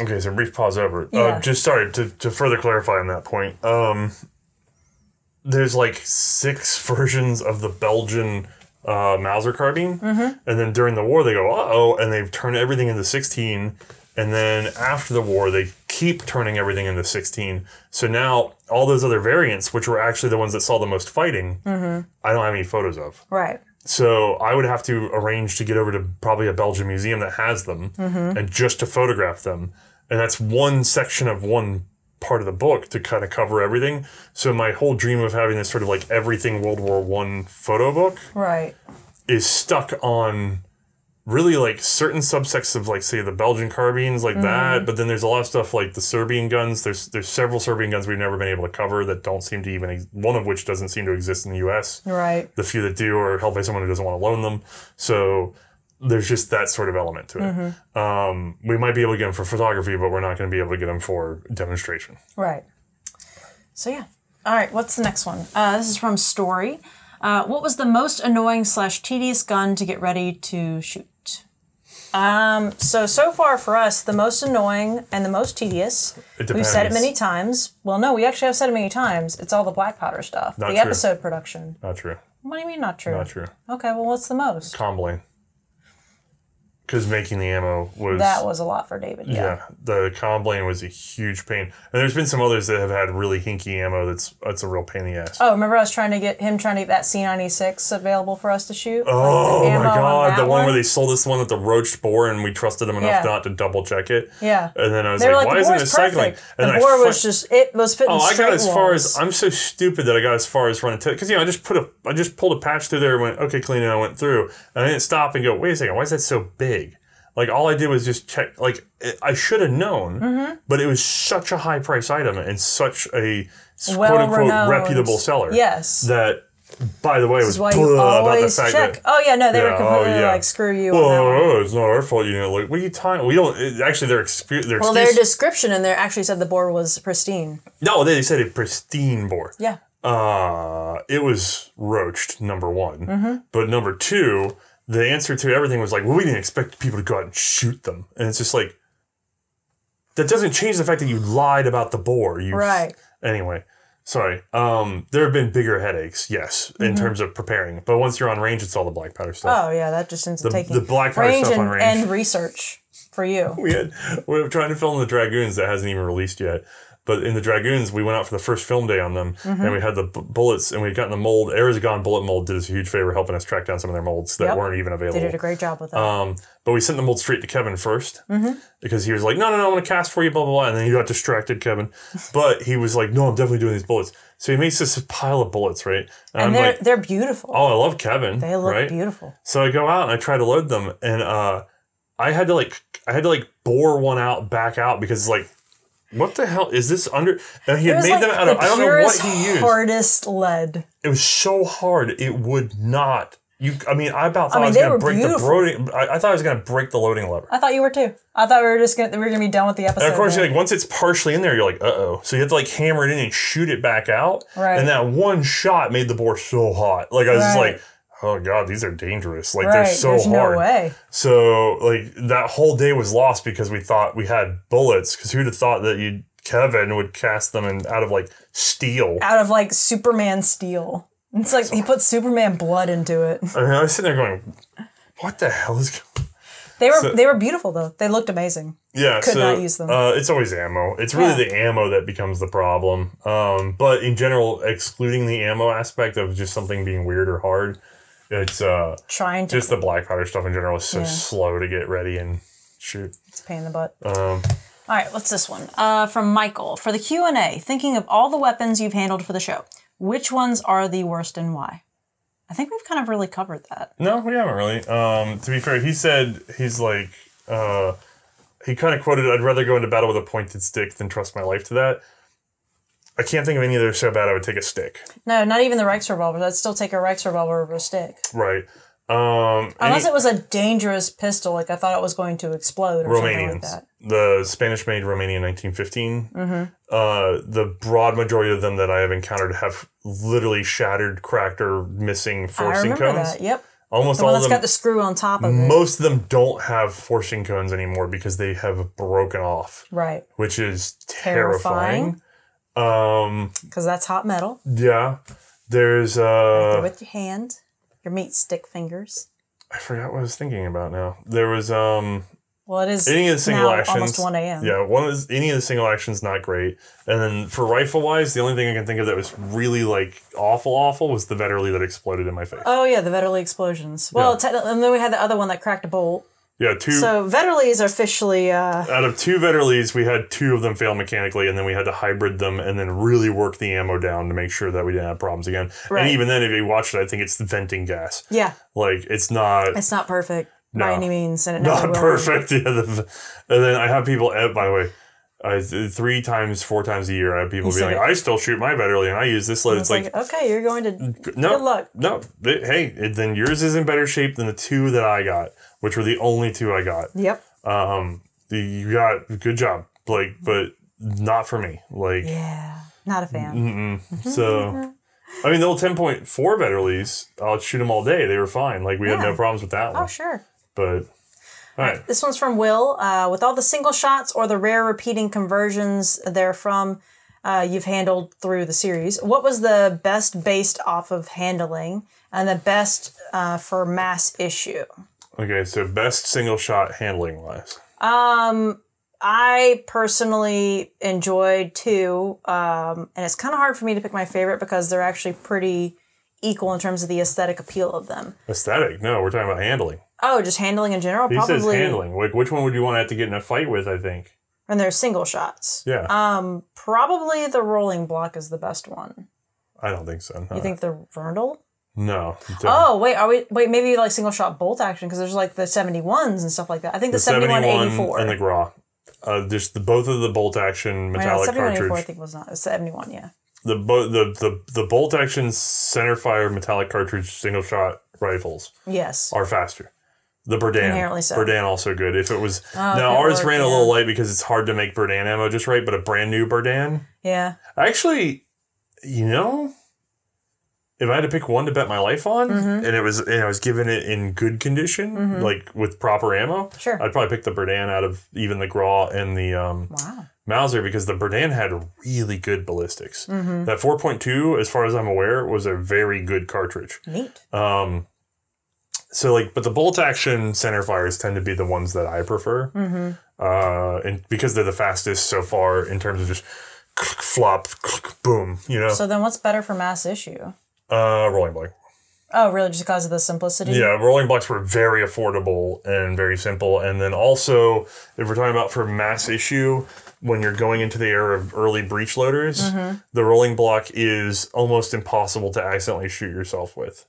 Okay, so brief pause over. Yeah. Just sorry to further clarify on that point. There's like 6 versions of the Belgian Mauser carbine, and then during the war they go and they've turned everything into 16, and then after the war they keep turning everything into 16. So now all those other variants, which were actually the ones that saw the most fighting, I don't have any photos of. Right. So I would have to arrange to get over to probably a Belgian museum that has them, and just to photograph them. And that's one section of one part of the book to kind of cover everything. So my whole dream of having this sort of like everything World War I photo book is stuck on really like certain subsects of like, say, the Belgian carbines, like that. But then there's a lot of stuff like the Serbian guns. There's several Serbian guns we've never been able to cover that don't seem to even, one of which doesn't seem to exist in the US. Right. The few that do are held by someone who doesn't want to loan them. So there's just that sort of element to it. We might be able to get them for photography, but we're not going to be able to get them for demonstration. Right. So, yeah. All right, what's the next one? This is from Story. What was the most annoying / tedious gun to get ready to shoot? So far for us, the most annoying and the most tedious, we've said it many times. Well, no, we actually have said it many times. It's all the black powder stuff. Not the true. Episode production. Not true. What do you mean not true? Not true. Okay, well, what's the most? Combling. Because making the ammo was... That was a lot for David, yeah. The Comblane was a huge pain. And there's been some others that have had really hinky ammo that's a real pain in the ass. Oh, remember I was trying to get him that C96 available for us to shoot? Oh, like my God. On the one where they sold us the one that the Roach bore, and we trusted them enough not to double-check it. Yeah. And then I was like, why isn't it recycling? And the bore was just... It was fitting straight I got as far as... I'm so stupid that I got as far as running... Because, you know, I just pulled a patch through there and went, okay, clean it. I went through. And I didn't stop and go, wait a second, why is that so big? Like, all I did was just check. Like, I should have known, but it was such a high price item and such a quote unquote reputable seller. Yes. That, by the way, was why you about the fact check. That. Oh, yeah, no, they were completely like, screw you. Well, it's not our fault. You know, like, what are you talking? We don't, actually, their description in there actually said the bore was pristine. No, they said a pristine bore. Yeah. It was roached, number one. But number two, the answer to everything was like, well, we didn't expect people to go out and shoot them. And it's just like, that doesn't change the fact that you lied about the bore. Right. Anyway, sorry. There have been bigger headaches, yes, in terms of preparing. But once you're on range, it's all the black powder stuff. Oh, yeah, that just ends up taking the black powder stuff on range. And research for you. We were trying to film The Dragoons that hasn't even released yet. But in The Dragoons, we went out for the first film day on them, and we had the bullets, and we'd gotten the mold. Aragon Bullet Mold did us a huge favor helping us track down some of their molds that weren't even available. They did a great job with that. But we sent the mold straight to Kevin first, because he was like, no, no, no, I want to cast for you, blah, blah, blah. And then he got distracted, Kevin. But he was like, no, I'm definitely doing these bullets. So he makes this pile of bullets, right? And they're beautiful. Oh, I love Kevin. They look beautiful. So I go out, and I try to load them, and I had to bore one out, back out, because it's like, what the hell is this under? And he had made them out of, I don't know what he used. Hardest lead. It was so hard it would not. I thought I was gonna break the loading lever. I thought you were too. I thought we were gonna be done with the episode. And of course, like, once it's partially in there, you're like, So you have to like hammer it in and shoot it back out. Right. And that one shot made the bore so hot. Like I was just like, oh God, these are dangerous. Like they're so hard. No way. So like that whole day was lost because we thought we had bullets. Because who'd have thought that Kevin would cast them out of like steel, out of like Superman steel. It's like he put Superman blood into it. I mean, I was sitting there going, "What the hell is going on?" They were beautiful though. They looked amazing. Yeah, could not use them. It's always ammo. It's really the ammo that becomes the problem. But in general, excluding the ammo aspect of just something being weird or hard. It's just the black powder stuff in general is so slow to get ready and shoot. It's a pain in the butt. All right, what's this one? From Michael. For the Q&A, thinking of all the weapons you've handled for the show, which ones are the worst and why? I think we've kind of really covered that. No, we haven't really. To be fair, he said, he's like, he kind of quoted, I'd rather go into battle with a pointed stick than trust my life to that. I can't think of any that are so bad I would take a stick. No, not even the Reichs revolver. I'd still take a Reichs revolver over a stick. Right. Unless it was a dangerous pistol, like I thought it was going to explode or something like that. The Spanish-made Romanian 1915. The broad majority of them that I have encountered have literally shattered, cracked, or missing forcing cones. I remember that, yep. Almost all of them. That's got the screw on top of it. Most of them don't have fortune cones anymore because they have broken off. Right. Which is terrifying. Because that's hot metal. Yeah. There's right there with your hand, your meat stick fingers. I forgot what I was thinking about now. There was well, it is any of the single actions, almost 1 a.m. Yeah, any of the single actions not great. And then for rifle wise, the only thing I can think of that was really like awful was the Vetterly that exploded in my face. Oh yeah, the Vetterly explosions. Well, yeah. And then we had the other one that cracked a bolt. Yeah, two. So Vetterlys are officially. Out of two Vetterlys, we had two of them fail mechanically, and then we had to hybrid them and then really work the ammo down to make sure that we didn't have problems again. Right. And even then, if you watch it, I think it's the venting gas. Yeah. Like it's not. It's not perfect. No, by any means, and it never will. Not perfect. Yeah, and then I have people, by the way, 3 times, 4 times a year, I have people be like, I still shoot my Vetterly and I use this lead. It's like, okay, you're going to, no, good luck. No, hey, then yours is in better shape than the two that I got, which were the only two I got. Yep. You got, good job, like, but not for me. Like, yeah, not a fan. Mm-mm. So... I mean, the old 10.4 Vetterlys, I'll shoot them all day. They were fine. Like, we had no problems with that one. Oh, sure. But, all right. This one's from Will. With all the single shots or the rare repeating conversions therefrom you've handled through the series, what was the best based off of handling and the best for mass issue? Okay, so best single shot handling-wise. I personally enjoyed 2, and it's kind of hard for me to pick my favorite because they're actually pretty equal in terms of the aesthetic appeal of them. Aesthetic? No, we're talking about handling. Oh, just handling in general? Probably. He says handling. Like, which one would you want to have to get in a fight with, I think? And they're single shots. Yeah. Probably the rolling block is the best one. I don't think so. No. You think the Verndal? No. Oh, wait, maybe like single shot bolt action because there's like the 71s and stuff like that. I think the 7184. And the Grah. Just both of the bolt action metallic cartridge. I think was not 71, yeah. The bolt action center fire metallic cartridge single shot rifles. Yes, are faster. The Berdan, apparently so. Berdan also good. If it was now ours ran a little light because it's hard to make Berdan ammo just right, but a brand new Berdan. Yeah, actually, you know, if I had to pick one to bet my life on, and I was given it in good condition, like with proper ammo, sure, I'd probably pick the Berdan out of even the Grah and the Mauser because the Berdan had really good ballistics. That 4.2, as far as I'm aware, was a very good cartridge. Neat. So like, but the bolt action center fires tend to be the ones that I prefer, and because they're the fastest so far in terms of just flop, boom, you know. So then, what's better for mass issue? Rolling block. Oh, really? Just because of the simplicity? Yeah, rolling blocks were very affordable and very simple. And then also, if we're talking about for mass issue, when you're going into the era of early breech loaders, the rolling block is almost impossible to accidentally shoot yourself with.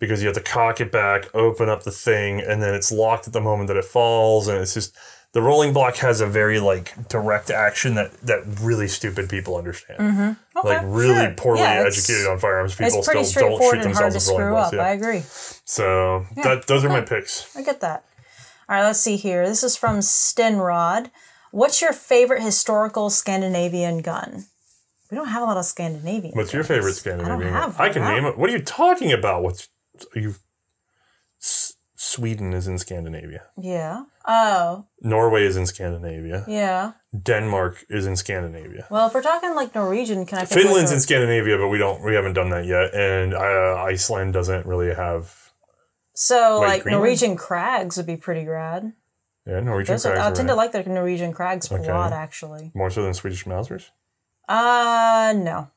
Because you have to cock it back, open up the thing, and then it's locked at the moment that it falls. And it's just, the rolling block has a very like direct action that really stupid people understand. Okay, like really poorly educated on firearms people still don't shoot themselves with rolling blocks. Yeah. I agree. So those are my picks. I get that. All right, let's see here. This is from Stenrod. What's your favorite historical Scandinavian gun? We don't have a lot of Scandinavian. What's your favorite Scandinavian? I can name it. What are you talking about? Sweden is in Scandinavia. Yeah. Oh. Norway is in Scandinavia. Yeah. Denmark is in Scandinavia. Well, if we're talking like Norwegian, can I pick Finland's in Scandinavia, but we haven't done that yet, and Iceland doesn't really have. So like Greenland? Norwegian Krags would be pretty rad. Yeah, Norwegian Krags. I tend to like the Norwegian Krags a lot, actually. More so than Swedish Mausers? No.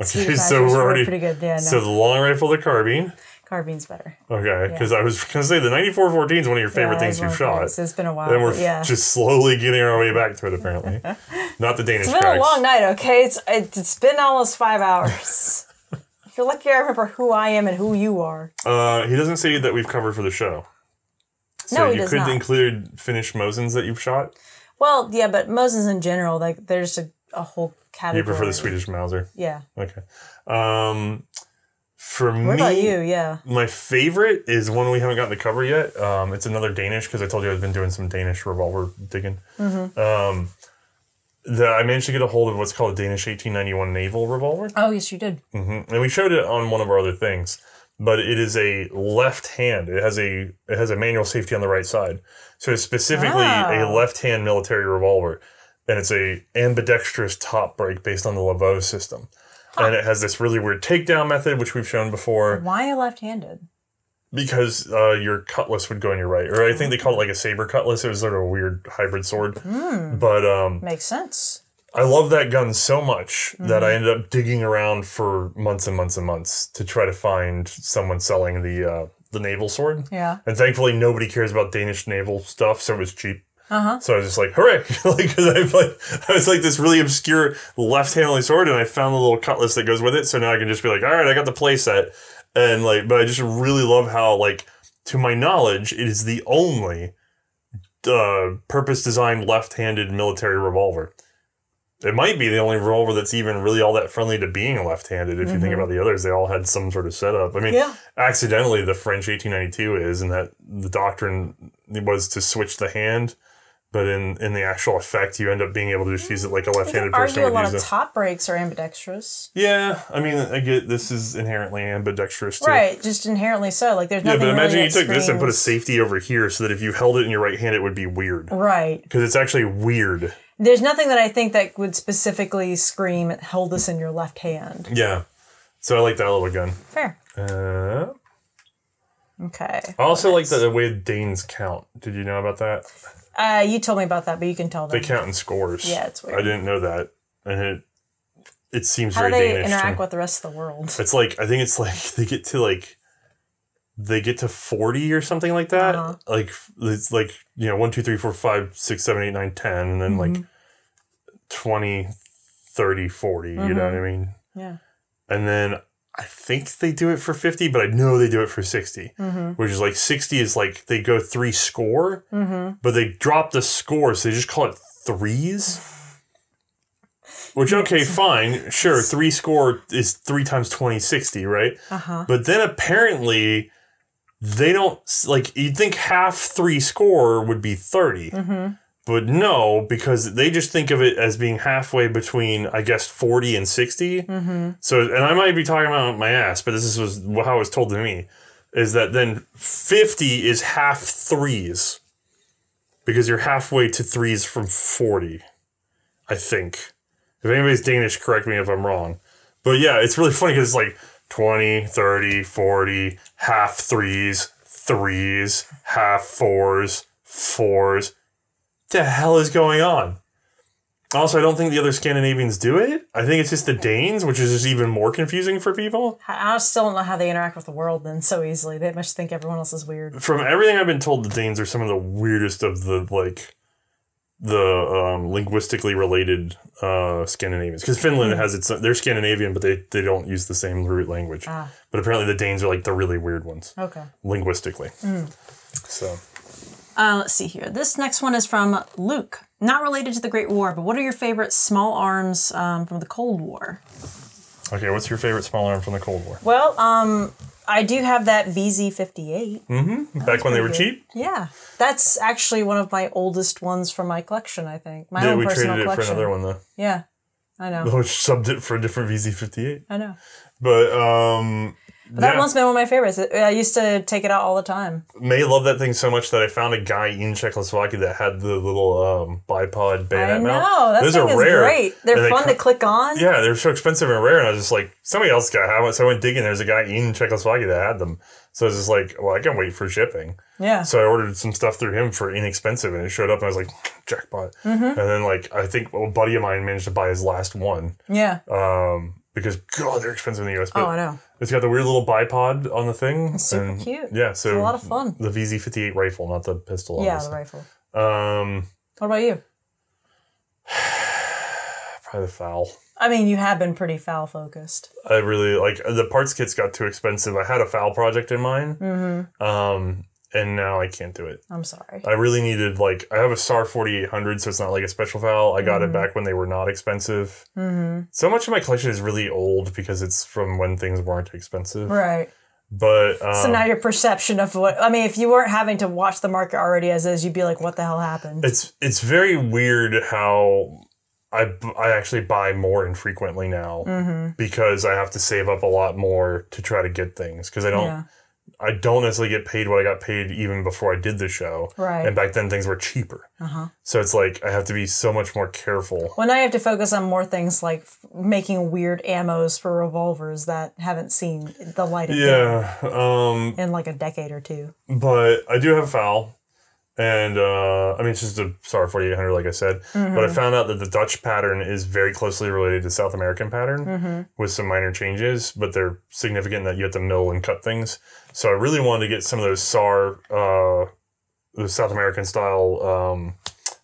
Okay, so we're already pretty good. Yeah. No. So the long rifle, the carbine. Carbine's better. Okay, because I was going to say the 9414 is one of your favorite things you've shot. It's been a while. And we're just slowly getting our way back to it, apparently. Not the Danish Krags. It's been a long night, okay? It's been almost 5 hours. You're lucky I remember who I am and who you are. He doesn't say that we've covered for the show. So no, he does not. So you could include Finnish Mosins that you've shot? Well, yeah, but Mosins in general, like there's a whole category. You prefer the Swedish Mauser? Yeah. Okay. For me, what about you? Yeah. My favorite is one we haven't gotten to cover yet. It's another Danish because I told you I've been doing some Danish revolver digging. I managed to get a hold of what's called a Danish 1891 naval revolver. Oh, yes, you did. And we showed it on one of our other things. but it is a left hand. It has a manual safety on the right side. So it's specifically a left-hand military revolver. And it's a ambidextrous top break based on the Laveau system. Huh. And it has this really weird takedown method, which we've shown before. Why left-handed? Because your cutlass would go on your right. Or I think they call it like a saber cutlass. It was sort of a weird hybrid sword. Mm. But makes sense. I love that gun so much that I ended up digging around for months and months and months to try to find someone selling the naval sword. Yeah. And thankfully, nobody cares about Danish naval stuff, so it was cheap. Uh-huh. So I was just like, hooray! Because I was like this really obscure left-handed sword, and I found the little cutlass that goes with it. So now I can just be like, all right, I got the play set. And like, but I just really love how, like, to my knowledge, it is the only purpose-designed left-handed military revolver. It might be the only revolver that's even really all that friendly to being left-handed. If you think about the others, they all had some sort of setup. I mean, accidentally, the French 1892 is, and that the doctrine was to switch the hand. But in the actual effect, you end up being able to just use it like a left-handed person would use it. I argue a lot of top breaks are ambidextrous. Yeah, I mean, I get this is inherently ambidextrous too. Right, just inherently so. Like there's nothing. Yeah, but imagine you took this and put a safety over here, so that if you held it in your right hand, it would be weird. Right. Because it's actually weird. There's nothing that I think that would specifically scream, "Hold this in your left hand." Yeah. So I like that little gun. Fair. Okay. I also like the way Danes count. Did you know about that? You told me about that, but you can tell them. They count in scores. Yeah, it's weird. I didn't know that. And it seems very Danish. How do they interact with the rest of the world? It's like, I think it's like, they get to 40 or something like that. Uh-huh. Like, it's like, you know, 1, 2, 3, 4, 5, 6, 7, 8, 9, 10. And then like 20, 30, 40. You know what I mean? Yeah. And then I think they do it for 50, but I know they do it for 60, which is like 60 is like they go 3 score, but they drop the score, so they just call it threes. Which, okay, fine, sure, 3 score is 3 times 20, 60, right? But then apparently they don't, like, you'd think half 3 score would be 30. But no, because they just think of it as being halfway between, I guess, 40 and 60. So, and I might be talking about my ass, but this was how it was told to me, is that then 50 is half 3s. Because you're halfway to 3s from 40, I think. If anybody's Danish, correct me if I'm wrong. But yeah, it's really funny because it's like 20, 30, 40, half 3s, half 4s. What the hell is going on? Also, I don't think the other Scandinavians do it. I think it's just the Danes, which is just even more confusing for people. I still don't know how they interact with the world then so easily. They must think everyone else is weird. From everything I've been told, the Danes are some of the weirdest of the, like, linguistically related Scandinavians. Because Finland has its... They're Scandinavian, but they don't use the same root language. Ah. But apparently the Danes are, like, the really weird ones. Okay. Linguistically. So... let's see here. This next one is from Luke. Not related to the Great War, but what are your favorite small arms from the Cold War? Okay, what's your favorite small arm from the Cold War? Well, I do have that VZ-58. Back when they were cheap? Yeah. That's actually one of my oldest ones from my collection, I think. My own personal collection. Yeah, we traded it for another one, though. Yeah, I know. Which subbed it for a different VZ-58. I know. But that one's been one of my favorites. I used to take it out all the time. May loved that thing so much that I found a guy in Czechoslovakia that had the little bipod bayonet mount. I know. Those are rare. Great. They're fun to click on. Yeah, they're so expensive and rare. And I was just like, somebody else got it. So I went digging. There's a guy in Czechoslovakia that had them. So I was just like, well, I can wait for shipping. Yeah. So I ordered some stuff through him for inexpensive. And it showed up. And I was like, jackpot. And then, like, I think a buddy of mine managed to buy his last one. Yeah. Because, God, they're expensive in the US. But I know. It's got the weird little bipod on the thing. It's super cute. Yeah, so it's a lot of fun. The VZ-58 rifle, not the pistol. Yeah, obviously. The rifle. What about you? Probably the foul. I mean, you have been pretty foul focused. I really like the parts kits got too expensive. I had a foul project in mind, and now I can't do it. I'm sorry. I really needed, like, I have a SAR 4800, so it's not like a special foul. I got it back when they were not expensive. So much of my collection is really old because it's from when things weren't expensive. Right. But so now your perception of what, I mean, if you weren't having to watch the market already as is, you'd be like, what the hell happened? It's very weird how I actually buy more infrequently now because I have to save up a lot more to try to get things because I don't necessarily get paid what I got paid even before I did the show. Right. And back then things were cheaper. So it's like I have to be so much more careful. Well, now I have to focus on more things like making weird ammos for revolvers that haven't seen the light of day in like a decade or two. But I do have a foul. And, I mean, it's just a SAR 4800, like I said. But I found out that the Dutch pattern is very closely related to South American pattern with some minor changes, but they're significant in that you have to mill and cut things. So I really wanted to get some of those SAR, those South American style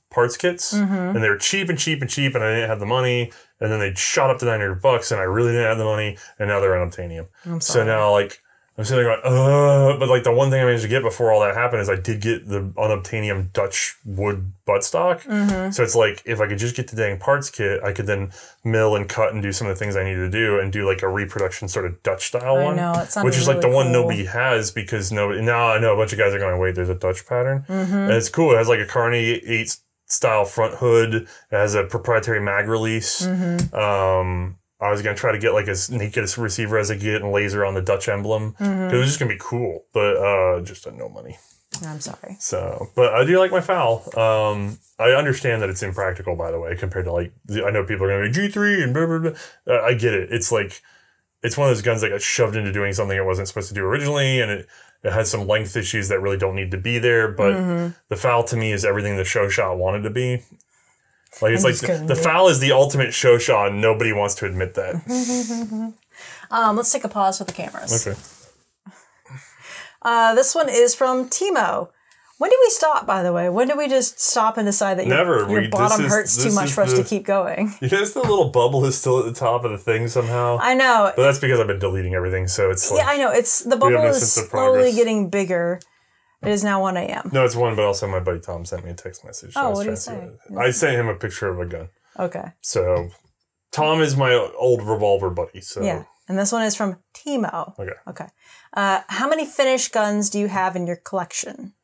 parts kits. And they were cheap, and I didn't have the money. And then they shot up to $900, and I really didn't have the money, and now they're unobtainium. So now, like... I'm sitting there going, but like the one thing I managed to get before all that happened is I did get the unobtainium Dutch wood buttstock. So it's like, if I could just get the dang parts kit, I could then mill and cut and do some of the things I need to do and do like a reproduction sort of Dutch style one. Which is really like the one nobody has because nobody, now I know a bunch of guys are going, wait, there's a Dutch pattern. And it's cool. It has like a Carney 8 style front hood. It has a proprietary mag release. I was going to try to get like as naked a receiver as I could get and laser on the Dutch emblem. It was just going to be cool, but just no money. I'm sorry. So, but I do like my foul. I understand that it's impractical, by the way, compared to like, I know people are going to be G3 and blah, blah, blah. I get it. It's like, it's one of those guns that got shoved into doing something it wasn't supposed to do originally. And it has some length issues that really don't need to be there. But the foul to me is everything the show shot wanted to be. Like it's like the foul is the ultimate show shot, and nobody wants to admit that. Let's take a pause for the cameras. Okay. This one is from Timo. When do we stop, by the way? When do we just stop and decide that your bottom hurts too much for us to keep going? You guess the little bubble is still at the top of the thing somehow. I know. But that's because I've been deleting everything, so it's like... Yeah, I know. It's the bubble is slowly getting bigger. It is now 1 a.m. No, it's 1, but also my buddy Tom sent me a text message. Oh, what did he say? I sent him a picture of a gun. Okay. So, Tom is my old revolver buddy. So yeah, and this one is from Timo. Okay. Okay. How many finished guns do you have in your collection?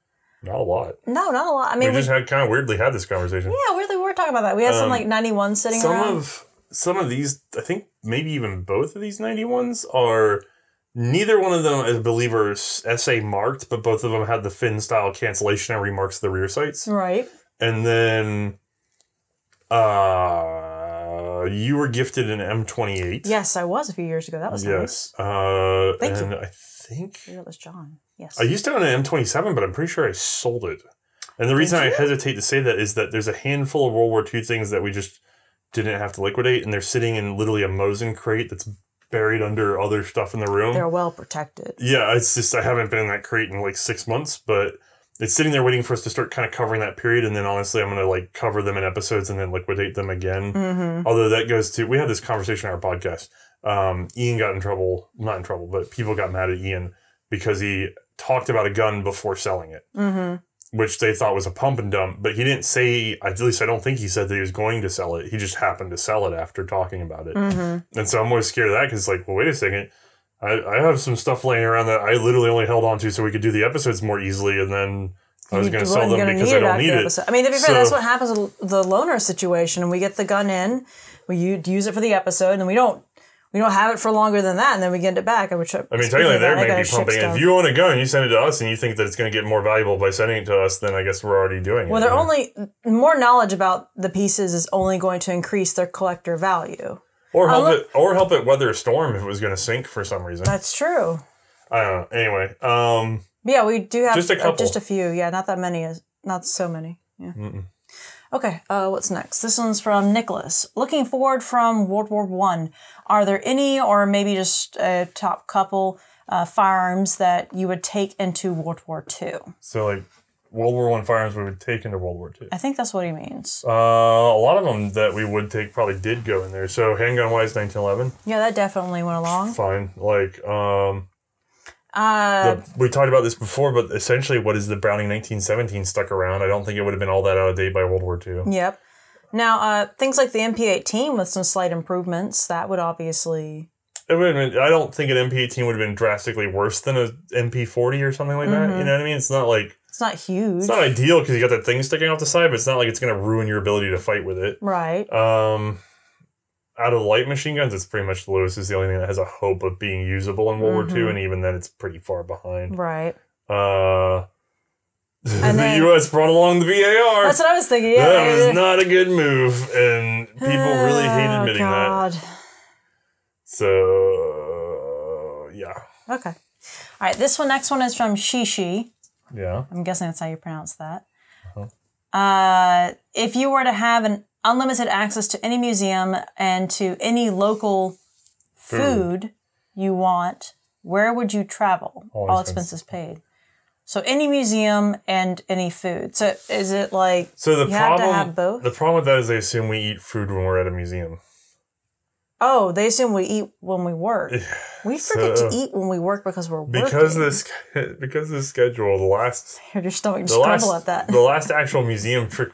Not a lot. No, not a lot. I mean, we just had kind of weirdly had this conversation. Yeah, weirdly, we were talking about that. We had some like 91 sitting around. Some of these, I think maybe even both of these 91s are... Neither one of them, I believe, are SA marked, but both of them had the fin style cancellation and remarks of the rear sights. Right. And then you were gifted an M28. Yes, I was a few years ago. That was nice. Yes. Thank you. I think that was John. Yes. I used to own an M27, but I'm pretty sure I sold it. And the reason I hesitate to say that is that there's a handful of World War II things that we just didn't have to liquidate, and they're sitting in literally a Mosin crate that's buried under other stuff in the room. They're well protected. Yeah, it's just I haven't been in that crate in like 6 months, but it's sitting there waiting for us to start kind of covering that period, and then honestly I'm going to like cover them in episodes and then liquidate them again. Although that goes to, we had this conversation on our podcast. Ian got in trouble, not in trouble, but people got mad at Ian because he talked about a gun before selling it, which they thought was a pump and dump, but he didn't say, at least I don't think he said that he was going to sell it. He just happened to sell it after talking about it. And so I'm always scared of that because it's like, well, wait a second. I have some stuff laying around that I literally only held on to so we could do the episodes more easily. And then I was going to sell them because I don't need it. I mean, to be fair, that's what happens with the loaner situation. And we get the gun in, we use it for the episode, and we don't have it for longer than that, and then we get it back. I mean, technically, they may be pumping it. If you own a gun, you send it to us, and you think that it's going to get more valuable by sending it to us, then I guess we're already doing it. Well, more knowledge about the pieces is only going to increase their collector value. Or help it weather a storm if it was going to sink for some reason. That's true. I don't know. Anyway. Yeah, we do have just a couple. Just a few. Yeah, not that many. Not so many. Yeah. Okay, what's next? This one's from Nicholas. Looking forward from World War I, are there any, or maybe just a top couple, firearms that you would take into World War II? So, like, World War I firearms we would take into World War II? I think that's what he means. A lot of them that we would take probably did go in there. So, handgun-wise, 1911. Yeah, that definitely went along. Fine. Like, we talked about this before, but essentially what is the Browning 1917 stuck around? I don't think it would have been all that out of date by World War II. Yep. Now, things like the MP18 with some slight improvements, that would obviously... It would have been, I don't think an MP18 would have been drastically worse than an MP40 or something like that. You know what I mean? It's not like... It's not huge. It's not ideal because you got that thing sticking off the side, but it's not like it's going to ruin your ability to fight with it. Right. Out of light machine guns, it's pretty much the Lotus is the only thing that has a hope of being usable in World War II, and even then it's pretty far behind. Right. And the U.S. brought along the VAR. That's what I was thinking. Yeah, that was not a good move, and people really hate admitting that. So, yeah. Okay. All right, this one, next one is from Shishi. Yeah. I'm guessing that's how you pronounce that. If you were to have an unlimited access to any museum and to any local food you want, where would you travel? All expenses paid. So any museum and any food. So is it like you have to have both? The problem with that is they assume we eat food when we're at a museum. Oh, they assume we eat when we work. We forget to eat when we work because we're working. Because of the schedule, the last... Your stomach just grumble at that. The last actual museum trip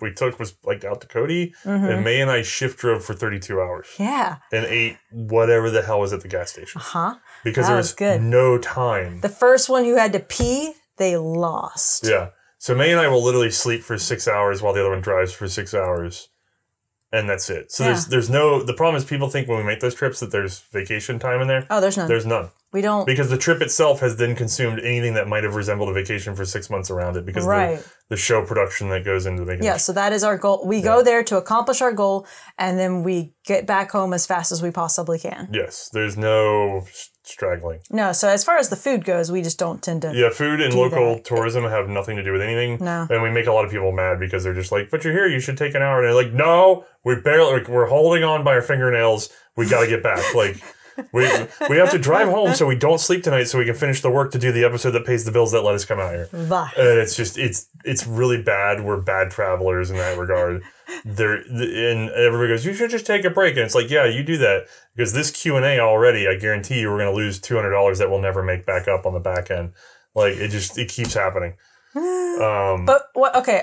we took was like out to Cody, and May and I shift drove for 32 hours. Yeah. And ate whatever the hell was at the gas station. Because there was no time. The first one who had to pee, they lost. Yeah. So May and I will literally sleep for 6 hours while the other one drives for 6 hours. And that's it. So there's no, the problem is people think when we make those trips that there's vacation time in there. Oh, there's none. There's none. We don't. Because the trip itself has then consumed anything that might have resembled a vacation for 6 months around it because of the show production that goes into making it. Yeah, so that is our goal. We go there to accomplish our goal and then we get back home as fast as we possibly can. Yes, there's no straggling. No, so as far as the food goes, we just don't tend to. Yeah, food and local tourism have nothing to do with anything. No. And we make a lot of people mad because they're just like, but you're here, you should take an hour. And they're like, no, we're holding on by our fingernails. We got to get back. Like. We have to drive home so we don't sleep tonight so we can finish the work to do the episode that pays the bills that let us come out here. Bah. And it's just, it's really bad. We're bad travelers in that regard. And everybody goes, you should just take a break. And it's like, yeah, you do that. Because this Q&A already, I guarantee you we're going to lose $200 that we'll never make back up on the back end. Like, it keeps happening.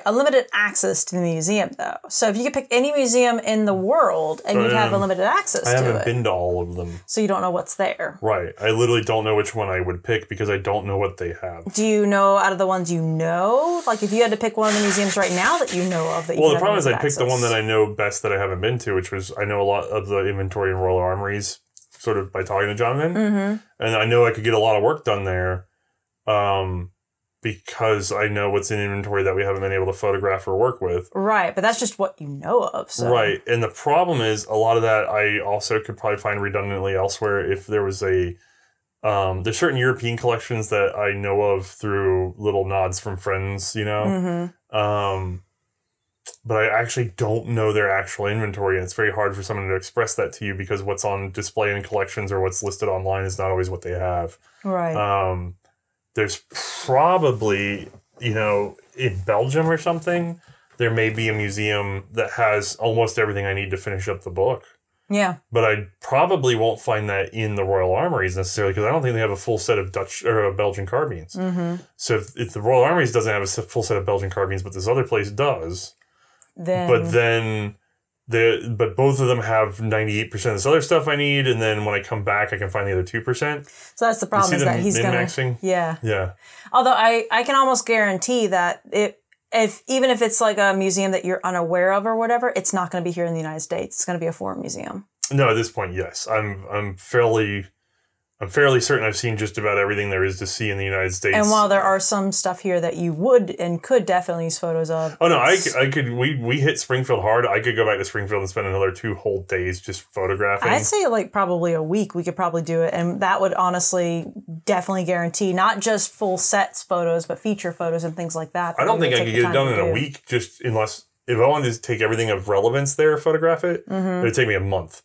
Unlimited access to the museum, though. So if you could pick any museum in the world and you'd have unlimited access to it. I haven't been to all of them. So you don't know what's there. Right. I literally don't know which one I would pick because I don't know what they have. Do you know, out of the ones you know, like if you had to pick one of the museums right now that you know of that you Well, the problem is I picked the one that I know best that I haven't been to, which was I know a lot of the inventory in Royal Armories, sort of by talking to Jonathan. And I know I could get a lot of work done there. Because I know what's in inventory that we haven't been able to photograph or work with. Right, but that's just what you know of. So. Right, and the problem is a lot of that I also could probably find redundantly elsewhere if there was a... there's certain European collections that I know of through little nods from friends, you know? But I actually don't know their actual inventory, and it's very hard for someone to express that to you because what's on display in collections or what's listed online is not always what they have. Right. There's probably, you know, in Belgium or something, there may be a museum that has almost everything I need to finish up the book. Yeah. But I probably won't find that in the Royal Armories necessarily because I don't think they have a full set of Dutch or Belgian carbines. So if the Royal Armories doesn't have a full set of Belgian carbines, but this other place does, But both of them have 98% of this other stuff I need, and then when I come back, I can find the other 2%. So that's the problem is that he's min-maxing? Yeah. Although I can almost guarantee that even if it's like a museum that you're unaware of or whatever, it's not going to be here in the United States. It's going to be a foreign museum. No, at this point, yes, I'm fairly certain I've seen just about everything there is to see in the United States. And while there are some stuff here that you would and could definitely use photos of. Oh, no, I could. We hit Springfield hard. I could go back to Springfield and spend another 2 whole days just photographing. I'd say like probably a week we could probably do it. And that would honestly definitely guarantee not just full sets photos, but feature photos and things like that. I don't think I could get it done in a week just unless if I wanted to take everything of relevance there, photograph it, it would take me a month.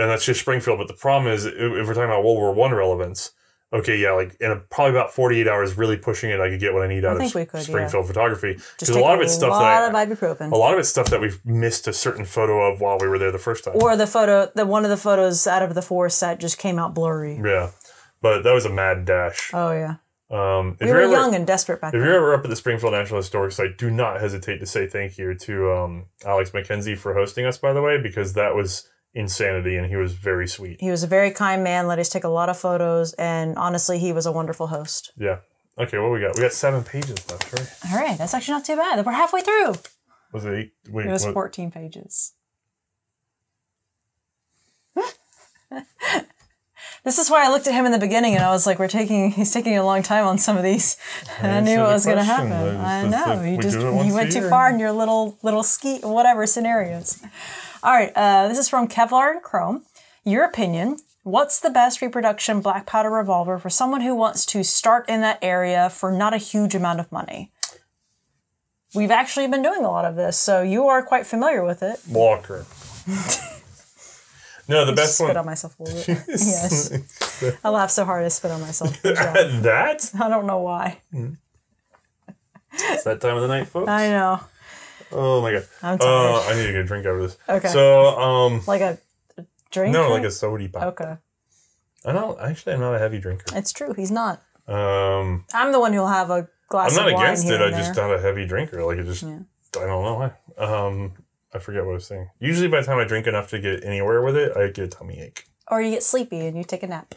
And that's just Springfield. But the problem is, if we're talking about World War I relevance, okay, yeah, like in probably about 48 hours, really pushing it, I could get what I need out of Springfield photography. Because a lot of it's stuff that we've missed a certain photo of while we were there the first time. Or one of the photos out of the 4 set just came out blurry. Yeah, but that was a mad dash. Oh yeah. We were young and desperate back then. If you're ever up at the Springfield National Historic Site, do not hesitate to say thank you to Alex McKenzie for hosting us, by the way, because that was insanity, and he was very sweet. He was a very kind man, let us take a lot of photos, and honestly, he was a wonderful host. Yeah. Okay, what we got? We got 7 pages left, right? All right, that's actually not too bad. We're halfway through. Was it 8? Wait, it was what? 14 pages. This is why I looked at him in the beginning and I was like, he's taking a long time on some of these. And I knew what was going to happen. I know. You went too far in your little ski, whatever scenarios. All right. This is from Kevlar and Chrome. Your opinion. What's the best reproduction black powder revolver for someone who wants to start in that area for not a huge amount of money? We've actually been doing a lot of this, so you are quite familiar with it. Walker. No, the best one. I spit on myself a little bit. Yes. I laughed so hard I spit on myself. That? I don't know why. It's that time of the night, folks. I know. Oh, my God. I'm tired. I need to get a drink out of this. Okay. So, like a drink? No, like a soda pop. Okay. I'm not a heavy drinker. It's true. He's not. I'm the one who'll have a glass of wine. I'm not against it. I'm just not a heavy drinker. Like, it just, yeah. I don't know why. I forget what I was saying. Usually by the time I drink enough to get anywhere with it, I get a tummy ache. Or you get sleepy and you take a nap.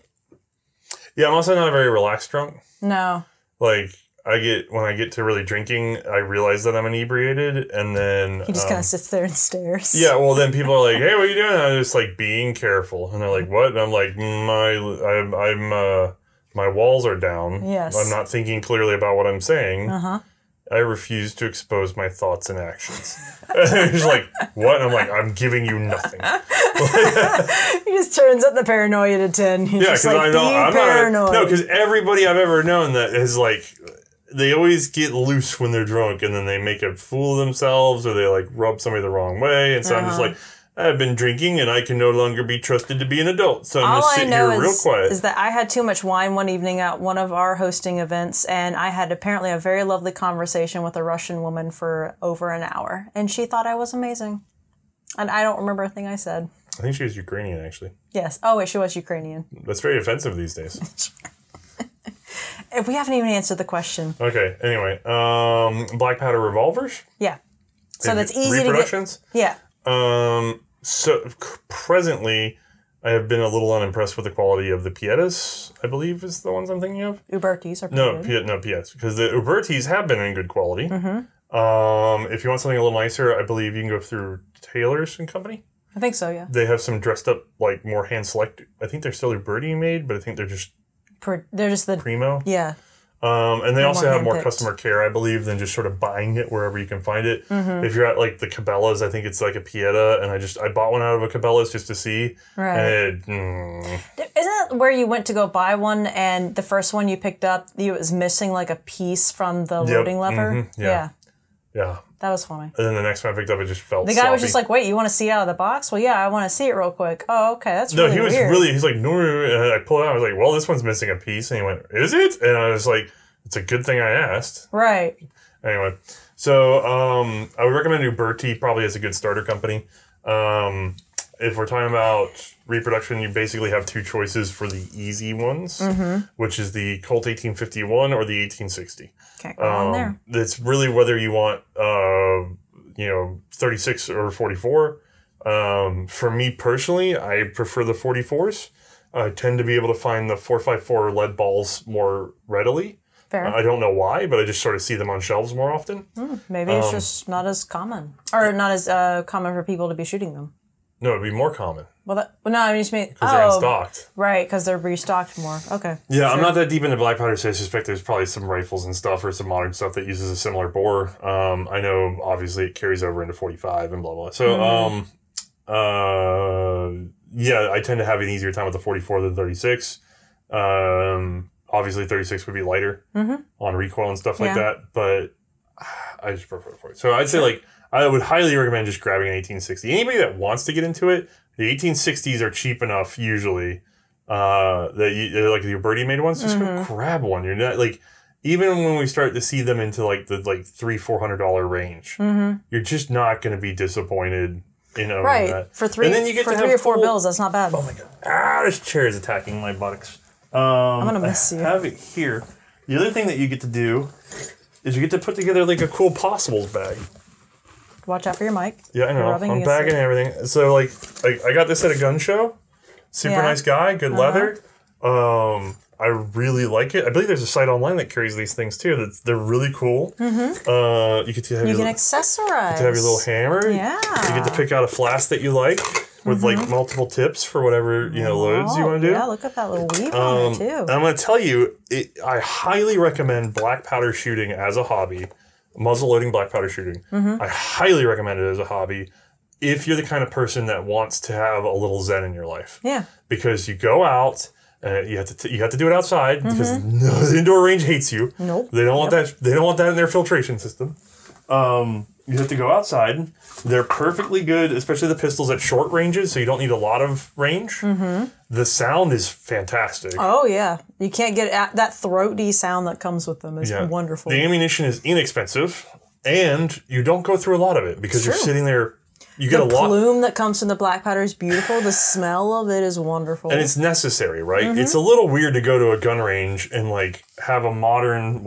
Yeah, I'm also not a very relaxed drunk. No. Like, when I get to really drinking, I realize that I'm inebriated, and then... He just kind of sits there and stares. Yeah, well, then people are like, hey, what are you doing? And I'm just, like, being careful. And they're like, what? And I'm like, my walls are down. Yes. I'm not thinking clearly about what I'm saying. Uh-huh. I refuse to expose my thoughts and actions. He's like, what? And I'm like, I'm giving you nothing. He just turns up the paranoia to 10. He's just like, I'm paranoid. No, because everybody I've ever known that is like, they always get loose when they're drunk, and then they make a fool of themselves, or they like rub somebody the wrong way. And so I'm just like, I've been drinking and I can no longer be trusted to be an adult. So I'm just sitting here real quiet. Is that I had too much wine one evening at one of our hosting events, and I had apparently a very lovely conversation with a Russian woman for over an hour, and she thought I was amazing. And I don't remember a thing I said. I think she was Ukrainian, actually. Yes. Oh, wait, she was Ukrainian. That's very offensive these days. If we haven't even answered the question. Okay. Anyway, black powder revolvers. Yeah. So that's easy to get. Yeah. So presently, I have been a little unimpressed with the quality of the Pietas, I believe is the ones I'm thinking of. Ubertis are pretty good. No, Pietas, because the Ubertis have been in good quality. Mm-hmm. If you want something a little nicer, I believe you can go through Taylor's and Company. I think so, yeah. They have some dressed up, like, more hand-selected. I think they're still Uberti made, but I think they're just... they're just the... Primo. Yeah. And they also have more customer care, I believe, than just sort of buying it wherever you can find it. Mm-hmm. If you're at like the Cabela's, I think it's like a Pieta, and I bought one out of a Cabela's just to see. Right. And isn't that where you went to go buy one, and the first one you picked up, it was missing like a piece from the loading lever? Mm-hmm. Yeah. That was funny. And then the next one I picked up, it just felt sloppy. The guy was just like, wait, you want to see it out of the box? Well, yeah, I want to see it real quick. Oh, okay, that's really weird. No, he's like, no, and I pulled it out. I was like, well, this one's missing a piece. And he went, is it? And I was like, it's a good thing I asked. Right. Anyway, so I would recommend Uberti probably as a good starter company. If we're talking about reproduction, you basically have two choices for the easy ones, mm-hmm. which is the Colt 1851 or the 1860. Can't go on there. It's really whether you want, 36 or 44. For me personally, I prefer the 44s. I tend to be able to find the 454 lead balls more readily. Fair. I don't know why, but I just sort of see them on shelves more often. Maybe it's just not as common, or not as common for people to be shooting them. No, it'd be more common. Well, because they're unstocked. Right, because they're restocked more. Okay. Yeah, sure. I'm not that deep into black powder, so I suspect there's probably some rifles and stuff or some modern stuff that uses a similar bore. I know, obviously, it carries over into 45 and blah, blah, blah. So, I tend to have an easier time with the 44 than 36. Obviously, 36 would be lighter on recoil and stuff like that, but I just prefer 44. So I'd say, like, I would highly recommend just grabbing an 1860. Anybody that wants to get into it, the 1860s are cheap enough usually that like the Uberti made ones. Just go grab one. You're not like, even when we start to see them into like the $300-400 range, you're just not going to be disappointed in owning that. For three, and then you get for to three have or four full, bills. That's not bad. Oh my God! Ah, this chair is attacking my buttocks. I'm gonna miss you. I have it here. The other thing that you get to do is you get to put together like a cool possibles bag. Watch out for your mic. Yeah, I know. I'm bagging everything. So, like, I got this at a gun show. Super nice guy. Good leather. I really like it. I believe there's a site online that carries these things too. They're really cool. Mm-hmm. You can accessorize. You can have your little hammer. Yeah. You get to pick out a flask that you like with like multiple tips for whatever loads you want to do. Yeah, look at that little weave on there too. And I'm going to tell you, I highly recommend black powder shooting as a hobby. Muzzle loading black powder shooting. Mm-hmm. I highly recommend it as a hobby if you're the kind of person that wants to have a little zen in your life. Yeah. Because you go out. You have to do it outside because the indoor range hates you. Nope. They don't want that. They don't want that in their filtration system. You have to go outside. They're perfectly good, especially the pistols at short ranges, so you don't need a lot of range. Mm-hmm. The sound is fantastic. Oh yeah, you can't get at that throaty sound that comes with them. It's wonderful. The ammunition is inexpensive, and you don't go through a lot of it because you're sitting there. You get the plume that comes from the black powder is beautiful. The smell of it is wonderful. And it's necessary, right? Mm-hmm. It's a little weird to go to a gun range and like have a modern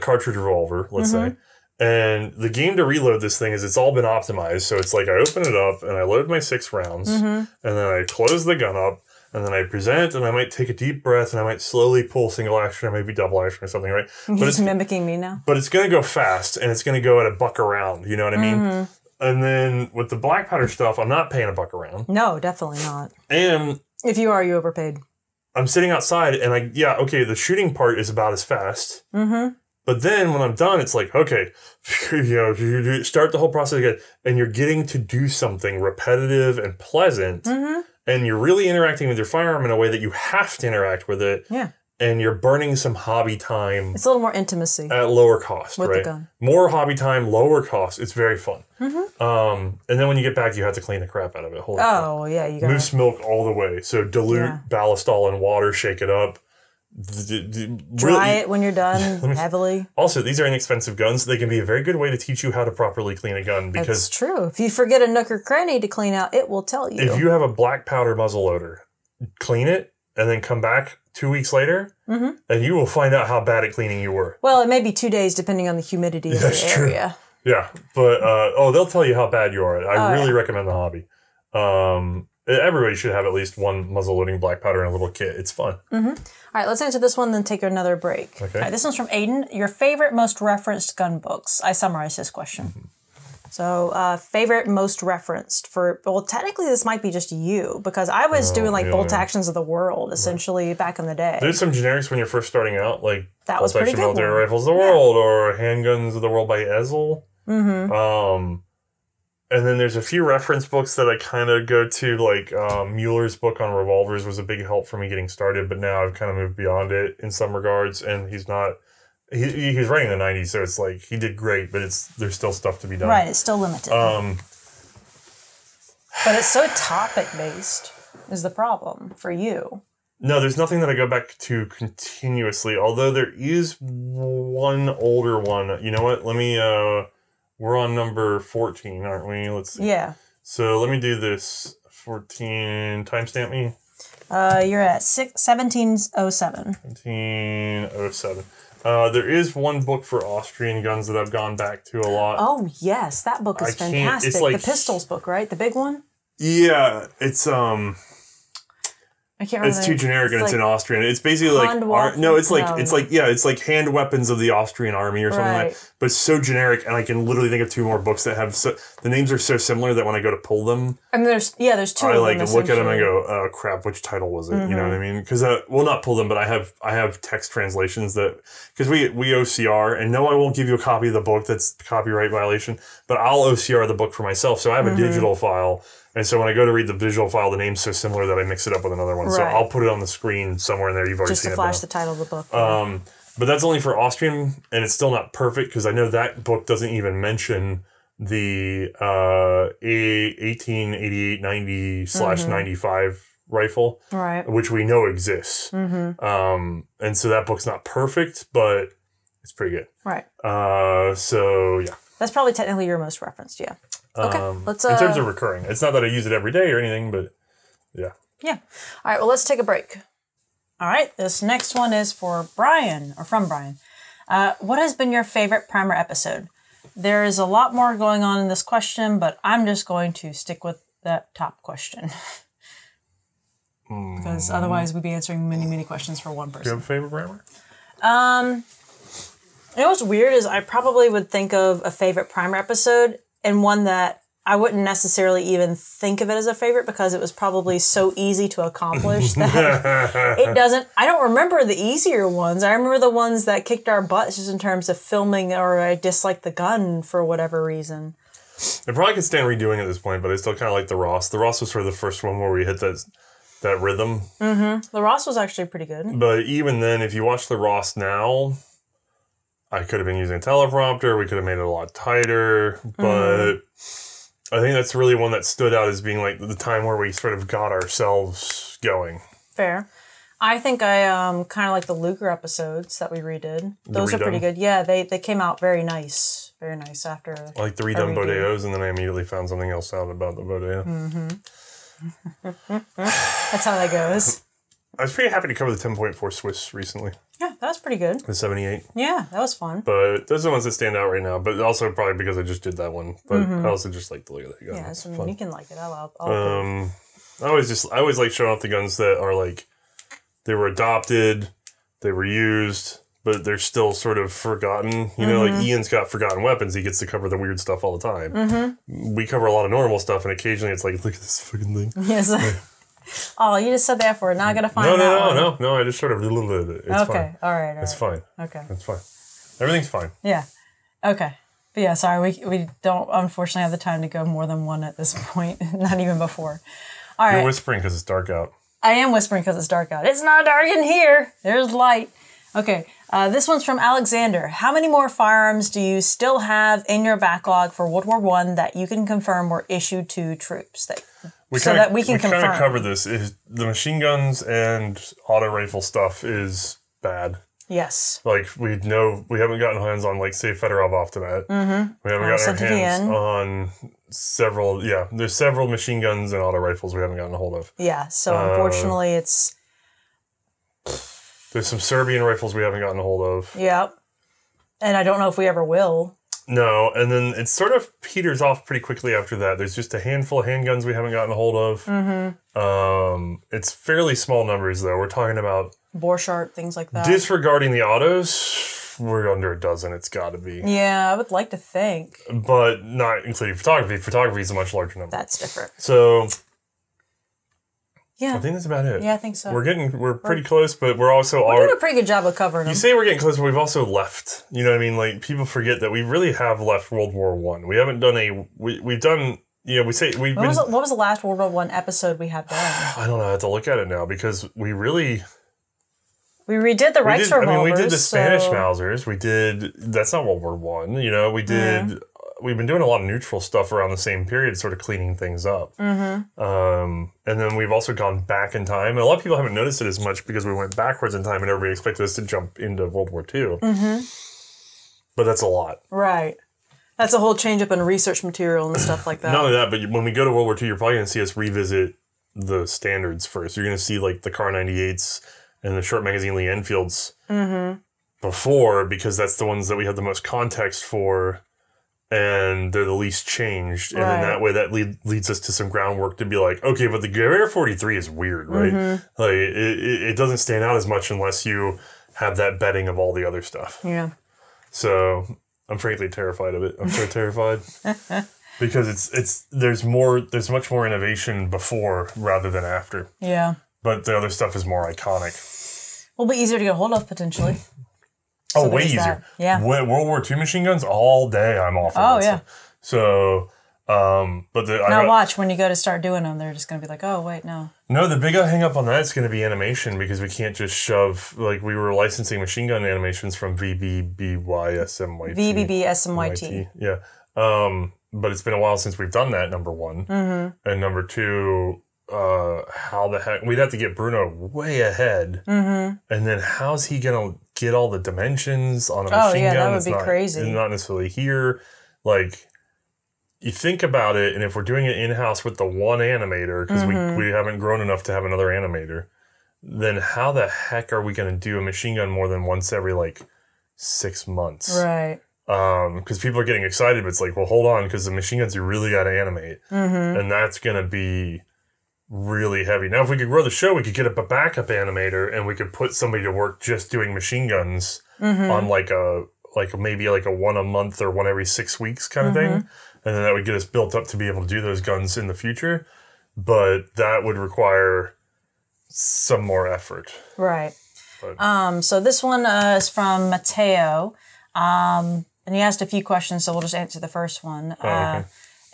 cartridge revolver, let's say. And the game to reload this thing is it's all been optimized. So it's like I open it up and I load my 6 rounds and then I close the gun up and then I present and I might take a deep breath and I might slowly pull single action or maybe double action or something, right? But it's mimicking me now. But it's going to go fast and it's going to go at a buck a round. You know what I mean? And then with the black powder stuff, I'm not paying a buck a round. No, definitely not. And if you are, you overpaid. I'm sitting outside and the shooting part is about as fast. But then when I'm done, it's like, okay, start the whole process again. And you're getting to do something repetitive and pleasant. And you're really interacting with your firearm in a way that you have to interact with it. Yeah. And you're burning some hobby time. It's a little more intimacy. At lower cost, right? With the gun. More hobby time, lower cost. It's very fun. And then when you get back, you have to clean the crap out of it. You got moose milk all the way. So dilute ballast all in water, shake it up. Dry it when you're done heavily. Also, these are inexpensive guns. They can be a very good way to teach you how to properly clean a gun. Because that's true. If you forget a nook or cranny to clean out, it will tell you. If you have a black powder muzzle loader, clean it and then come back 2 weeks later, and you will find out how bad at cleaning you were. Well, it may be 2 days depending on the humidity of the area. Yeah, but they'll tell you how bad you are. I really recommend the hobby. Everybody should have at least one muzzle loading black powder in a little kit. It's fun. All right, let's answer this one, then take another break. Okay. All right, this one's from Aiden. Your favorite, most referenced gun books. I summarized this question. So favorite most referenced for, well, technically this might be just you because I was doing like bolt actions of the world essentially back in the day. There's some generics when you're first starting out, like that was pretty good. Military Rifles of the World or Handguns of the World by Ezel. And then there's a few reference books that I kind of go to, like Mueller's book on revolvers was a big help for me getting started, but now I've kind of moved beyond it in some regards, and he's not. He was writing in the 90s, so it's like he did great, but there's still stuff to be done. Right, it's still limited. But it's so topic-based is the problem for you. No, there's nothing that I go back to continuously, although there is one older one. You know what? Let me... we're on number 14, aren't we? Let's see. Yeah. So let me do this. 14... Timestamp me. You're at 1707. 1707. There is one book for Austrian guns that I've gone back to a lot. Oh, yes. That book is fantastic. It's like, the pistols book, right? The big one? Yeah. It's, I can't remember. It's too generic and it's in Austrian. It's basically like, it's like hand weapons of the Austrian army or something like that. But it's so generic, and I can literally think of 2 more books that have, the names are so similar that when I go to pull them. And there's 2 of them. I like look at them and go, oh crap, which title was it? You know what I mean? Because, well, not pull them, but I have text translations that, because we OCR, and no, I won't give you a copy of the book, that's copyright violation, but I'll OCR the book for myself. So I have a digital file. And so when I go to read the visual file, the name's so similar that I mix it up with another one. Right. So I'll put it on the screen somewhere in there. You've already seen it. Just to flash the title of the book. But that's only for Austrian, and it's still not perfect because I know that book doesn't even mention the 1888-90/95 rifle, right? Which we know exists. And so that book's not perfect, but it's pretty good. Right. So, yeah. That's probably technically your most referenced, yeah. Okay, let's... in terms of recurring. It's not that I use it every day or anything, but yeah. Yeah. All right, well, let's take a break. All right, this next one is for Brian, or from Brian. What has been your favorite Primer episode? There is a lot more going on in this question, but I'm just going to stick with that top question. because otherwise we'd be answering many, many questions for one person. Do you have a favorite primer? You know what's weird is I probably would think of a favorite primer episode and one that I wouldn't necessarily even think of it as a favorite because it was probably so easy to accomplish that it doesn't, I don't remember the easier ones. I remember the ones that kicked our butts just in terms of filming, or I disliked the gun for whatever reason. I probably could stand redoing it at this point, but I still kind of like the Ross. The Ross was sort of the first one where we hit that rhythm. Mm-hmm. The Ross was actually pretty good. But even then, if you watch the Ross now, I could have been using a teleprompter. We could have made it a lot tighter, but... Mm-hmm. I think that's really one that stood out as being like the time where we sort of got ourselves going. Fair. I think I kind of like the Luger episodes that we redid. Those are pretty good. Yeah, they came out very nice. Very nice after. I like the redone Bodeos, and then I immediately found something else out about the Bodeo. Mm-hmm. That's how that goes. I was pretty happy to cover the 10.4 Swiss recently. Yeah, that was pretty good. The 78. Yeah, that was fun. But those are the ones that stand out right now. But also probably because I just did that one. But I also just like the look of that gun. Yeah, it's fun. You can like it. I always like showing off the guns that are like, they were adopted, they were used, but they're still sort of forgotten. You know, like Ian's got forgotten weapons. He gets to cover the weird stuff all the time. We cover a lot of normal stuff, and occasionally it's like, look at this fucking thing. Yes. Oh, you just said the F word. Now I gotta find out. No. I just sort of. It's okay. Fine. All right. It's fine. Okay. It's fine. Everything's fine. Yeah. Okay. But yeah, sorry. We don't unfortunately have the time to go more than one at this point. Not even before. All right. You're whispering because it's dark out. I am whispering because it's dark out. It's not dark in here. There's light. Okay. This one's from Alexander. How many more firearms do you still have in your backlog for World War I that you can confirm were issued to troops? We kind of cover this. The machine guns and auto rifle stuff is bad. Yes. Like we haven't gotten hands on like say Fedorov Avtomat. We haven't gotten our hands on several. Yeah, there's several machine guns and auto rifles we haven't gotten a hold of. Yeah. So unfortunately, it's there's some Serbian rifles we haven't gotten a hold of. Yep. And I don't know if we ever will. No, and then it sort of peters off pretty quickly after that. There's just a handful of handguns we haven't gotten a hold of. It's fairly small numbers, though. We're talking about... Borchardt, things like that. Disregarding the autos, we're under a dozen, it's got to be. Yeah, I would like to think. But not including photography. Photography is a much larger number. That's different. So... Yeah. I think that's about it. Yeah, I think so. We're pretty close, but we're also... We're doing a pretty good job of covering them. You say we're getting close, but we've also left. You know what I mean? Like, people forget that we really have left World War I. We haven't done a... We've done... You know, we say... What was the last World War I episode we had done? I don't know. I have to look at it now, because we really... We redid the Reichswehr revolvers. I mean, we did the Spanish Mausers. We did... That's not World War I. You know, we did... We've been doing a lot of neutral stuff around the same period, sort of cleaning things up. And then we've also gone back in time. And a lot of people haven't noticed it as much because we went backwards in time and everybody expected us to jump into World War II. But that's a lot. Right. That's a whole change up in research material and stuff like that. Not only that, but when we go to World War II, you're probably going to see us revisit the standards first. You're going to see like the Car 98s and the short magazine Lee Enfields before, because that's the ones that we have the most context for. And they're the least changed. And then that way that leads us to some groundwork to be like, okay, but the Gewehr 43 is weird, right? Like it doesn't stand out as much unless you have that bedding of all the other stuff. Yeah. So I'm frankly terrified of it. I'm so terrified. Because there's much more innovation before rather than after. Yeah. But the other stuff is more iconic. Will be easier to get a hold of potentially. Oh, so way easier. That. Yeah. World War II machine guns all day. I'm off. Oh yeah. Stuff. So, but watch when you go to start doing them, they're just going to be like, oh wait, no. No, the big hang up on that is going to be animation, because we can't just shove like we were licensing machine gun animations from VBBYSMYT. VBBSMYT. Yeah. But it's been a while since we've done that. Number one, and number two. How the heck we'd have to get Bruno way ahead, and then how's he gonna get all the dimensions on a machine gun? That would be crazy. Not necessarily here. Like you think about it, and if we're doing it in house with the one animator, because we haven't grown enough to have another animator, then how the heck are we gonna do a machine gun more than once every like 6 months? Right. Because people are getting excited, but it's like, well, hold on, because the machine guns you really got to animate, and that's gonna be really heavy. Now, if we could grow the show, we could get a backup animator and we could put somebody to work just doing machine guns on like maybe a one a month or one every 6 weeks kind of thing. And then that would get us built up to be able to do those guns in the future. But that would require some more effort. Right. But. So this one is from Mateo. And he asked a few questions, so we'll just answer the first one. Oh,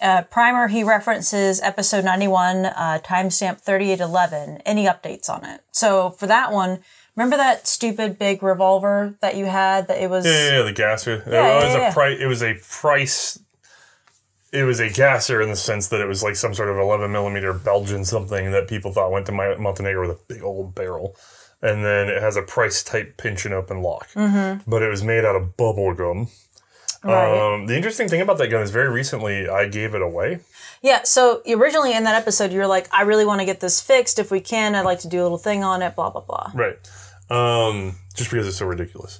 okay. Primer, he references episode 91, timestamp 3811. Any updates on it? So for that one, remember that stupid big revolver that you had? That it was the gasser. It was a gasser in the sense that it was like some sort of 11 millimeter Belgian something that people thought went to Montenegro with a big old barrel. And then it has a price type pinch and open lock. But it was made out of bubble gum. Right. The interesting thing about that gun is very recently I gave it away. Yeah, so originally in that episode, you were like, I really want to get this fixed. If we can, I'd like to do a little thing on it, blah, blah, blah. Right. Just because it's so ridiculous.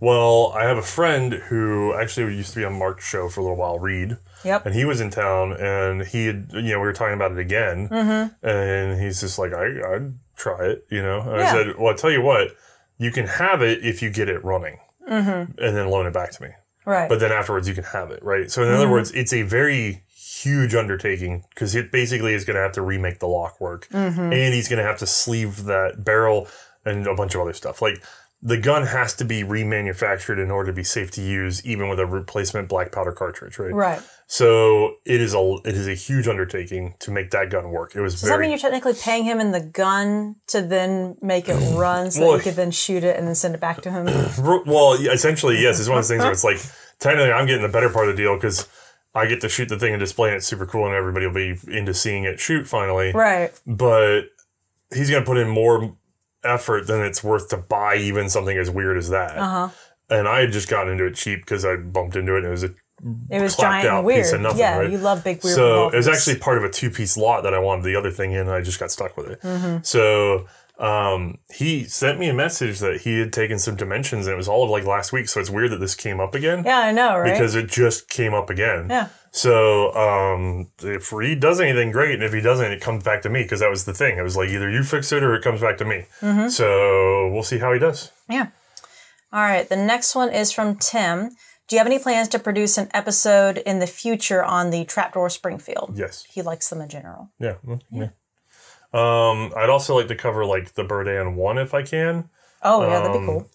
Well, I have a friend who actually used to be on Mark's show for a little while, Reed. And he was in town, and he had, you know, we were talking about it again. And he's just like, I'd try it, you know. And I said, well, I'll tell you what, you can have it if you get it running. And then loan it back to me. Right. But then afterwards, you can have it, right? So in other words, it's a very huge undertaking because it basically is going to have to remake the lock work. And he's going to have to sleeve that barrel and a bunch of other stuff. Like, the gun has to be remanufactured in order to be safe to use, even with a replacement black powder cartridge, right? Right. So it is a huge undertaking to make that gun work. It was. Does that mean you're technically paying him in the gun to then make it run, so that he could then shoot it and then send it back to him? Well, essentially, yes. It's one of those things where it's like, technically, I'm getting the better part of the deal because I get to shoot the thing and display it. It's super cool, and everybody will be into seeing it shoot finally. Right. But he's going to put in more effort than it's worth to buy even something as weird as that. And I had just gotten into it cheap because I bumped into it and it was giant and weird piece of nothing, right? You love big weird revolvers. It was actually part of a two-piece lot that I wanted the other thing in, and I just got stuck with it. So he sent me a message that he had taken some dimensions, and it was all of like last week, so it's weird that this came up again. I know, right? Because it just came up again. So if Reed does anything, great, and if he doesn't, it comes back to me, because that was the thing. It was like, either you fix it or it comes back to me. So we'll see how he does. All right, the next one is from Tim. Do you have any plans to produce an episode in the future on the Trapdoor Springfield? Yes. He likes them in general. Yeah. I'd also like to cover, like, the Burdan one if I can. Yeah, that'd be cool.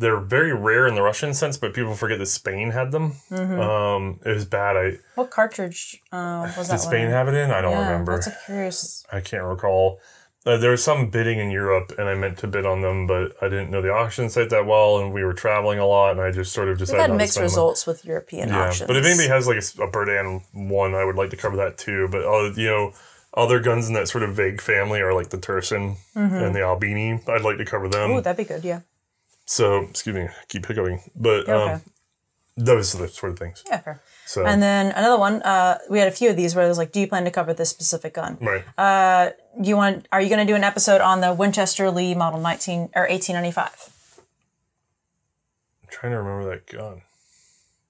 They're very rare in the Russian sense, but people forget that Spain had them. It was bad. What cartridge was that? Did Spain have it in? I don't remember. That's curious. I can't recall. There was some bidding in Europe, and I meant to bid on them, but I didn't know the auction site that well, and we were traveling a lot, and I just sort of decided. We've had mixed results with European auctions. But if anybody has like a Burdan one, I would like to cover that too. But other guns in that sort of vague family are like the Tursin and the Albini. I'd like to cover them. Oh, that'd be good. Yeah. So, excuse me, I keep hiccuping, but those are the sort of things. Yeah, fair. So. And then another one, we had a few of these where it was like, do you plan to cover this specific gun? Right. Are you going to do an episode on the Winchester Lee Model 1895? I'm trying to remember that gun.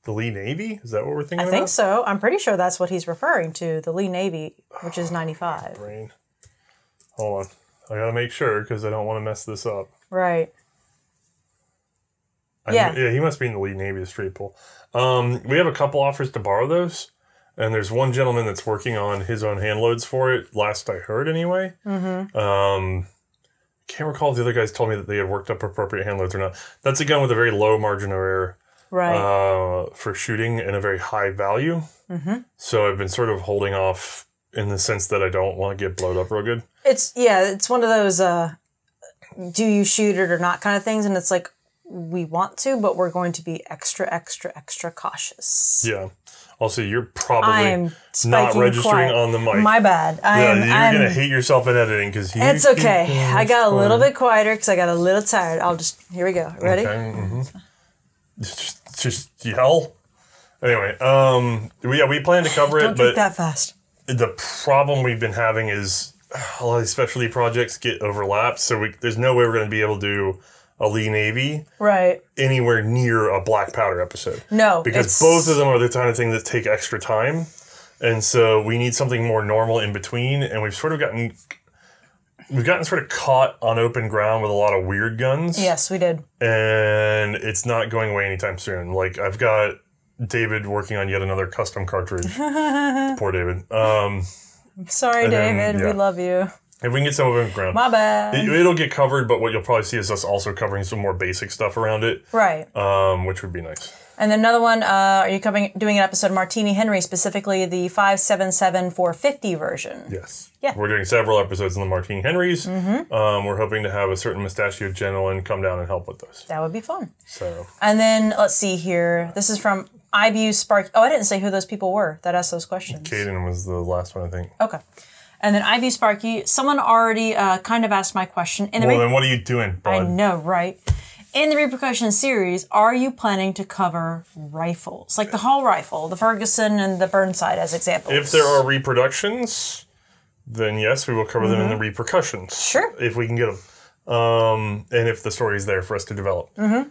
The Lee Navy? Is that what we're thinking about? I think so. I'm pretty sure that's what he's referring to, the Lee Navy, which is 95. Brain. Hold on. I got to make sure because I don't want to mess this up. Right. Yeah, he must be in the Lee Navy straight pool. We have a couple offers to borrow those, and there's one gentleman that's working on his own hand loads for it, last I heard anyway. I can't recall if the other guys told me that they had worked up appropriate hand loads or not. That's a gun with a very low margin of error for shooting and a very high value. So I've been sort of holding off in the sense that I don't want to get blowed up real good. It's one of those do you shoot it or not kind of things, and it's like, we want to, but we're going to be extra, extra, extra cautious. Yeah. Also, you're probably not registering on the mic. My bad. You're going to hate yourself in editing because it's okay. I got a little bit quieter because I got a little tired. Here we go. Ready? Okay. Just yell. Anyway, we plan to cover it. Don't do that fast. The problem we've been having is a lot of these specialty projects get overlapped, so there's no way we're going to be able to do a Lee Navy anywhere near a black powder episode. No. Because both of them are the kind of thing that take extra time. And so we need something more normal in between. And we've sort of gotten we've gotten sort of caught on open ground with a lot of weird guns. Yes, we did. And it's not going away anytime soon. Like, I've got David working on yet another custom cartridge. Poor David. I'm sorry, David. Then, yeah. We love you. If we can get some open ground. My bad. It'll get covered, but what you'll probably see is us also covering some more basic stuff around it. Right. Which would be nice. And then another one, are you doing an episode of Martini Henry, specifically the 577/450 version? Yes. Yeah. We're doing several episodes on the Martini Henrys. Mm-hmm. We're hoping to have a certain mustachioed gentleman come down and help with those. That would be fun. So. And then, let's see here. This is from IBU Sparky. Oh, I didn't say who those people were that asked those questions. Caden was the last one, I think. Okay. And then IBU Sparky. Someone already kind of asked my question. Well, then what are you doing, bud? I know, right? In the Repercussion series, are you planning to cover rifles? Like the Hall rifle, the Ferguson, and the Burnside as examples. If there are reproductions, then yes, we will cover them in the Repercussions. Sure. If we can get them. And if the story is there for us to develop. Mm-hmm.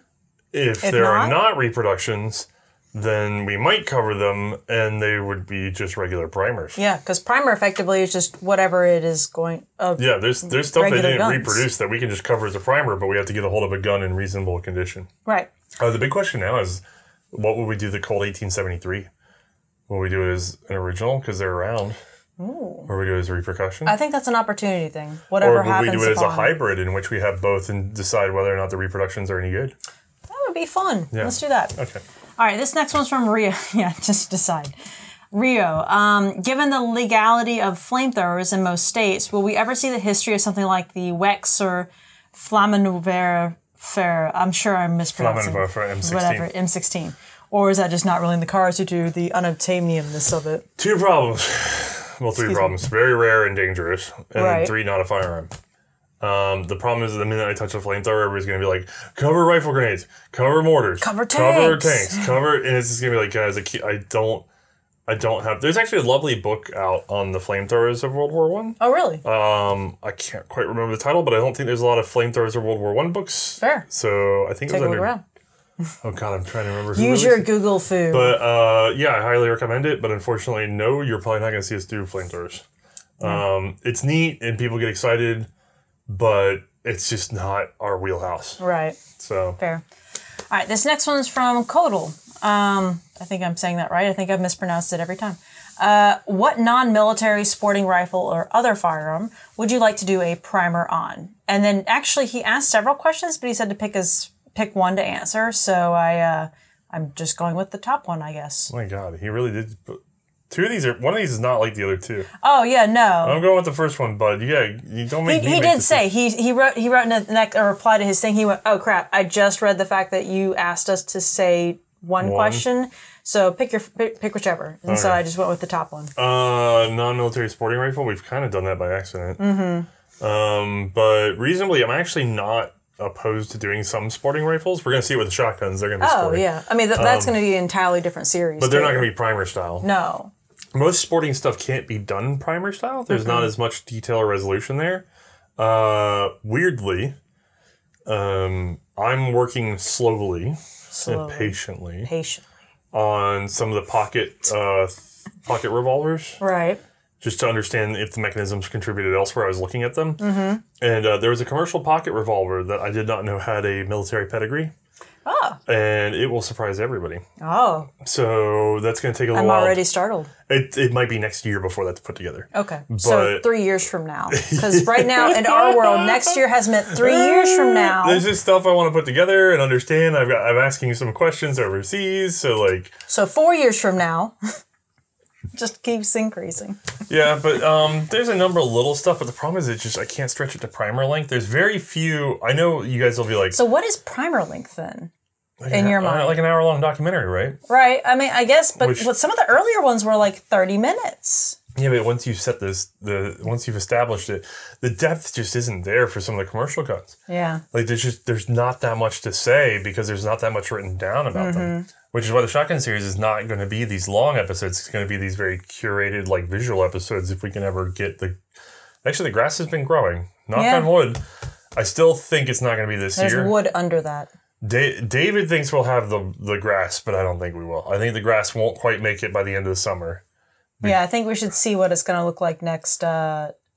If there are not reproductions, then we might cover them, and they would be just regular primers. Yeah, because primer effectively is just whatever it is going... yeah, there's stuff they didn't reproduce that we can just cover as a primer, but we have to get a hold of a gun in reasonable condition. Right. The big question now is, what would we do the Colt 1873? Will we do it as an original, because they're around? Ooh. Or we do it as a repercussion? I think that's an opportunity thing. Whatever happens. Or would we do it as a hybrid, in which we have both and decide whether or not the reproductions are any good? That would be fun. Yeah. Let's do that. Okay. All right, this next one's from Rio. Yeah, just decide. Rio, given the legality of flamethrowers in most states, will we ever see the history of something like the Wex or Flammenwerfer? I'm sure I'm mispronouncing. Flammenwerfer M16. Whatever, M16. Or is that just not really in the cars due to the unobtainiumness of it? Two problems. Well, three problems. Very rare and dangerous. And right. Three, not a firearm. The problem is that the minute I touch a flamethrower, everybody's going to be like, cover rifle grenades, cover mortars, cover tanks, and it's just going to be like, guys, I don't have, there's actually a lovely book out on the flamethrowers of World War I. Oh, really? I can't quite remember the title, but I don't think there's a lot of flamethrowers of World War I books. Fair. So I think it was under... Oh, God, I'm trying to remember. Use your Google food. But, yeah, I highly recommend it, but unfortunately, no, you're probably not going to see us do flamethrowers. It's neat, and people get excited. But it's just not our wheelhouse. Right. So. Fair. All right, this next one's from Kodal. I think I'm saying that right. I think I've mispronounced it every time. What non-military sporting rifle or other firearm would you like to do a primer on? And then actually he asked several questions, but he said to pick one to answer. So I'm just going with the top one, I guess. Oh my God, he really did... Two of these are, one of these is not like the other two. Oh yeah, no. I'm going with the first one, bud. Yeah, you don't make. He did say he wrote in a reply to his thing. He went, oh crap! I just read the fact that you asked us to say one question, so pick whichever. And so I just went with the top one. Non-military sporting rifle. We've kind of done that by accident. Mm-hmm. But reasonably, I'm actually not opposed to doing some sporting rifles. We're going to see it with the shotguns. They're going to be sporting. Oh yeah, I mean that's going to be an entirely different series. But they're not going to be primer style. No. Most sporting stuff can't be done primer style. There's not as much detail or resolution there. Weirdly, I'm working slowly and patiently on some of the pocket revolvers. Right. Just to understand if the mechanisms contributed elsewhere, I was looking at them. Mm-hmm. And there was a commercial pocket revolver that I did not know had a military pedigree. Oh. And it will surprise everybody. Oh. So that's going to take a little while. I'm already startled. It might be next year before that's put together. Okay. But so 3 years from now. Because right now in our world, next year has meant 3 years from now. There's just stuff I want to put together and understand. I'm asking some questions overseas. So 4 years from now. Just keeps increasing. Yeah, but there's a number of little stuff, but the problem is I can't stretch it to primer length. There's very few. I know you guys will be like... So what is primer length then? Like in your mind? Like an hour-long documentary, right? Right. I mean, I guess, but some of the earlier ones were like 30 minutes. Yeah, but once you've set this, once you've established it, the depth just isn't there for some of the commercial cuts. Yeah. Like there's not that much to say because there's not that much written down about them. Which is why the Shotgun series is not going to be these long episodes. It's going to be these very curated, like, visual episodes if we can ever get the... Actually, the grass has been growing. Knock on wood. I still think it's not going to be this year. There's wood under that. David thinks we'll have the grass, but I don't think we will. I think the grass won't quite make it by the end of the summer. Yeah, I think we should see what it's going to look like next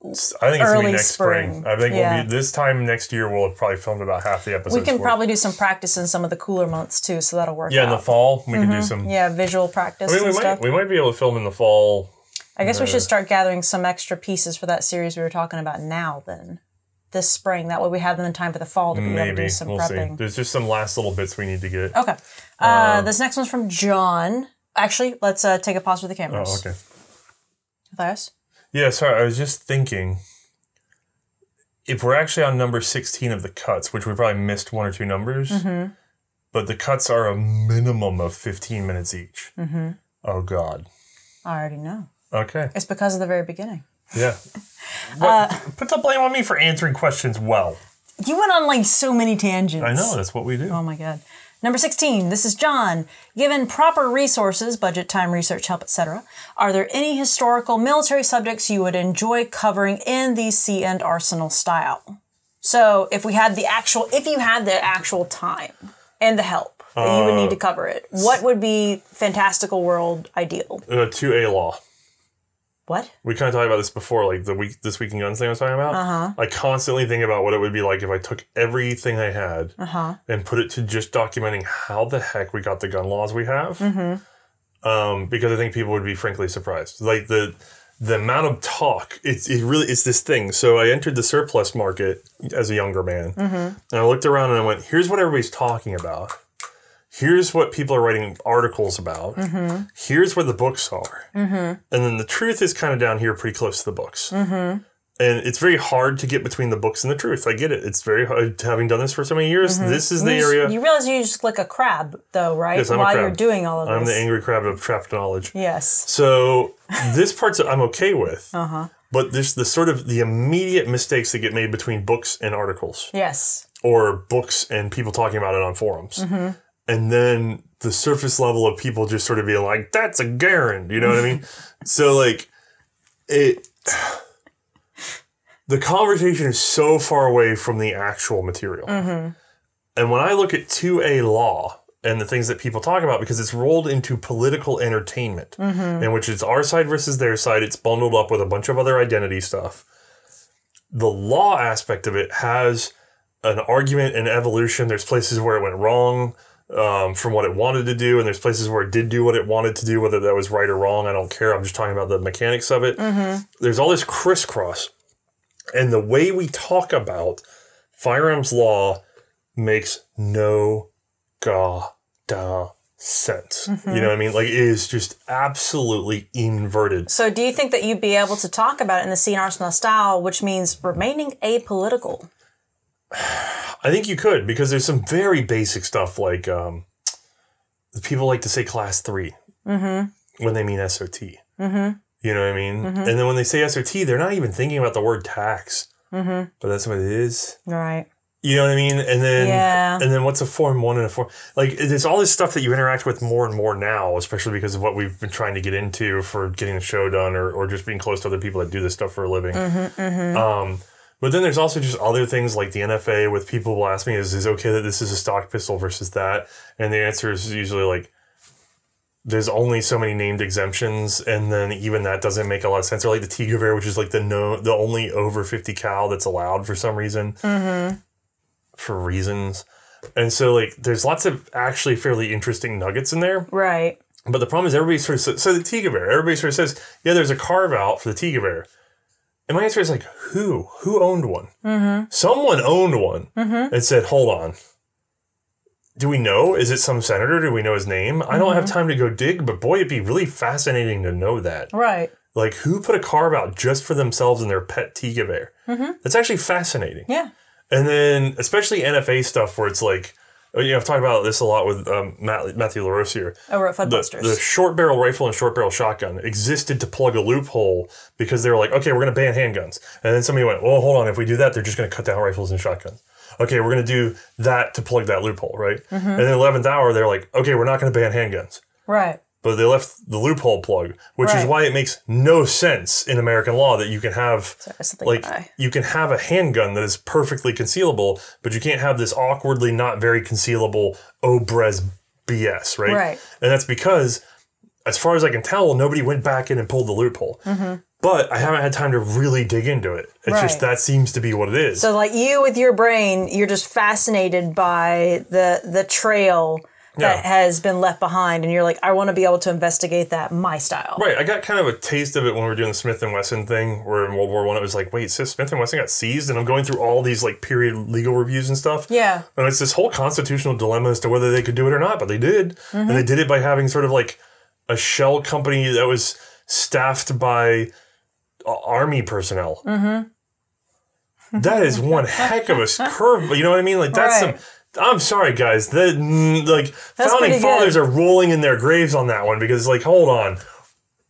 I think it's going to be next spring. I think we'll be, this time next year, we'll have probably filmed about half the episodes. We can probably do some practice in some of the cooler months too, so that'll work out. In the fall, we can do some visual practice. I mean, we might be able to film in the fall. I guess we should start gathering some extra pieces for that series we were talking about now then. This spring. That way we have them in time for the fall to be able to do some prepping. See. There's just some last little bits we need to get. Okay. This next one's from John. Actually, let's take a pause with the cameras. Oh, okay. Matthias? Yeah, sorry. I was just thinking, if we're actually on number 16 of the cuts, which we probably missed one or two numbers, but the cuts are a minimum of 15 minutes each. Oh, God. I already know. Okay. It's because of the very beginning. Yeah. Put the blame on me for answering questions well. You went on like so many tangents. I know, that's what we do. Oh my God. Number 16, this is John. Given proper resources, budget, time, research, help, etc., are there any historical military subjects you would enjoy covering in the Sea and Arsenal style? So if we had the actual, if you had the actual time and the help that you would need to cover it, what would be fantastical world ideal? 2A law. What? We kind of talked about this before, like the This Week in Guns thing I was talking about. I constantly think about what it would be like if I took everything I had and put it to just documenting how the heck we got the gun laws we have. Because I think people would be frankly surprised. Like the amount of talk, it's this thing. So I entered the surplus market as a younger man. And I looked around and I went, here's what everybody's talking about. Here's what people are writing articles about. Here's where the books are. And then the truth is kind of down here pretty close to the books. And it's very hard to get between the books and the truth. I get it. It's very hard. Having done this for so many years, this is the area. You realize you just like a crab, though, right? Yes, I'm a crab. While you're doing all of this. I'm the angry crab of trapped knowledge. Yes. So this part's I'm okay with. But there's the sort of the immediate mistakes that get made between books and articles. Yes. Or books and people talking about it on forums. And then the surface level of people just sort of being like, that's a Garand, you know what I mean? So, like, the conversation is so far away from the actual material. And when I look at 2A law and the things that people talk about, because it's rolled into political entertainment, in which it's our side versus their side, it's bundled up with a bunch of other identity stuff. The law aspect of it has an argument and evolution. There's places where it went wrong. From what it wanted to do, and there's places where it did do what it wanted to do, whether that was right or wrong, I don't care. I'm just talking about the mechanics of it. There's all this crisscross. And the way we talk about firearms law makes no goddamn sense. You know what I mean? Like, it is just absolutely inverted. So do you think that you'd be able to talk about it in the Sea and Arsenal style, which means remaining apolitical? I think you could, because there's some very basic stuff, like people like to say class 3 when they mean SOT. You know what I mean? And then when they say SOT, they're not even thinking about the word tax. But that's what it is. Right. You know what I mean? And then what's a Form 1 and a Form? Like, there's all this stuff that you interact with more and more now, especially because of what we've been trying to get into for getting the show done, or just being close to other people that do this stuff for a living. But then there's also just other things like the NFA, with people will ask me, is it okay that this is a stock pistol versus that? And the answer is usually like, there's only so many named exemptions, and then even that doesn't make a lot of sense. Or like the T-Gewehr, which is like the only over 50 cal that's allowed for some reason. For reasons. And so, like, there's lots of actually fairly interesting nuggets in there. Right. But the problem is everybody sort of says, so the T-Gewehr, everybody sort of says, yeah, there's a carve out for the T-Gewehr. And my answer is like, who? Who owned one? Someone owned one and said, hold on. Do we know? Is it some senator? Do we know his name? I don't have time to go dig, but boy, it'd be really fascinating to know that. Right. Like, who put a carve out just for themselves and their pet T-Gewehr? That's actually fascinating. Yeah. And then especially NFA stuff, where it's like, you know, I've talked about this a lot with Matthew LaRosier. Over at Fudbusters. The short barrel rifle and short barrel shotgun existed to plug a loophole, because they were like, okay, we're going to ban handguns. And then somebody went, well, hold on. If we do that, they're just going to cut down rifles and shotguns. Okay, we're going to do that to plug that loophole, right? And in the 11th hour, they're like, okay, we're not going to ban handguns. Right. But they left the loophole plug, which is why it makes no sense in American law that you can have, like, you can have a handgun that is perfectly concealable, but you can't have this awkwardly not very concealable Obrez BS, right? Right. And that's because, as far as I can tell, nobody went back in and pulled the loophole. But I haven't had time to really dig into it. It's right. Just that seems to be what it is. So like you with your brain, you're just fascinated by the trail that has been left behind. And you're like, I want to be able to investigate that my style. Right. I got kind of a taste of it when we were doing the Smith & Wesson thing, where in World War I, it was like, wait, Smith & Wesson got seized? And I'm going through all these like period legal reviews and stuff. Yeah. And it's this whole constitutional dilemma as to whether they could do it or not, but they did. Mm-hmm. And they did it by having sort of like a shell company that was staffed by army personnel. Mm-hmm. That is one heck of a curve. You know what I mean? Like that's right. I'm sorry, guys. Like that's founding fathers are rolling in their graves on that one, because like, hold on,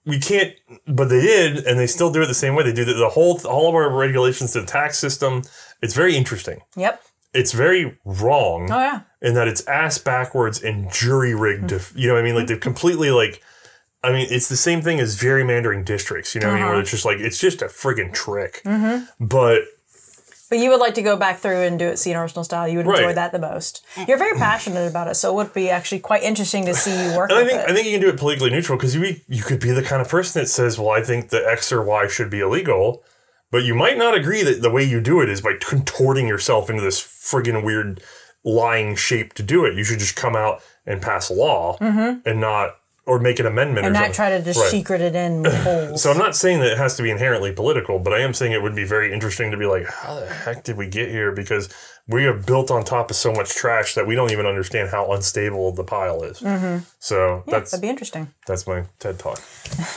we can't. But they did, and they still do it the same way. They do the whole all of our regulations to the tax system. It's very interesting. Yep. It's very wrong. Oh yeah. In that it's ass backwards and jury rigged. Mm-hmm. You know what I mean? Like they've completely like. I mean, it's the same thing as gerrymandering districts, you know what I mean? Where it's just like, it's just a friggin' trick. Mm-hmm. But you would like to go back through and do it Sea and Arsenal style. You would enjoy that the most. You're very passionate about it, so it would be actually quite interesting to see you work. And I think you can do it politically neutral, because you could be the kind of person that says, well, I think the X or Y should be illegal, but you might not agree that the way you do it is by contorting yourself into this friggin' weird lying shape to do it. You should just come out and pass a law and not... Or make an amendment or something. And not try to just secret it in with holes. So I'm not saying that it has to be inherently political, but I am saying it would be very interesting to be like, how the heck did we get here? Because we are built on top of so much trash that we don't even understand how unstable the pile is. Mm-hmm. So yeah, that'd be interesting. That's my TED Talk.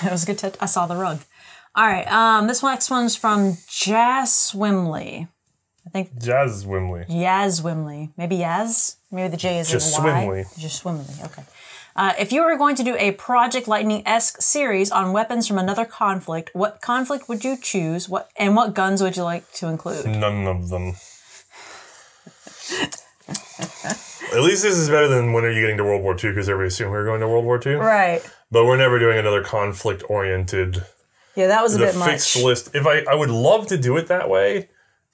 That was a good TED. I saw the rug. All right. This next one's from Jazz Swimley. I think Jazz Swimley. Jazz Swimley. Maybe Yaz? Maybe the J is in Y. Just Swimley. Just Swimley. Okay. If you were going to do a Project Lightning-esque series on weapons from another conflict, what conflict would you choose? What guns would you like to include? None of them. At least this is better than when are you getting to World War II, because everybody assumed we were going to World War II. Right. But we're never doing another conflict-oriented. Yeah, that was a bit much. Fixed list. If I would love to do it that way.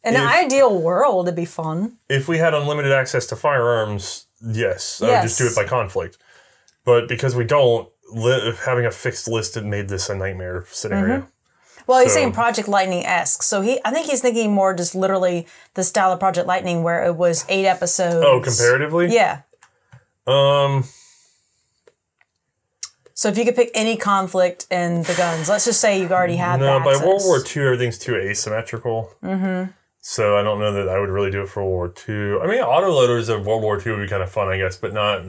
In an ideal world, it'd be fun. If we had unlimited access to firearms, yes. I would just do it by conflict. But because we don't, having a fixed list it made this a nightmare scenario. Well, he's saying Project Lightning-esque. So I think he's thinking more just literally the style of Project Lightning where it was 8 episodes. Oh, comparatively? Yeah. So if you could pick any conflict and the guns, let's just say you already had that. No, by World War II, everything's too asymmetrical. Mm-hmm. So I don't know that I would really do it for World War II. I mean, autoloaders of World War II would be kind of fun, I guess, but not...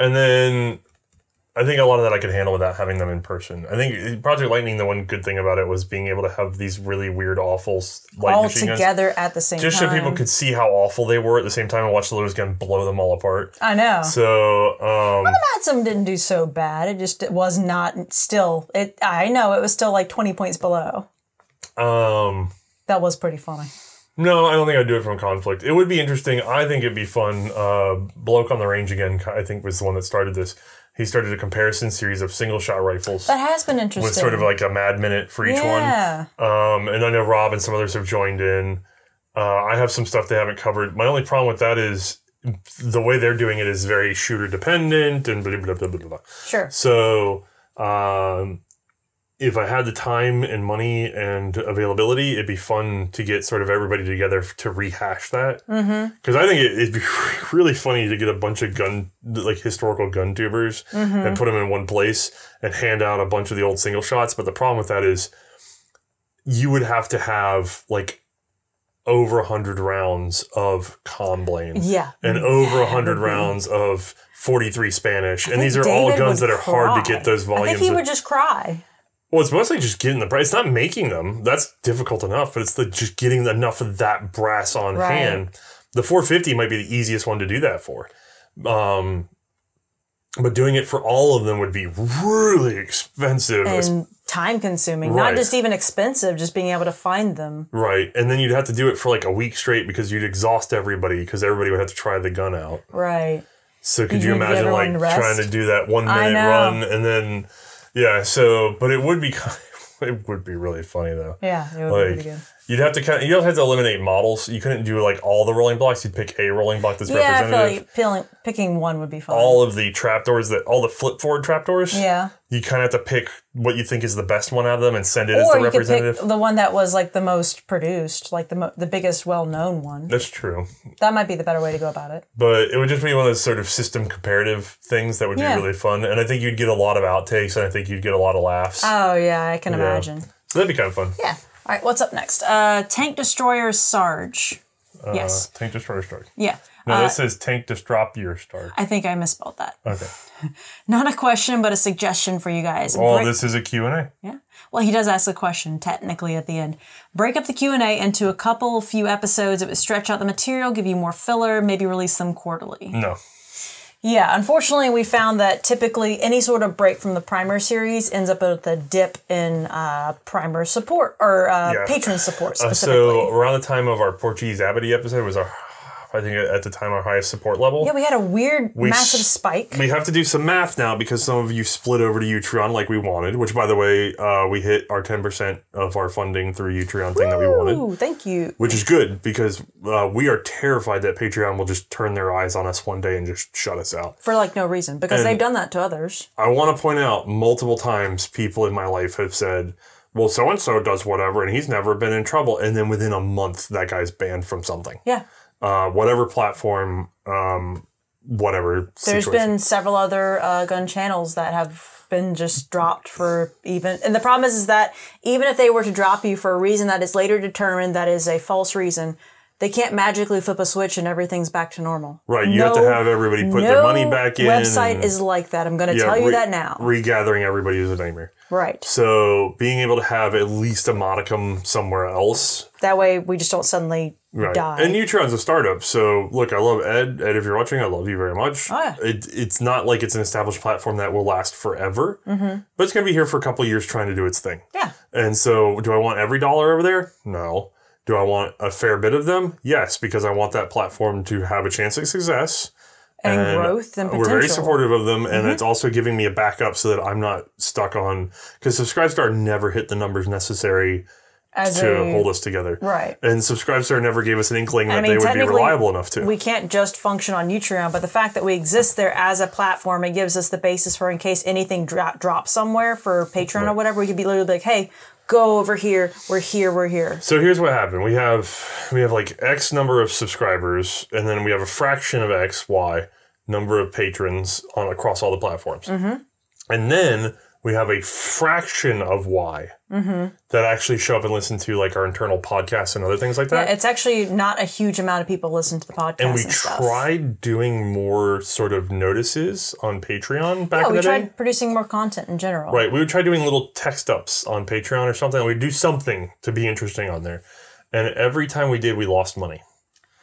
And then I think a lot of that I could handle without having them in person. I think Project Lightning, the one good thing about it was being able to have these really weird, awful light machine guns. All together at the same time. Just so people could see how awful they were at the same time and watch the Lotus gun blow them all apart. I know. So, well, the Maxim didn't do so bad. It just was not still. I know, it was still like 20 points below. That was pretty funny. No, I don't think I'd do it from conflict. It would be interesting. I think it'd be fun. Bloke on the Range Again, I think, was the one that started this. He started a comparison series of single-shot rifles. That has been interesting. With sort of like a mad minute for each one. And I know Rob and some others have joined in. I have some stuff they haven't covered. My only problem with that is the way they're doing it is very shooter-dependent and blah, blah, blah, blah, blah. Sure. So... If I had the time and money and availability, it'd be fun to get sort of everybody together to rehash that. Because I think it'd be really funny to get a bunch of historical gun tubers and put them in one place and hand out a bunch of the old single shots. But the problem with that is you would have to have like over 100 rounds of Comblain. Yeah. And over 100 rounds of 43 Spanish. And these are all guns that are hard to get those volumes. I think he would just cry. Well, it's mostly just getting the brass. It's not making them. That's difficult enough, but it's just getting enough of that brass on hand. The 450 might be the easiest one to do that for. But doing it for all of them would be really expensive. And time-consuming. Not just even expensive, just being able to find them. Right. And then you'd have to do it for like a week straight because you'd exhaust everybody because everybody would have to try the gun out. Right. So could you imagine like trying to do that 1-minute run and then... Yeah, so, but it would be really funny, though. Yeah, it would be pretty good. You'd have to kind of, you'd have to eliminate models. You couldn't do like all the rolling blocks. You'd pick a rolling block that's representative. Yeah, I feel like picking one would be fun. All of the trapdoors, all the flip forward trapdoors. Yeah. You kind of have to pick what you think is the best one out of them and send it as the representative. Could pick the one that was like the most produced, like the biggest well-known one. That's true. That might be the better way to go about it. But it would just be one of those sort of system comparative things that would be really fun. And I think you'd get a lot of outtakes and I think you'd get a lot of laughs. Oh, yeah, I can imagine. So that'd be kind of fun. Yeah. All right, what's up next? Tank Destroyer Sarge. Yes. Tank Destroyer Sarge. Yeah. No, this says Tank Destroyer Sarge. I think I misspelled that. Okay. Not a question, but a suggestion for you guys. Oh, this is a Q&A? Yeah. Well, he does ask a question technically at the end. Break up the Q&A into a few episodes. It would stretch out the material, give you more filler, maybe release them quarterly. No. Yeah, unfortunately, we found that typically any sort of break from the primer series ends up with a dip in primer support or patron support specifically. So around the time of our Portuguese Abadi episode was our, I think at the time, our highest support level. Yeah, we had a weird massive spike. We have to do some math now because some of you split over to Utreon like we wanted, which, by the way, we hit our 10% of our funding through Utreon thing that we wanted. Thank you. Which is good because we are terrified that Patreon will just turn their eyes on us one day and just shut us out. For like no reason because they've done that to others. I want to point out multiple times people in my life have said, well, so-and-so does whatever and he's never been in trouble. And then within a month, that guy's banned from something. Yeah. Whatever platform, whatever situation. There's been several other gun channels that have been just dropped for even... And the problem is that even if they were to drop you for a reason that is later determined that is a false reason, they can't magically flip a switch and everything's back to normal. Right. You have to have everybody put their money back in. No website is like that. I'm going to tell you that now. Regathering everybody is a nightmare. Right. So being able to have at least a modicum somewhere else. That way we just don't suddenly... Right. Die. And Utreon's a startup, so look, I love Ed. Ed, if you're watching, I love you very much. Oh, yeah. It's not like it's an established platform that will last forever, but it's going to be here for a couple of years trying to do its thing. Yeah. And so do I want every dollar over there? No. Do I want a fair bit of them? Yes, because I want that platform to have a chance at success. And growth and potential. We're very supportive of them, and it's also giving me a backup so that I'm not stuck on... Because Subscribestar never hit the numbers necessary to hold us together. Right. And Subscribestar never gave us an inkling that they would be reliable enough to. We can't just function on Utreon, but the fact that we exist there as a platform, it gives us the basis for in case anything drops somewhere for Patreon or whatever, we could be literally like, hey, go over here, we're here, we're here. So here's what happened. We have like X number of subscribers, and then we have a fraction of X, Y number of patrons across all the platforms. And then... we have a fraction of why that actually show up and listen to like our internal podcasts and other things like that. Yeah, it's actually not a huge amount of people listen to the podcast. And we tried doing more sort of notices on Patreon back in the day. We tried producing more content in general. Right. We would try doing little text ups on Patreon or something. We'd do something to be interesting on there. And every time we did, we lost money.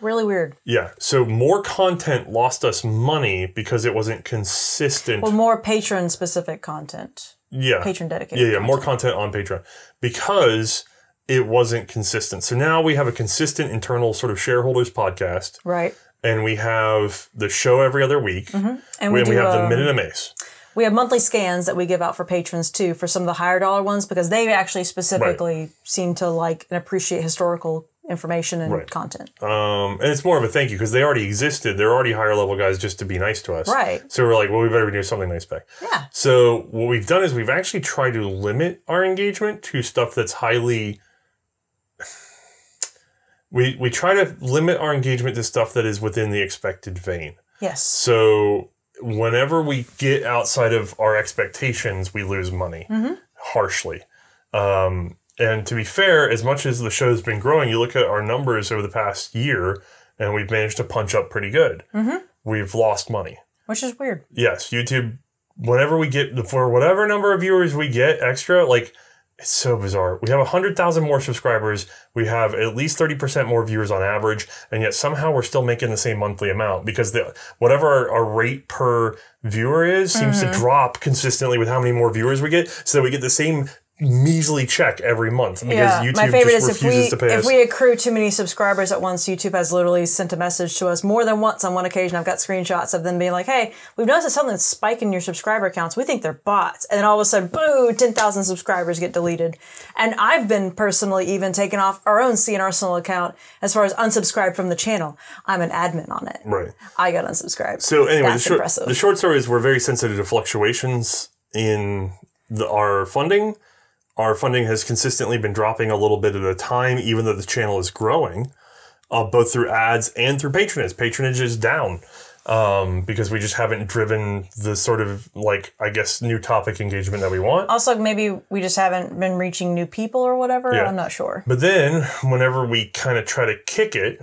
Really weird. Yeah. So more content lost us money because it wasn't consistent. Well, more patron-specific content. Yeah. Patron-dedicated. Yeah, yeah. Content. More content on Patreon because it wasn't consistent. So now we have a consistent internal sort of shareholders podcast. Right. And we have the show every other week. And we have the Minute Amaze. We have monthly scans that we give out for patrons, too, for some of the higher dollar ones because they actually specifically seem to like and appreciate historical information and content. And it's more of a thank you because they already existed. They're already higher level guys just to be nice to us. Right. So we're like, well, we better do something nice back. Yeah. So what we've done is we've actually tried to limit our engagement to stuff that's highly... We try to limit our engagement to stuff that is within the expected vein. Yes. So whenever we get outside of our expectations, we lose money harshly. And to be fair, as much as the show's been growing, you look at our numbers over the past year, and we've managed to punch up pretty good. We've lost money. Which is weird. Yes. YouTube, whenever we get, for whatever number of viewers we get extra, like, it's so bizarre. We have 100,000 more subscribers. We have at least 30% more viewers on average, and yet somehow we're still making the same monthly amount because whatever our rate per viewer is seems to drop consistently with how many more viewers we get, so that we get the same measly check every month because YouTube my favorite just is refuses to pay us. If we accrue too many subscribers at once, YouTube has literally sent a message to us more than once on one occasion. I've got screenshots of them being like, hey, we've noticed that something's spiking your subscriber counts. We think they're bots. And then all of a sudden, boo, 10,000 subscribers get deleted. And I've been personally even taken off our own CN Arsenal account as far as unsubscribed from the channel. I'm an admin on it. Right. I got unsubscribed. So anyway, the short story is we're very sensitive to fluctuations in our funding. Our funding has consistently been dropping a little bit at a time, even though the channel is growing, both through ads and through patronage. Patronage is down because we just haven't driven the sort of, like, I guess, new topic engagement that we want. Also, maybe we just haven't been reaching new people or whatever. Yeah. I'm not sure. But then whenever we kind of try to kick it,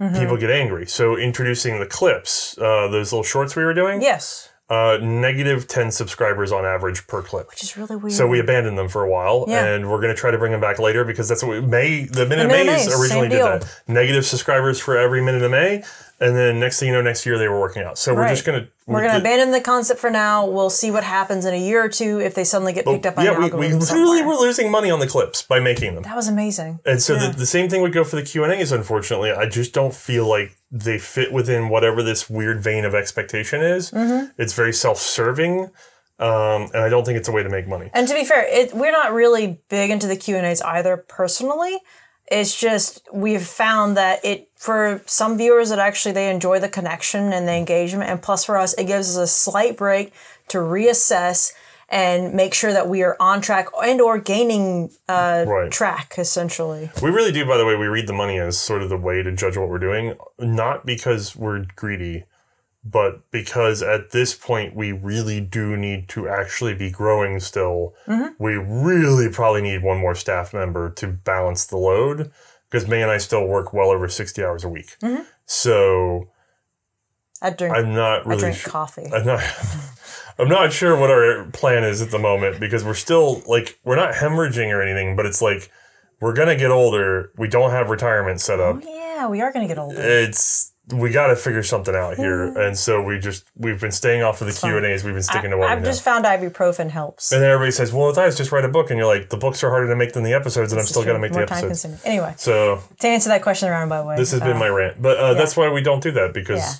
people get angry. So introducing the clips, those little shorts we were doing. Yes. Negative 10 subscribers on average per clip. Which is really weird. So we abandoned them for a while, and we're going to try to bring them back later because that's what we, the Minute of May originally did that. Negative subscribers for every Minute of May, and then next thing you know, next year they were working out. So we're just going to... We're going to abandon the concept for now. We'll see what happens in a year or two if they suddenly get picked up by an algorithm. Yeah, we literally were losing money on the clips by making them. That was amazing. And so the same thing would go for the Q&As, unfortunately. I just don't feel like they fit within whatever this weird vein of expectation is. It's very self-serving. And I don't think it's a way to make money. And to be fair, we're not really big into the Q&As either personally. It's just we've found that for some viewers that actually they enjoy the connection and the engagement. And plus for us, it gives us a slight break to reassess and make sure that we are on track and or gaining track, essentially. We really do, by the way, we read the money as sort of the way to judge what we're doing. Not because we're greedy, but because at this point, we really do need to actually be growing still. We really probably need one more staff member to balance the load because May and I still work well over 60 hours a week. So I drink coffee. I'm not sure what our plan is at the moment because we're still, like, we're not hemorrhaging or anything, but it's like we're going to get older. We don't have retirement set up. Oh, yeah, we are going to get older. We got to figure something out here. And so we've been staying off of the Q&As. We've been sticking to what I've just found ibuprofen helps. And then everybody says, well, if I just write a book, and you're like, the books are harder to make than the episodes, and I'm still going to make the episodes. Anyway, so to answer that question around, by the way. This has been my rant. But that's why we don't do that because... Yeah.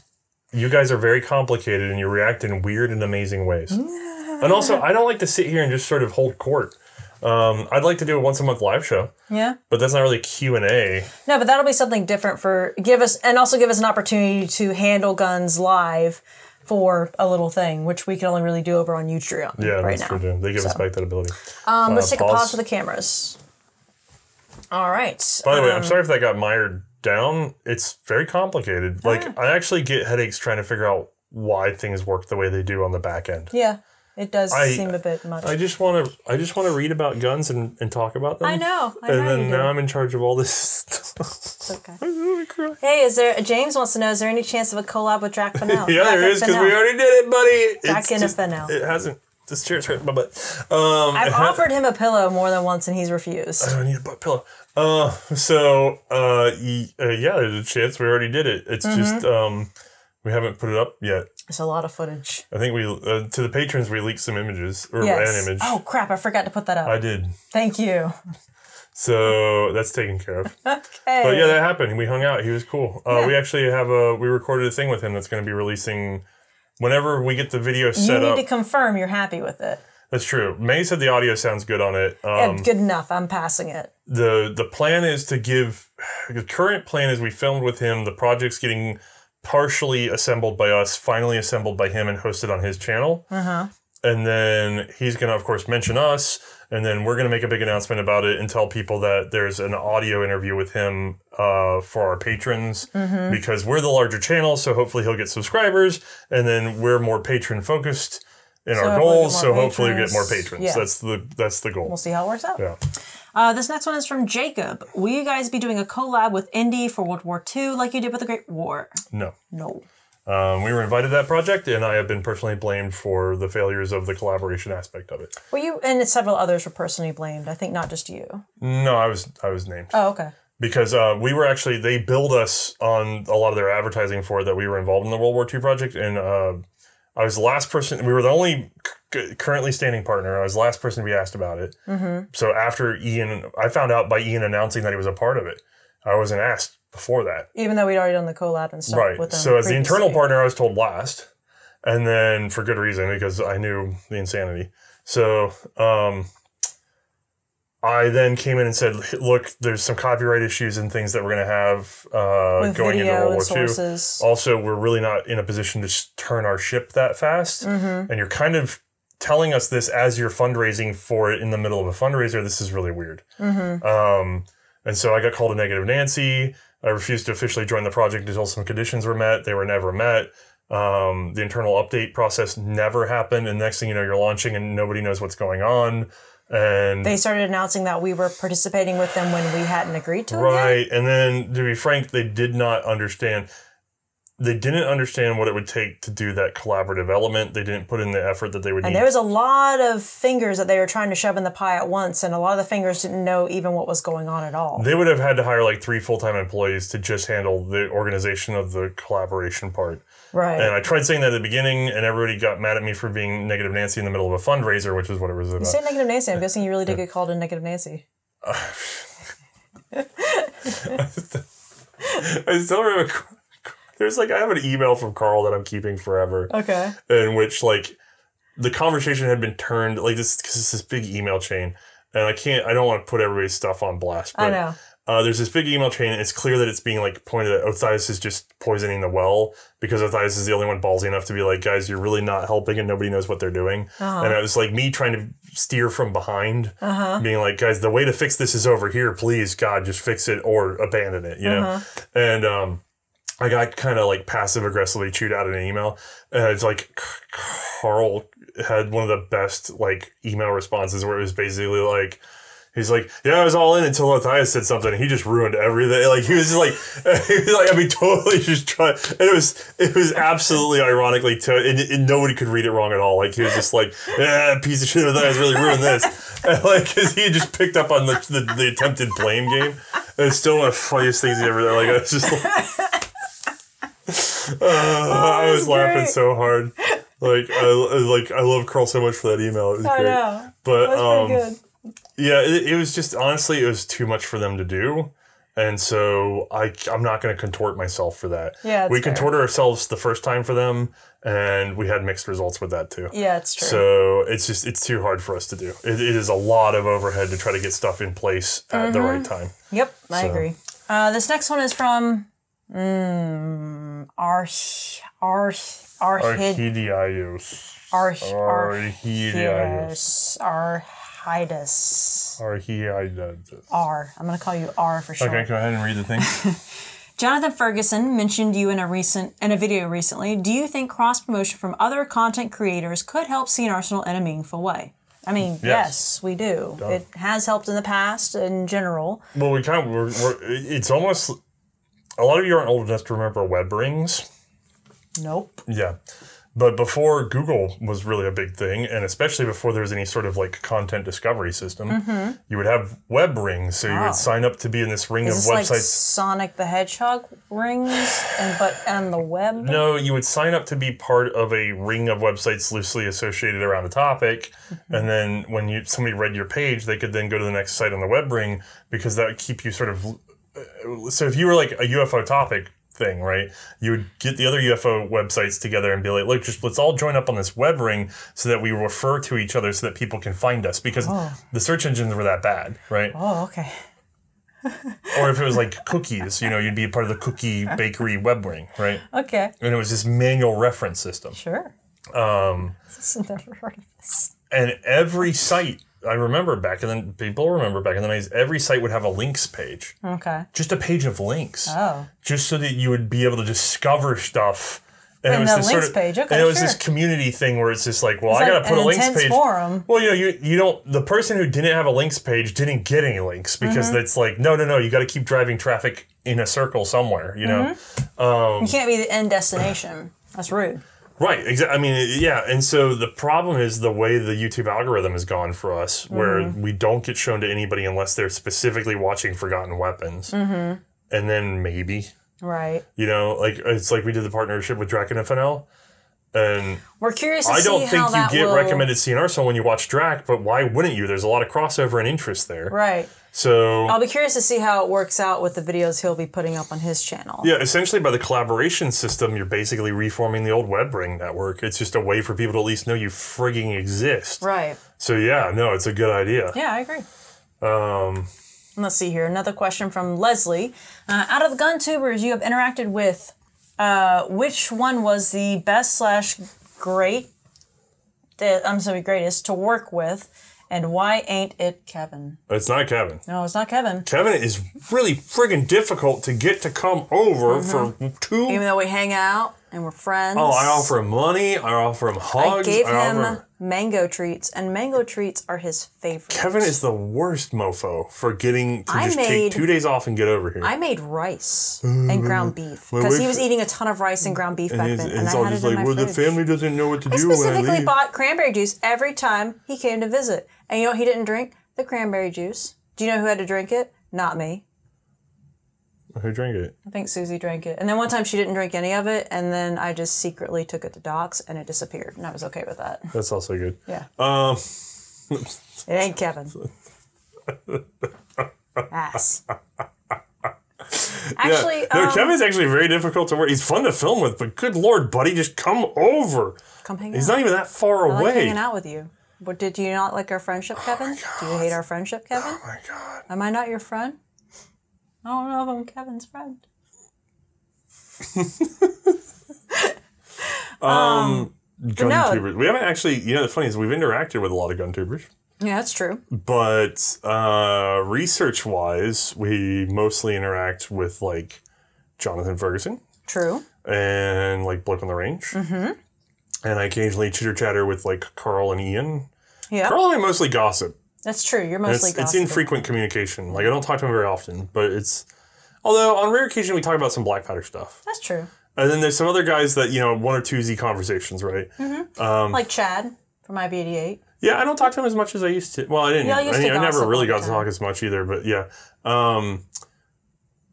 You guys are very complicated and you react in weird and amazing ways. And also, I don't like to sit here and just sort of hold court. I'd like to do a once-a-month live show. But that's not really Q&A. No, but that'll be something different give us an opportunity to handle guns live for a little thing, which we can only really do over on YouTube right now. True. They give us back that ability. Let's take a pause for the cameras. All right. By the way, I'm sorry if that got mired down. It's very complicated. Like, I actually get headaches trying to figure out why things work the way they do on the back end. Yeah, it does seem a bit much. I just want to read about guns and talk about them. I know. Now I'm in charge of all this stuff. Okay. Hey, James wants to know, is there any chance of a collab with Jack Fennell? Yeah, there is, because we already did it, buddy. Jack and Fennell. It hasn't. This chair's hurting my butt. I've offered him a pillow more than once, and he's refused. I don't need a butt pillow. So there's a chance. We already did it. It's just we haven't put it up yet. It's a lot of footage. I think we to the patrons we leaked some images an image. Oh crap! I forgot to put that up. I did. Thank you. So that's taken care of. Okay. But yeah, that happened. We hung out. He was cool. We actually we recorded a thing with him that's going to be releasing. Whenever we get the video set up... You need to confirm you're happy with it. That's true. May said the audio sounds good on it. Good enough. I'm passing it. The plan is to give... The current plan is we filmed with him. The project's getting partially assembled by us, finally assembled by him, and hosted on his channel. And then he's going to, of course, mention us. And then we're going to make a big announcement about it and tell people that there's an audio interview with him for our patrons because we're the larger channel. So hopefully he'll get subscribers. And then we're more patron focused in our goals. So hopefully we get more patrons. Yeah. That's the goal. We'll see how it works out. Yeah. This next one is from Jacob. Will you guys be doing a collab with Indy for World War II like you did with the Great War? No. We were invited to that project, and I have been personally blamed for the failures of the collaboration aspect of it. Well, you and several others were personally blamed. I think not just you. No, I was named. Oh, okay. Because we were actually, they billed us on a lot of their advertising for that we were involved in the World War II project, and I was the last person. We were the only currently standing partner. I was the last person to be asked about it. Mm-hmm. So after Ian, I found out by Ian announcing that he was a part of it. I wasn't asked before that. Even though we'd already done the collab and stuff. Right. With them so as the internal partner, I was told last. And then for good reason, because I knew the insanity. So I then came in and said, look, there's some copyright issues and things that we're going to have going into World War sources. II. Also, we're really not in a position to turn our ship that fast. Mm-hmm. And you're kind of telling us this as you're fundraising for it in the middle of a fundraiser. This is really weird. Mm-hmm. And so I got called a negative Nancy. I refused to officially join the project until some conditions were met. They were never met. The internal update process never happened. And next thing you know, you're launching and nobody knows what's going on. And they started announcing that we were participating with them when we hadn't agreed to it. Right. And then, to be frank, they did not understand. They didn't understand what it would take to do that collaborative element. They didn't put in the effort that they would need. And there was a lot of fingers that they were trying to shove in the pie at once, and a lot of the fingers didn't know even what was going on at all. They would have had to hire like 3 full-time employees to just handle the organization of the collaboration part. Right. And I tried saying that at the beginning, and everybody got mad at me for being negative Nancy in the middle of a fundraiser, which is what it was about. You say negative Nancy. I'm guessing you really did get called a negative Nancy. I still remember... There's like, I have an email from Carl that I'm keeping forever. Okay. In which like the conversation had been turned like this, because it's this big email chain and I don't want to put everybody's stuff on blast. But, I know. There's this big email chain and it's clear that it's being like pointed at Othias is just poisoning the well because Othias is the only one ballsy enough to be like, guys, you're really not helping and nobody knows what they're doing. Uh-huh. And it was like me trying to steer from behind, uh-huh. being like, guys, the way to fix this is over here. Please, God, just fix it or abandon it, you uh-huh. know? And, I got kind of like passive aggressively chewed out in an email. And it's like Carl had one of the best like email responses where it was basically like, he's like, yeah, I was all in until Othias said something. And he just ruined everything. Like he was like, I mean, totally just trying. And it was absolutely ironically, and nobody could read it wrong at all. Like he was just like, yeah, piece of shit, Othias really ruined this. And like, cause he had just picked up on the attempted blame game. And it's still one of the funniest things he ever did. Like I was just like, I was laughing so hard. Like I love Carl so much for that email. It was great. Know. But that was good. Yeah, it was just honestly it was too much for them to do. And so I'm not going to contort myself for that. Yeah, we contorted ourselves the first time for them and we had mixed results with that too. Yeah, it's true. So it's just it's too hard for us to do. It is a lot of overhead to try to get stuff in place at the right time. Yep, I agree. This next one is from Archidius. R. I'm going to call you R for sure. Okay, go ahead and read the thing. Jonathan Ferguson mentioned you in a video recently. Do you think cross-promotion from other content creators could help Scene Arsenal in a meaningful way? I mean, yes we do. Done. It has helped in the past in general. Well, we kind of, it's almost... A lot of you aren't old enough to remember web rings. Nope. Yeah. But before Google was really a big thing, and especially before there was any sort of like content discovery system, mm-hmm. you would have web rings. So you would sign up to be in this ring of websites. Like Sonic the Hedgehog rings, but on the web? No, you would sign up to be part of a ring of websites loosely associated around a topic. Mm-hmm. And then when somebody read your page, they could then go to the next site on the web ring because that would keep you sort of... So if you were like a UFO topic thing, right, you would get the other UFO websites together and be like, look, just let's all join up on this web ring so that we refer to each other so that people can find us because the search engines were that bad, right? Oh, okay. Or if it was like cookies, you know, you'd be a part of the cookie bakery web ring, right? Okay. And it was this manual reference system. Sure. I've never heard of this. And every site. I remember back in the people remember back in the days, every site would have a links page. Okay. Just a page of links. Oh. Just so that you would be able to discover stuff. And it was the links page. Okay. And it was this community thing where it's just like, well, I got to put a links page. Forum. Well, you know, you don't. The person who didn't have a links page didn't get any links because that's like, no. You got to keep driving traffic in a circle somewhere. You know. You can't be the end destination. That's rude. Right, exactly. I mean, yeah, and so the problem is the way the YouTube algorithm has gone for us, where we don't get shown to anybody unless they're specifically watching Forgotten Weapons, and then maybe, right? You know, like it's like we did the partnership with Draken FNL, And we're curious to see how that will... I don't think you get recommended see an Arsenal when you watch Drac, but why wouldn't you? There's a lot of crossover and interest there. Right. So I'll be curious to see how it works out with the videos he'll be putting up on his channel. Yeah, essentially by the collaboration system, you're basically reforming the old web ring network. It's just a way for people to at least know you frigging exist. Right. So yeah, no, it's a good idea. Yeah, I agree. Let's see here. Another question from Leslie. Out of the GunTubers you have interacted with, which one was the best slash great, I'm sorry, greatest to work with, and why ain't it Kevin? It's not Kevin. No, it's not Kevin. Kevin is really friggin' difficult to get to come over for two... Even though we hang out and we're friends. Oh, I offer him money. I offer him hugs. I gave him mango treats, and mango treats are his favorite. Kevin is the worst mofo for getting to take 2 days off and get over here. I made rice and ground beef because he was eating a ton of rice and ground beef back then. And I had it in my fridge. Well, the family doesn't know what to do when I leave. I specifically bought cranberry juice every time he came to visit. And you know what he didn't drink? The cranberry juice. Do you know who had to drink it? Not me. Who drank it? I think Susie drank it. And then one time she didn't drink any of it, and then I just secretly took it to Doc's, and it disappeared, and I was okay with that. That's also good. Yeah. It ain't Kevin. Ass. Actually, yeah. No, Kevin's actually very difficult to work. He's fun to film with, but good Lord, buddy, just come over. Come hang out. He's not even that far away. I like hanging out with you. But did you not like our friendship, Kevin? Oh, do you hate our friendship, Kevin? Oh, my God. Am I not your friend? I don't know if I'm Kevin's friend. GunTubers. No. We haven't actually, you know, the funny is we've interacted with a lot of GunTubers. Yeah, that's true. But research-wise, we mostly interact with, like, Jonathan Ferguson. True. And, like, Bloke on the Range. Mm-hmm. And I occasionally chitter-chatter with, like, Carl and Ian. Yeah. Carl and I mostly gossip. That's true. You're mostly gossiping. It's infrequent communication. Like, I don't talk to him very often, but it's... Although, on rare occasion, we talk about some Black Powder stuff. That's true. And then there's some other guys that, you know, one or two Z conversations, right? Mm-hmm. Like Chad from IB88. Yeah, I don't talk to him as much as I used to. Well, I didn't. Yeah, I never really got to talk as much either, but yeah.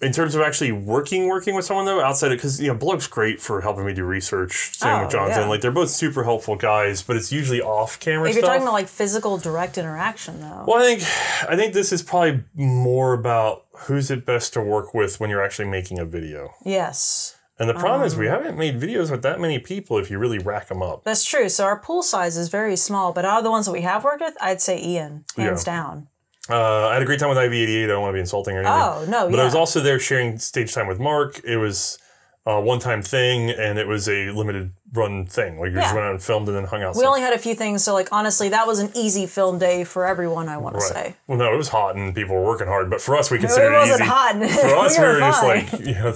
In terms of actually working with someone, though, outside of... Because, you know, Bloke's great for helping me do research. Same with Jonathan. Yeah. Like, they're both super helpful guys, but it's usually off-camera stuff. If you're talking about, like, physical direct interaction, though. Well, I think this is probably more about who's it best to work with when you're actually making a video. Yes. And the problem is we haven't made videos with that many people if you really rack them up. That's true. So our pool size is very small, but out of the ones that we have worked with, I'd say Ian, hands down. I had a great time with IB88. I don't want to be insulting or anything. Oh, no, But I was also there sharing stage time with Mark. It was a one-time thing, and it was a limited-run thing. Like, you just went out and filmed and then hung out. We only had a few things, so, like, honestly, that was an easy film day for everyone, I want to say. Well, no, it was hot, and people were working hard, but for us, we considered it easy. It wasn't hot. For us, we were just like, you know,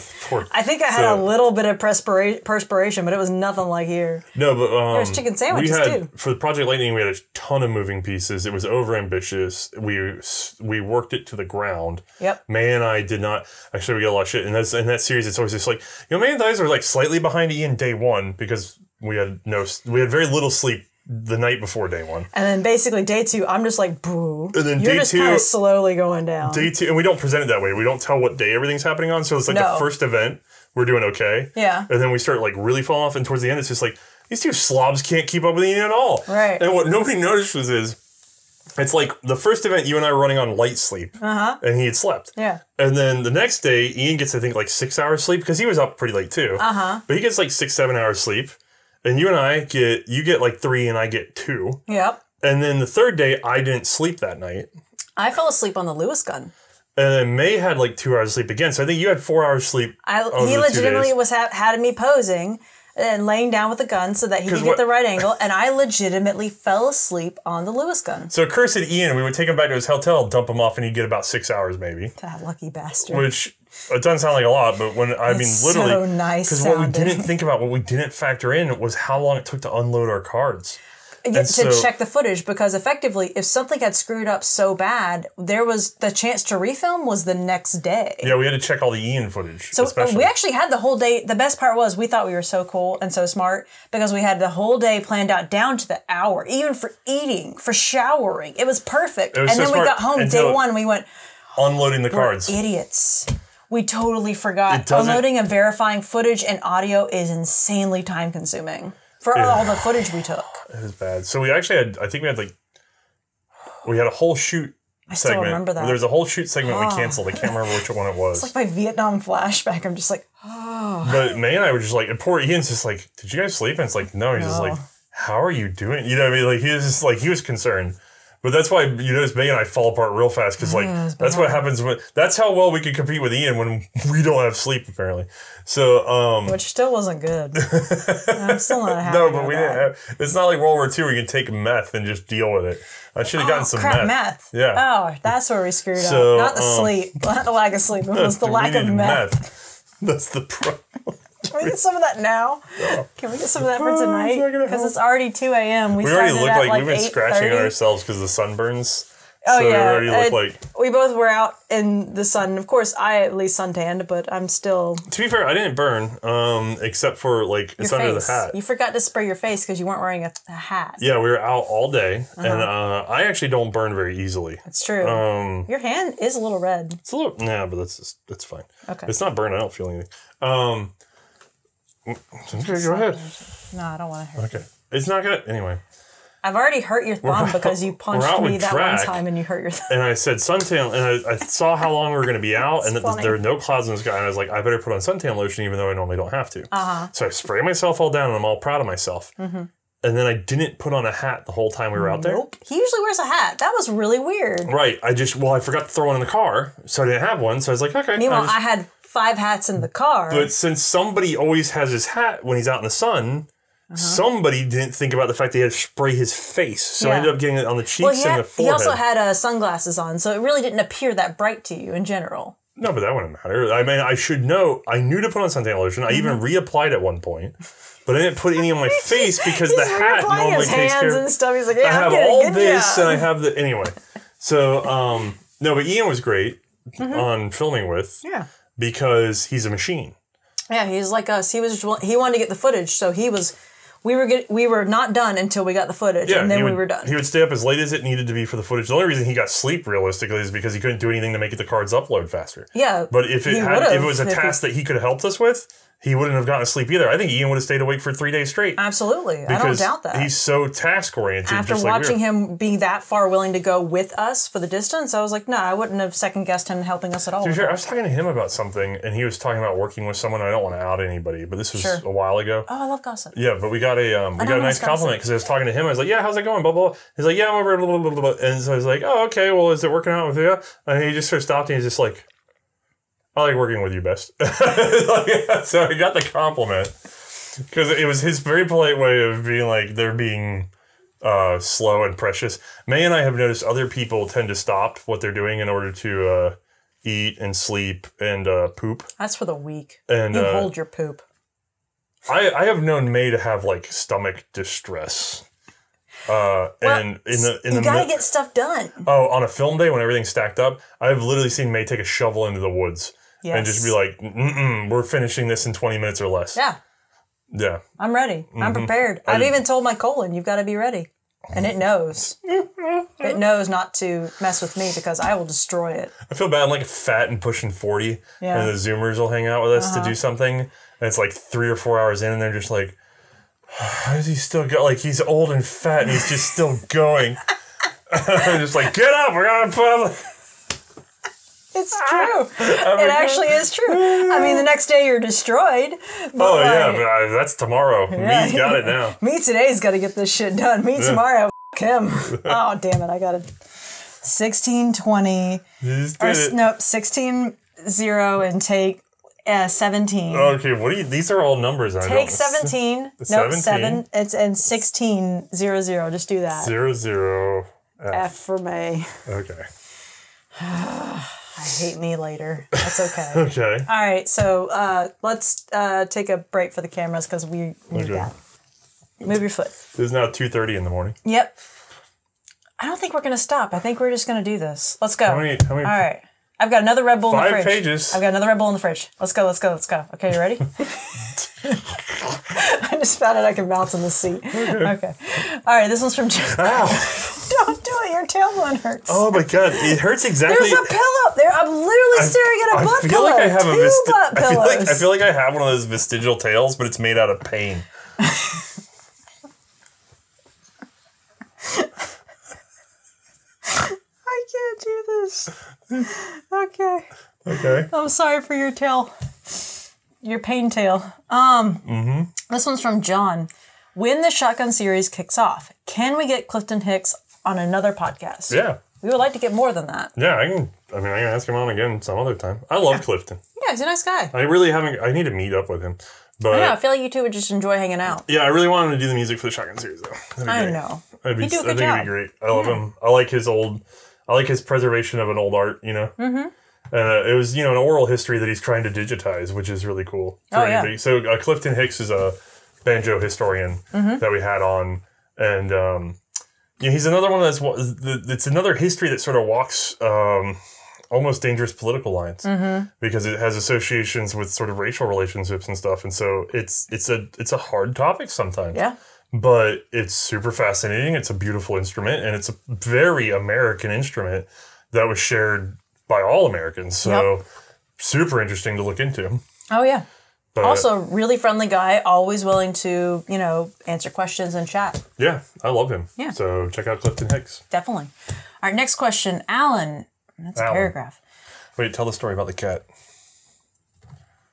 I think I had a little bit of perspiration, but it was nothing like here. No, but... There's chicken sandwiches, too. For Project Lightning, we had a ton of moving pieces. It was overambitious. We worked it to the ground. Yep. May and I did not... Actually, we got a lot of shit. And that's, in that series, it's always just like... You know, May and I were like slightly behind Ian day one because we had very little sleep the night before day one. And then basically day two, I'm just like, boo. And then day two, kind of slowly going down. Day two, and we don't present it that way. We don't tell what day everything's happening on. So it's like the first event, we're doing okay. Yeah. And then we start like really falling off. And towards the end, it's just like, these two slobs can't keep up with Ian at all. Right. And what nobody notices is, it's like the first event, you and I were running on light sleep, and he had slept. Yeah. And then the next day, Ian gets, I think, like 6 hours sleep, because he was up pretty late, too. But he gets like 6, 7 hours sleep, and you get like 3, and I get 2. Yep. And then the third day, I didn't sleep that night. I fell asleep on the Lewis gun. And then May had like 2 hours sleep again, so I think you had 4 hours sleep. He legitimately was had me posing and laying down with the gun so that he could get the right angle, and I legitimately fell asleep on the Lewis gun. So cursed Ian, we would take him back to his hotel, dump him off, and he'd get about 6 hours maybe. That lucky bastard. Which, it doesn't sound like a lot, but when, I mean, literally. So nice because what we didn't think about, what we didn't factor in was how long it took to unload our cards. To check the footage, because effectively, if something had screwed up so bad, there was the chance to refilm was the next day. Yeah, we had to check all the Ian footage. So especially. We actually had the whole day. The best part was we thought we were so cool and so smart because we had the whole day planned out down to the hour, even for eating, for showering. It was perfect. It was so smart. We got home day one. We went unloading the cards. Idiots. We totally forgot. Unloading and verifying footage and audio is insanely time consuming. for all the footage we took. It was bad. So we actually had, I think we had like, we had a whole shoot segment. I still remember that. There was a whole shoot segment we canceled. I can't remember which one it was. It's like my Vietnam flashback. I'm just like, oh. But May and I were just like, and poor Ian's just like, did you guys sleep? And it's like, no. He's just like, how are you doing? You know what I mean? Like, he was just like, he was concerned. But that's why you notice May and I fall apart real fast because, like, that's what happens when that's how well we can compete with Ian when we don't have sleep, apparently. So, which still wasn't good. I'm still not happy. No, but we didn't have it's not like World War II where you can take meth and just deal with it. I should have gotten some meth. Yeah. Oh, that's where we screwed up. Not the sleep, not the lack of sleep. It was the lack of meth. That's the problem. Can we get some of that now? Can we get some of that for tonight? Because it's already 2 a.m. We already look like we've been scratching on ourselves because the sunburns. Oh, so yeah. We already look like. We both were out in the sun. Of course, I at least suntanned, but I'm still. To be fair, I didn't burn except for like it's under the hat. You forgot to spray your face because you weren't wearing a hat. Yeah, we were out all day. And I actually don't burn very easily. That's true. Your hand is a little red. It's a little. Nah, but that's fine. Okay. It's not burning. I don't feel anything. Okay, go ahead. No, I don't want to hurt. Okay, it's not gonna. Anyway, I've already hurt your thumb because you punched me that one time and you hurt your thumb. And I said suntan, and I saw how long we were gonna be out, and that there were no clouds in the sky. And I was like, I better put on suntan lotion, even though I normally don't have to. So I spray myself all down, and I'm all proud of myself. And then I didn't put on a hat the whole time we were out there. He usually wears a hat. That was really weird. Right. I forgot to throw one in the car, so I didn't have one. So I was like, okay. Meanwhile, I had 5 hats in the car. But since somebody always has his hat when he's out in the sun, somebody didn't think about the fact that he had to spray his face. So I ended up getting it on the cheeks and the forehead. He also had sunglasses on, so it really didn't appear that bright to you in general. No, but that wouldn't matter. I mean, I should know. I knew to put on suntan lotion. I even reapplied at one point. But I didn't put any on my face because the hat normally takes care of his hands and stuff. He's like, yeah, I have all this and I have the... Anyway. So, no, but Ian was great on filming with. Yeah. Because he's a machine. Yeah, he's like us. He wanted to get the footage, so he was. We were not done until we got the footage, and then we were done. He would stay up as late as it needed to be for the footage. The only reason he got sleep realistically is because he couldn't do anything to make the cards upload faster. Yeah, but if it was a task that he could have helped us with, he wouldn't have gotten sleep either. I think Ian would have stayed awake for 3 days straight. Absolutely. I don't doubt that. He's so task-oriented. After just watching him be that far willing to go with us for the distance, I was like, no, I wouldn't have second-guessed him helping us at all. I was talking to him about something, and he was talking about working with someone. I don't want to out anybody, but this was a while ago. Oh, I love gossip. Yeah, but we got a nice compliment because I was talking to him. I was like, yeah, how's it going? Blah, blah, blah. He's like, yeah, I'm over. Blah, blah, blah, blah. And so I was like, oh, okay, well, is it working out with you? And he just sort of stopped, and he's just like... I like working with you best. So I got the compliment because it was his very polite way of being like, they're being slow and precious. May and I have noticed other people tend to stop what they're doing in order to eat and sleep and poop. That's for the weak. And you hold your poop. I have known May to have like stomach distress. And you gotta get stuff done. Oh, on a film day when everything's stacked up, I've literally seen May take a shovel into the woods. Yes. And just be like, we're finishing this in 20 minutes or less. Yeah. Yeah. I'm ready. I'm prepared. I've even told my colon, you've got to be ready. And it knows. It knows not to mess with me because I will destroy it. I feel bad. I'm like fat and pushing 40. Yeah. And the Zoomers will hang out with us to do something. And it's like 3 or 4 hours in and they're just like, how does he still go? Like, he's old and fat and he's just still going. I'm just like, get up. We're going to put him. It's true. It actually is true. I mean, the next day you're destroyed. But but that's tomorrow. Yeah. Me got it now. Me today's got to get this shit done. Me tomorrow, f*** him. Oh, damn it. I got it. 16:20. Nope, 16:0 and take 17. Okay, what do you? These are all numbers. Take 17. No, 7. It's and 16:00. Just do that. 00. F for May. Okay. I hate me later. That's okay. Okay. All right. So let's take a break for the cameras because we need that. Move your foot. It's now 2:30 in the morning. Yep. I don't think we're gonna stop. I think we're just gonna do this. Let's go. How many all right. I've got another Red Bull in the fridge. 5 pages. I've got another Red Bull in the fridge. Let's go, let's go, let's go. Okay, you ready? I just found out I could bounce on the seat. Okay. All right, this one's from Jim. Ow. Don't do it. Your tailbone hurts. Oh, my God. It hurts exactly. There's a pillow there. I'm literally staring at a butt pillow. Like I have two butt pillows. I feel like I have one of those vestigial tails, but it's made out of pain. sorry. Okay. I'm sorry for your tale, your pain tale. This one's from John. When the Shotgun series kicks off, can we get Clifton Hicks on another podcast? Yeah. We would like to get more than that. Yeah, I can ask him on again some other time. I love Clifton. Yeah, he's a nice guy. I need to meet up with him. But I know, I feel like you two would just enjoy hanging out. Yeah, I really want him to do the music for the Shotgun series though. I know. He'd do a good job. I think it'd be great. I love him. I like his preservation of an old art, you know? Mm-hmm. It was, you know, an oral history that he's trying to digitize, which is really cool. For anybody. Yeah. So Clifton Hicks is a banjo historian that we had on. And yeah, he's another one that's another history that sort of walks almost dangerous political lines because it has associations with sort of racial relationships and stuff. And so it's a hard topic sometimes. Yeah. But it's super fascinating. It's a beautiful instrument, and it's a very American instrument that was shared by all Americans. So super interesting to look into. Oh, yeah. But also, really friendly guy, always willing to, you know, answer questions and chat. Yeah, I love him. Yeah. So check out Clifton Hicks. Definitely. All right, next question. Alan. That's a paragraph. Wait, tell the story about the cat.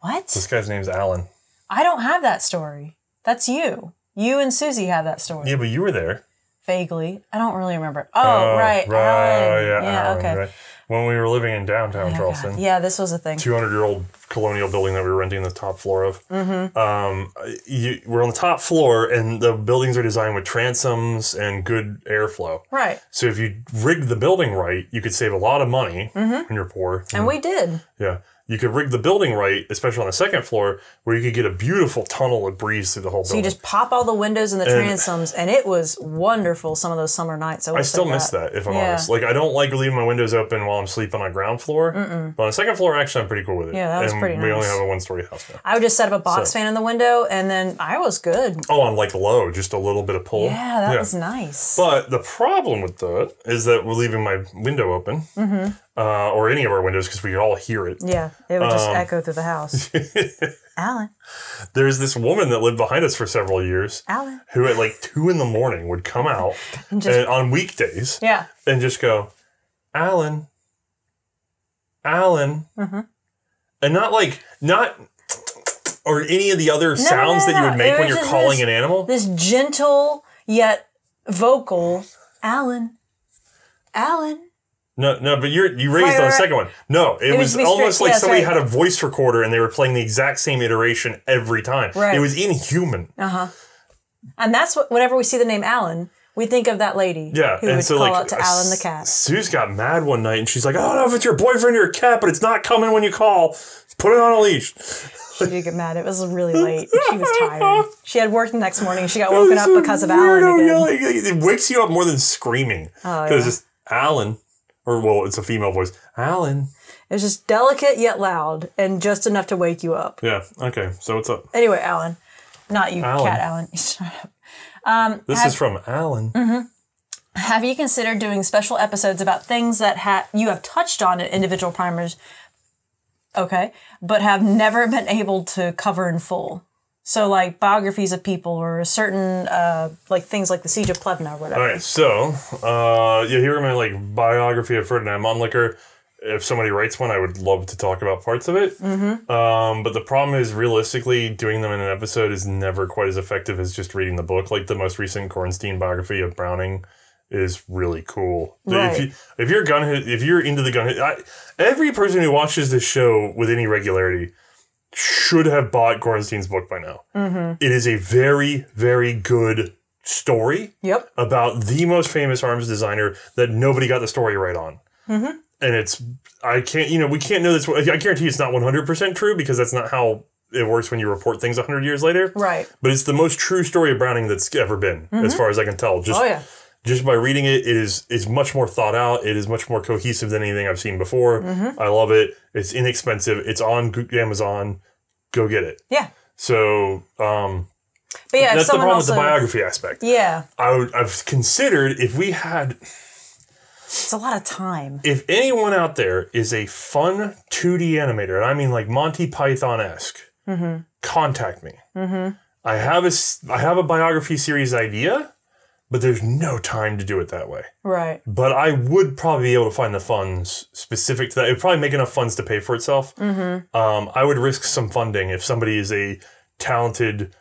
What? This guy's name's Alan. I don't have that story. That's you. You and Susie have that story. Yeah, but you were there. Vaguely. I don't really remember. Oh, right. Alan. Yeah, Alan, okay. Right. When we were living in downtown Charleston. God. Yeah, this was a thing. 200-year-old colonial building that we were renting the top floor of. Mm-hmm. We're on the top floor, and the buildings are designed with transoms and good airflow. Right. So if you rigged the building right, you could save a lot of money when you're poor. And we did. Yeah. You could rig the building right, especially on the second floor, where you could get a beautiful tunnel of breeze through the whole building. So you just pop all the windows and the transoms, and it was wonderful some of those summer nights. I still miss that, if I'm honest. Like, I don't like leaving my windows open while I'm sleeping on ground floor. But on the second floor, actually, I'm pretty cool with it. Yeah, that was pretty nice. We only have a one-story house now. I would just set up a box fan in the window, and then I was good. Oh, on, like, low, just a little bit of pull. Yeah, that was nice. But the problem with that is that we're leaving my window open. Or any of our windows, because we could all hear it. Yeah, it would just echo through the house. Alan. There's this woman that lived behind us for several years. Alan. Who at like 2 a.m. would come out and on weekdays. Yeah. And just go, Alan. Alan. And not or any of the other sounds that you would make when you're calling an animal. This gentle yet vocal Alan. Alan. No, but you raised on the second one. No, it was almost like somebody had a voice recorder and they were playing the exact same iteration every time. Right. It was inhuman. And that's what, whenever we see the name Alan, we think of that lady who would call out to Alan the cat. Sue's got mad one night and she's like, I don't know if it's your boyfriend or your cat, but it's not coming when you call. Put it on a leash. She did get mad. It was really late. She was tired. She had work the next morning. She got woken up because of Alan again. It wakes you up more than screaming. Oh, yeah. Because it's Alan. Or, well, it's a female voice. Alan. It's just delicate yet loud and just enough to wake you up. Yeah. Okay. So what's up? Anyway, Alan. Not you, Alan. Cat Alan. Shut up. This is from Alan. Have you considered doing special episodes about things that you have touched on in individual primers, but have never been able to cover in full? So, like, biographies of people or a certain, like, things like the Siege of Plevna or whatever. All right, so, here are my, like, biography of Ferdinand Mannlicher. If somebody writes one, I would love to talk about parts of it. But the problem is, realistically, doing them in an episode is never quite as effective as just reading the book. Like, the most recent Korenstein biography of Browning is really cool. Right. If you're into the gun... every person who watches this show with any regularity... should have bought Korenstein's book by now. It is a very, very good story about the most famous arms designer that nobody got the story right on. And we can't know this. I guarantee it's not 100% true because that's not how it works when you report things 100 years later. Right. But it's the most true story of Browning that's ever been, as far as I can tell. Just by reading it, it's much more thought out. It is much more cohesive than anything I've seen before. I love it. It's inexpensive. It's on Amazon. Go get it. Yeah. So, but yeah, that's the problem with the biography aspect. Yeah. I've considered if we had... It's a lot of time. If anyone out there is a fun 2D animator, and I mean like Monty Python-esque, contact me. I have a biography series idea. but there's no time to do it that way. Right. But I would probably be able to find the funds specific to that. It would probably make enough funds to pay for itself. Mm-hmm. I would risk some funding if somebody is a talented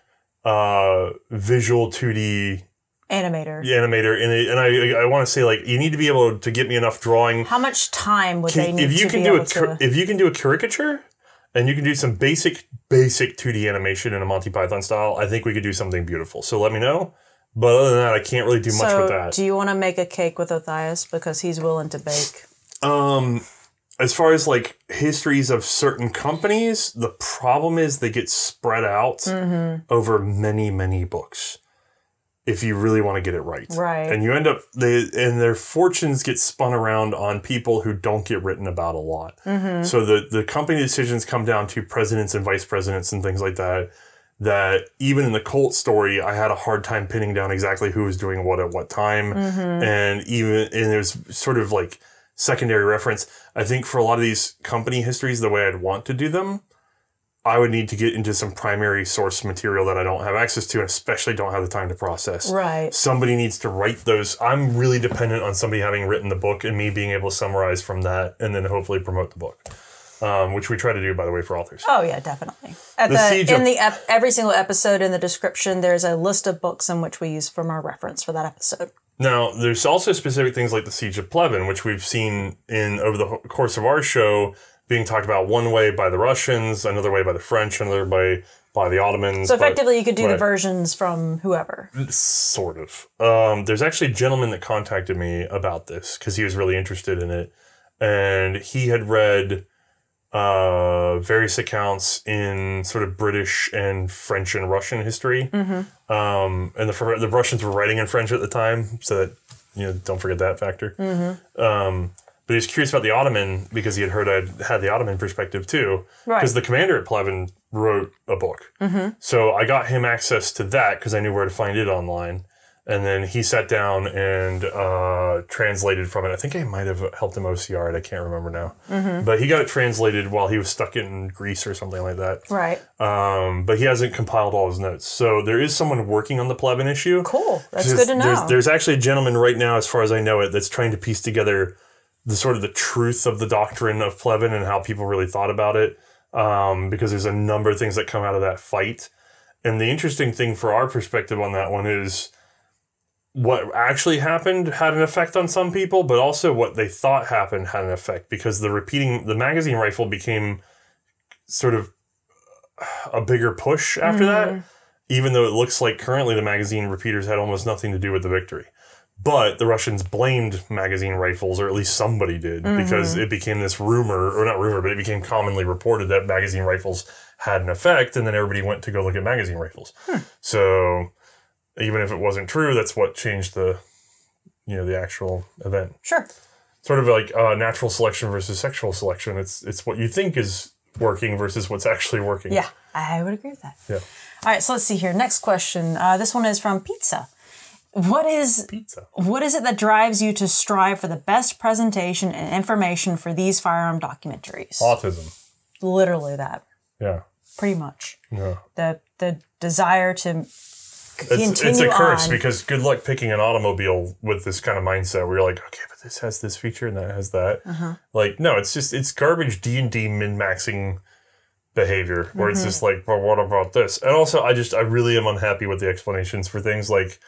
visual 2D animator. And I want to say, like, you need to be able to get me enough drawing. How much time would they need to be able to? If you can do a caricature and you can do some basic 2D animation in a Monty Python style, I think we could do something beautiful. So let me know. But other than that, I can't really do much with that. Do you want to make a cake with Matthias? Because he's willing to bake. As far as, like, histories of certain companies, the problem is they get spread out over many, many books. If you really want to get it right. Right. And you end up, their fortunes get spun around on people who don't get written about a lot. Mm-hmm. So the company decisions come down to presidents and vice presidents and things like that, that even in the Colt story, I had a hard time pinning down exactly who was doing what at what time. Mm-hmm. And there's sort of like secondary reference. I think for a lot of these company histories, the way I'd want to do them, I would need to get into some primary source material that I don't have access to, and especially don't have the time to process. Right. Somebody needs to write those. I'm really dependent on somebody having written the book and me being able to summarize from that and then hopefully promote the book, which we try to do, by the way, for authors. Oh, yeah, definitely. Every single episode in the description, there's a list of books in which we use from our reference for that episode. Now, there's also specific things like the Siege of Plevin, which we've seen in over the course of our show, being talked about one way by the Russians, another way by the French, another way by the Ottomans. So effectively you could do the versions from whoever. Sort of. There's actually a gentleman that contacted me about this because he was really interested in it. And he had read various accounts in sort of British and French and Russian history. Mm-hmm. And the Russians were writing in French at the time. So that, you know, don't forget that factor. Mm-hmm. But he was curious about the Ottoman because he had heard I had the Ottoman perspective too. Right. Because the commander at Plevin wrote a book. Mm-hmm. So I got him access to that because I knew where to find it online. And then he sat down and translated from it. I think I might have helped him OCR it. I can't remember now. Mm-hmm. But he got it translated while he was stuck in Greece or something like that. Right. But he hasn't compiled all his notes. So there is someone working on the Plevin issue. Cool. That's good to know. There's actually a gentleman right now, as far as I know it, that's trying to piece together the sort of the truth of the doctrine of Plevin and how people really thought about it, because there's a number of things that come out of that fight. And the interesting thing for our perspective on that one is what actually happened had an effect on some people, but also what they thought happened had an effect, because the magazine rifle became sort of a bigger push after that, even though it looks like currently the magazine repeaters had almost nothing to do with the victory. But the Russians blamed magazine rifles, or at least somebody did, because it became this rumor, or not rumor, but it became commonly reported that magazine rifles had an effect, and then everybody went to go look at magazine rifles. Hmm. So even if it wasn't true, that's what changed the actual event. Sure. Sort of like natural selection versus sexual selection. It's what you think is working versus what's actually working. Yeah, I would agree with that. Yeah. All right, so let's see here. Next question. This one is from Pizza. What is it that drives you to strive for the best presentation and information for these firearm documentaries? Autism. Literally that. Yeah. Pretty much. Yeah. The desire to continue on. It's a curse, because good luck picking an automobile with this kind of mindset where you're like, okay, but this has this feature and that has that. Uh-huh. Like, no, it's garbage D&D min-maxing behavior where it's just like, well, what about this? And also, I really am unhappy with the explanations for things like,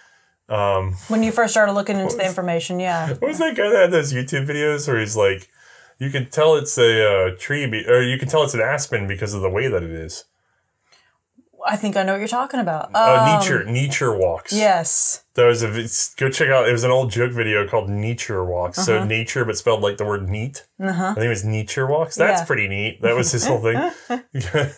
when you first started looking into the information, What was that guy that had those YouTube videos where he's like, you can tell it's a tree, or you can tell it's an aspen because of the way that it is. I think I know what you're talking about. Nature Walks. Yes. Go check out, it was an old joke video called Nature Walks. So nature, but spelled like the word neat. I think it was Nature Walks. That's pretty neat. That was his whole thing.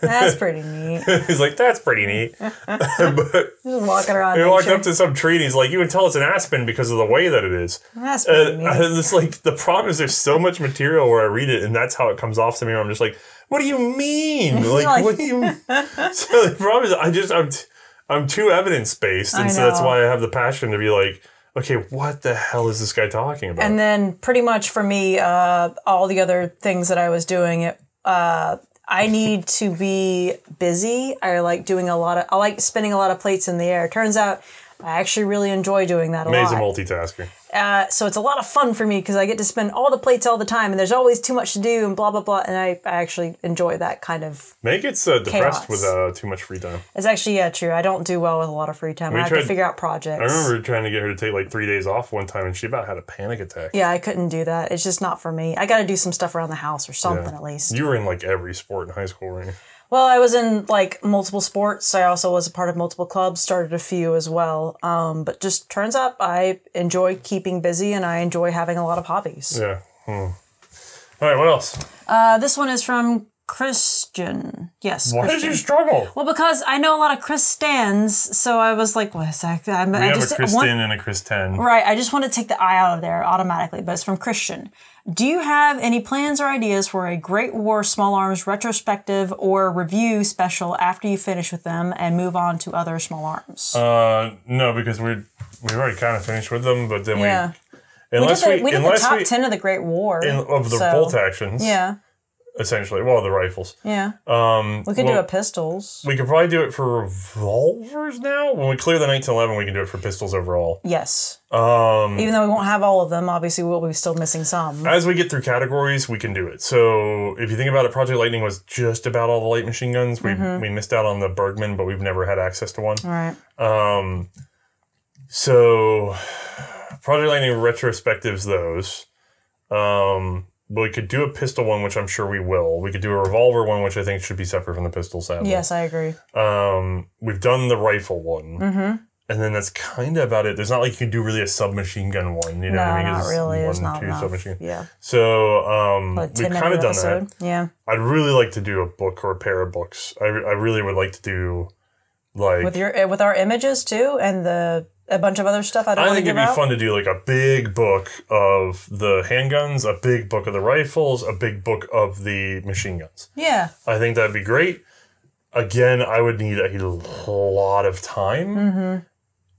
That's pretty neat. He's like, that's pretty neat. But just walking around. He walked up to some tree and he's like, you can tell it's an aspen because of the way that it is. That's pretty neat. It's like, the problem is there's so much material where I read it and that's how it comes off to me, where I'm just like, what do you mean? Like, what do you mean? So the problem is I'm too evidence-based. And so that's why I have the passion to be like, okay, what the hell is this guy talking about? And then pretty much for me, all the other things that I was doing, I need to be busy. I like spinning a lot of plates in the air. Turns out I actually really enjoy doing that a lot. Amazing multitasker. So it's a lot of fun for me because I get to spin all the plates all the time, and there's always too much to do and blah, blah, blah. And I actually enjoy that kind of Meg gets depressed with too much free time. It's actually, yeah, true. I don't do well with a lot of free time. I have to figure out projects. I remember trying to get her to take like 3 days off one time, and she about had a panic attack. Yeah, I couldn't do that. It's just not for me. I got to do some stuff around the house or something at least. You were in like every sport in high school, right? Well, I was in like multiple sports. I also was a part of multiple clubs, started a few as well. But just turns out I enjoy keeping busy and I enjoy having a lot of hobbies. Yeah. All right, what else? This one is from Christian. Yes. Why did you struggle? Well, because I know a lot of Christians, so I was like, what is that? I have just a Christian and a Christian. Right. I just want to take the I out of there automatically, but it's from Christian. Do you have any plans or ideas for a Great War Small Arms retrospective or review special after you finish with them and move on to other small arms? No, because we've already kind of finished with them, but then we did the top 10 of the Great War. Of the bolt actions. Yeah. Essentially, well, the rifles. Yeah. We could do a pistols. We could probably do it for revolvers now. When we clear the 1911, we can do it for pistols overall. Yes. Even though we won't have all of them, obviously we'll be still missing some. As we get through categories, we can do it. So if you think about it, Project Lightning was just about all the light machine guns. We missed out on the Bergmann, but we've never had access to one. All right. So Project Lightning retrospectives, those. But we could do a pistol one, which I'm sure we will. We could do a revolver one, which I think should be separate from the pistol, sadly. Yes, I agree. We've done the rifle one. Mm-hmm. And then that's kind of about it. There's not like you can do really a submachine gun one. You know what I mean? Not really. There's not enough. Submachine. Yeah. So we've kind of done that. Yeah. I'd really like to do a book or a pair of books. I really would like to do like... With our images too and the... A bunch of other stuff I think it'd be fun to do like a big book of the handguns, a big book of the rifles, a big book of the machine guns. Yeah. I think that'd be great. Again, I would need a lot of time,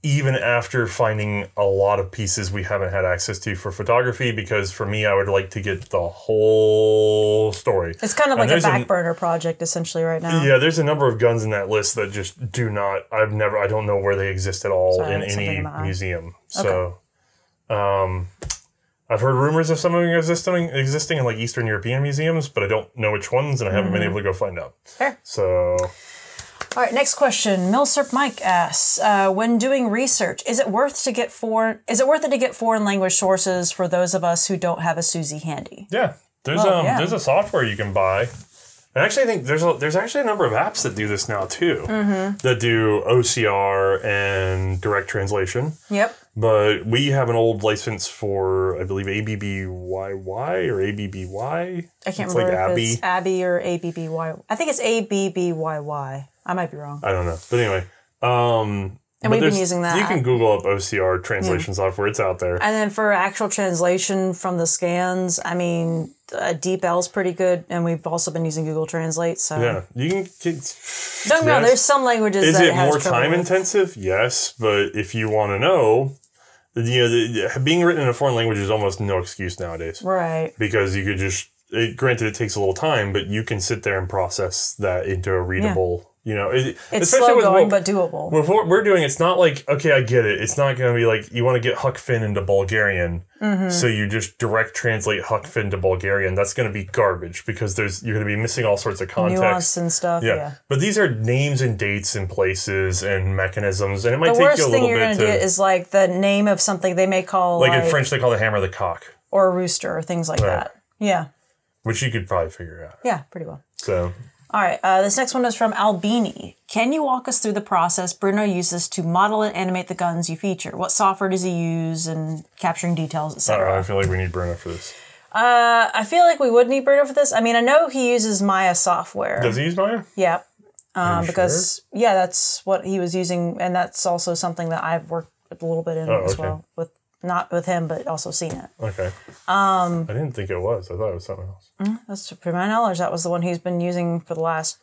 even after finding a lot of pieces we haven't had access to for photography, because for me, I would like to get the whole story. It's kind of like a back burner project essentially right now. Yeah, there's a number of guns in that list that just do not, I don't know where they exist at all in any museum. Okay. So I've heard rumors of some of them existing in like Eastern European museums, but I don't know which ones and I haven't been able to go find out. Fair. So... All right, next question. Milsurp Mike asks, when doing research, is it worth it to get foreign language sources for those of us who don't have a Suzy handy? Yeah. There's a software you can buy. I actually think there's actually a number of apps that do this now too. That do OCR and direct translation. Yep. But we have an old license for, I believe, ABBYY or ABBY. I can't remember like if it's Abby or ABBY. I think it's ABBYY. I might be wrong. I don't know. But anyway. And we've been using that. You can Google up OCR translation software. It's out there. And then for actual translation from the scans, I mean, DeepL's pretty good. And we've also been using Google Translate. So yeah, you can. Don't know. There's some languages that it has more time intensive? Yes. But if you want to know, being written in a foreign language is almost no excuse nowadays. Right. Because you could just, granted, it takes a little time, but you can sit there and process that into a readable. You know, it's slow going, but doable. With what we're doing, it's not like, okay, I get it. It's not going to be like you want to get Huck Finn into Bulgarian, so you just direct translate Huck Finn to Bulgarian. That's going to be garbage because you're going to be missing all sorts of context. Nuance and stuff, yeah. But these are names and dates and places and mechanisms, and it might take you a little bit to... The worst thing you're going to do is like the name of something they may call... Like in French, they call the hammer the cock. Or a rooster or things like that. Yeah. Which you could probably figure out. Yeah, pretty well. So... All right, this next one is from Albini. Can you walk us through the process Bruno uses to model and animate the guns you feature? What software does he use in capturing details, etc.? I feel like we need Bruno for this. I feel like we would need Bruno for this. I mean, I know he uses Maya software. Does he use Maya? Yeah. Because, yeah, that's what he was using, and that's also something that I've worked a little bit in as well. Not with him, but also seen it. Okay. I didn't think it was. I thought it was something else. That's to my knowledge. That was the one he's been using for the last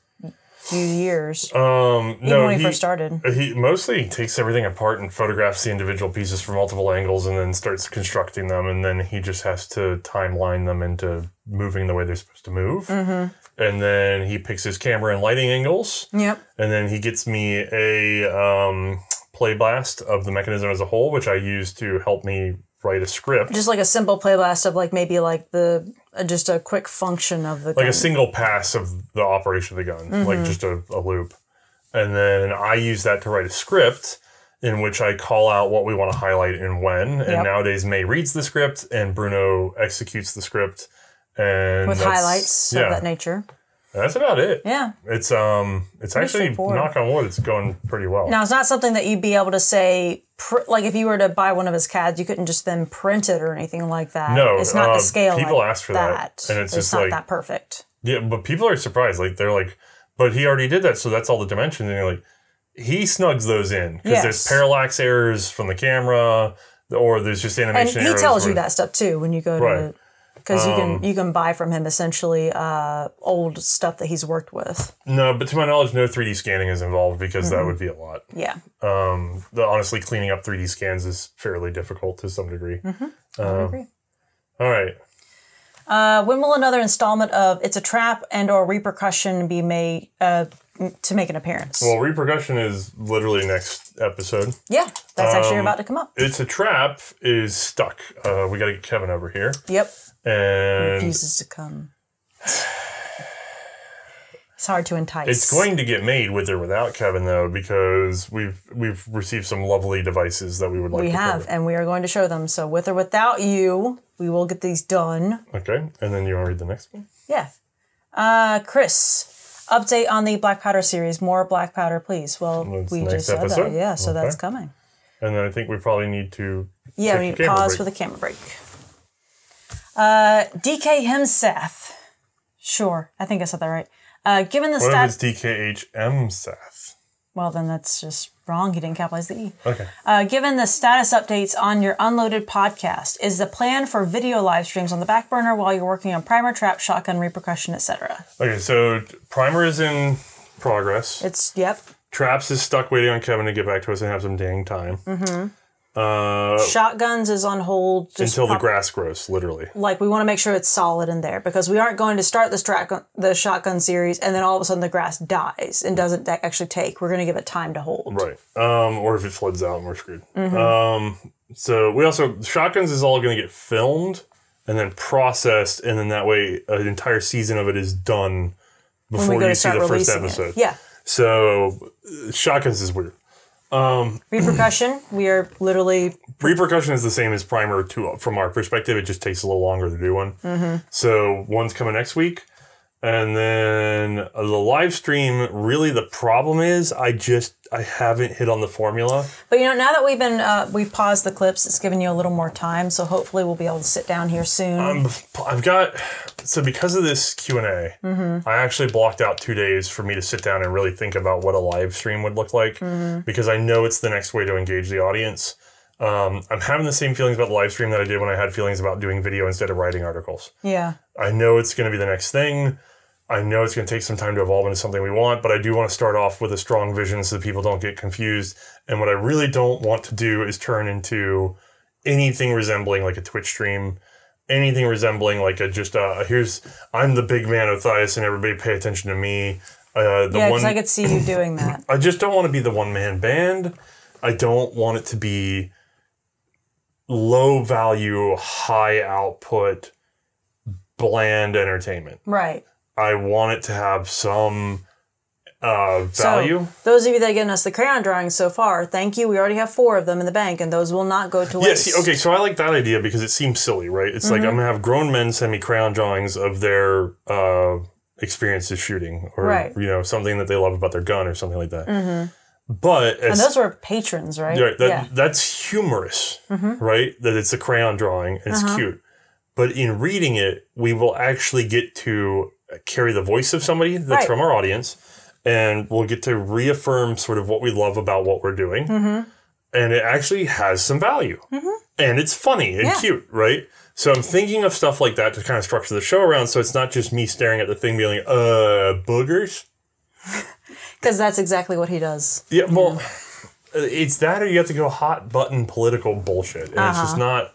few years. Even when he first started. He mostly takes everything apart and photographs the individual pieces from multiple angles and then starts constructing them. And then he just has to timeline them into moving the way they're supposed to move. And then he picks his camera and lighting angles. Yep. And then he gets me a... playblast of the mechanism as a whole, which I use to help me write a script. Just like a simple playblast of like maybe like the just a quick function of the gun. Like a single pass of the operation of the gun, like just a loop. And then I use that to write a script in which I call out what we want to highlight and when. And nowadays May reads the script and Bruno executes the script. And with highlights of that nature. That's about it. Yeah. It's actually, knock on wood, it's going pretty well. Now, it's not something that you'd be able to say, like if you were to buy one of his CADs, you couldn't just then print it or anything like that. No. It's not the scale people like ask for that. And it's just not like, that perfect. Yeah, but people are surprised. Like, they're like, but he already did that, so that's all the dimensions. And you're like, he snugs those in because there's parallax errors from the camera or there's just animation errors. And he tells you that stuff too when you go to... Because you can buy from him essentially old stuff that he's worked with. No, but to my knowledge, no 3D scanning is involved because that would be a lot. Yeah. Honestly, cleaning up 3D scans is fairly difficult to some degree. I agree. All right. When will another installment of It's a Trap and or Repercussion be made to make an appearance? Well, Repercussion is literally next episode. Yeah, that's actually about to come up. It's a Trap is stuck. We got to get Kevin over here. Yep. And refuses to come. It's hard to entice. It's going to get made with or without Kevin, though, because we've received some lovely devices that we would like to cover. And we are going to show them. So with or without you, we will get these done. Okay, and then you want to read the next one? Yeah. Chris, update on the Black Powder series. More Black Powder, please. Well, we just said that. Yeah, so that's coming. And then I think we probably need to... Yeah, we need to pause for the camera break. DK Hemseth. Sure, I think I said that right. Given the stat... What if it's DKHM Seth? Well, then that's just wrong. He didn't capitalize the E. Okay. Given the status updates on your Unloaded podcast, is the plan for video live streams on the back burner while you're working on Primer, Trap, Shotgun, Repercussion, etc.? Okay, so Primer is in progress. Yep. Traps is stuck waiting on Kevin to get back to us and have some dang time. Shotguns is on hold just until the grass grows, literally. Like, we want to make sure it's solid in there because we aren't going to start the shotgun series and then all of a sudden the grass dies and doesn't actually take. We're going to give it time to hold. Right. Or if it floods out and we're screwed. So we also, shotguns is all going to get filmed and then processed, and then that way an entire season of it is done before you see the first episode. Yeah. So shotguns is weird. Repercussion, we are literally... Repercussion is the same as Primer from our perspective. It just takes a little longer to do one. So one's coming next week. And then the live stream, really the problem is I haven't hit on the formula. But, you know, now that we've paused the clips, it's given you a little more time. So hopefully we'll be able to sit down here soon. I've got... So because of this Q&A, I actually blocked out 2 days for me to sit down and really think about what a live stream would look like, because I know it's the next way to engage the audience. I'm having the same feelings about the live stream that I did when I had feelings about doing video instead of writing articles. Yeah. I know it's going to be the next thing. I know it's going to take some time to evolve into something we want, but I do want to start off with a strong vision so that people don't get confused. And what I really don't want to do is turn into anything resembling like a Twitch stream, anything resembling like a I'm the big man Matthias and everybody pay attention to me. Yeah, because I could see you doing that. I just don't want to be the one-man band. I don't want it to be low value, high output, bland entertainment. Right. I want it to have some value. So, those of you that have given us the crayon drawings so far, thank you. We already have 4 of them in the bank, and those will not go to waste. Yes, okay, so I like that idea because it seems silly, right? It's like I'm going to have grown men send me crayon drawings of their experiences shooting or you know, something that they love about their gun or something like that. But and those were patrons, right? That's humorous, right? That it's a crayon drawing, and it's cute. But in reading it, we will actually get to carry the voice of somebody that's from our audience, and we'll get to reaffirm sort of what we love about what we're doing. And it actually has some value and it's funny and cute. Right. So I'm thinking of stuff like that to kind of structure the show around. So it's not just me staring at the thing being like, boogers. Cause that's exactly what he does. Yeah. Well, it's that, or you have to go hot button political bullshit. And it's just not,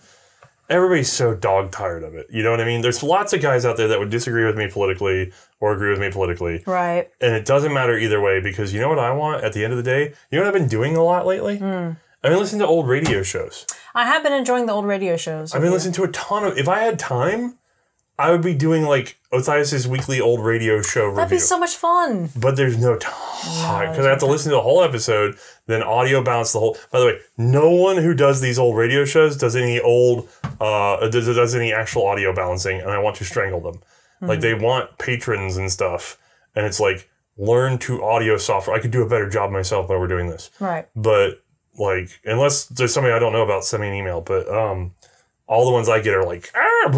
everybody's so dog tired of it. You know what I mean? There's lots of guys out there that would disagree with me politically or agree with me politically. Right. And it doesn't matter either way, because you know what I want at the end of the day? You know what I've been doing a lot lately? Mm. I've been listening to old radio shows. I have been enjoying the old radio shows. I've been listening to a ton of... If I had time, I would be doing like Otthias' weekly old radio show review. That'd be so much fun. But there's no time. Because I have to listen to the whole episode, then audio bounce the whole... By the way, no one who does these old radio shows does any old... does any actual audio balancing, and I want to strangle them. Mm-hmm. Like, they want patrons and stuff. And it's like, learn to audio software. I could do a better job myself by doing this. Right. But... Like, unless there's somebody I don't know about, send me an email. But all the ones I get are like... Yeah,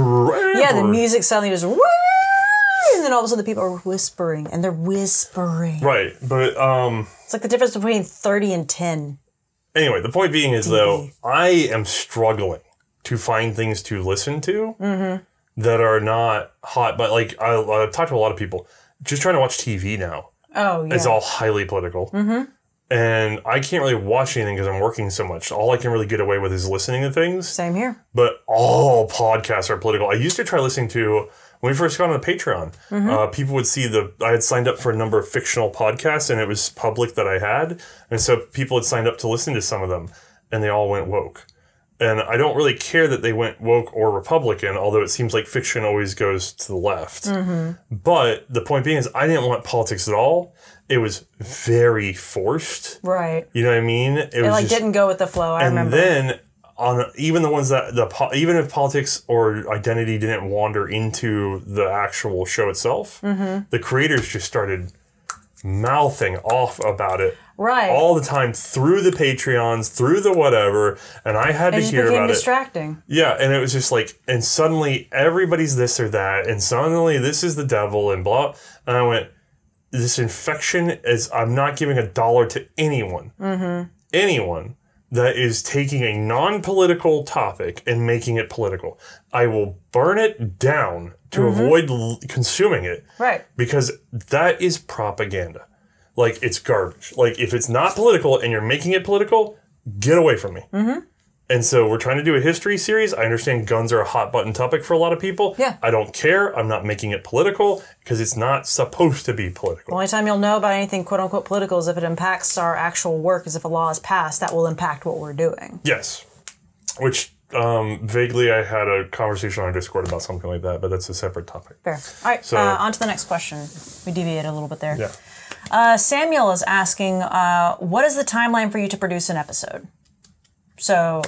the music suddenly just... Woo! And then all of a sudden the people are whispering. And they're whispering. Right, but... it's like the difference between 30 and 10. Anyway, the point being is, though, I am struggling to find things to listen to that are not hot. But, like, I've talked to a lot of people. Just trying to watch TV now. Oh, yeah. It's all highly political. Mm-hmm. And I can't really watch anything because I'm working so much. All I can really get away with is listening to things. Same here. But all podcasts are political. I used to try listening to, when we first got on the Patreon, people would see I had signed up for a number of fictional podcasts, and it was public that I had. And so people had signed up to listen to some of them, and they all went woke. And I don't really care that they went woke or Republican, although it seems like fiction always goes to the left. Mm-hmm. But the point being is I didn't want politics at all. It was very forced. Right. You know what I mean? It didn't go with the flow. I remember. And then on even the ones that even if politics or identity didn't wander into the actual show itself, the creators just started mouthing off about it. Right. All the time through the Patreons, through the whatever, and I had to hear about it. It just became distracting. Yeah, and it was just like, and suddenly everybody's this or that, and suddenly this is the devil and blah. And I went, this infection is, I'm not giving a dollar to anyone, anyone that is taking a non-political topic and making it political. I will burn it down to avoid consuming it. Right. Because that is propaganda. Like, it's garbage. Like, if it's not political and you're making it political, get away from me. And so we're trying to do a history series. I understand guns are a hot button topic for a lot of people. Yeah. I don't care. I'm not making it political because it's not supposed to be political. The only time you'll know about anything quote unquote political is if it impacts our actual work, is if a law is passed that will impact what we're doing. Yes. Which vaguely I had a conversation on Discord about something like that, but that's a separate topic. Fair. All right. So, on to the next question. We deviated a little bit there. Yeah. Samuel is asking, what is the timeline for you to produce an episode? So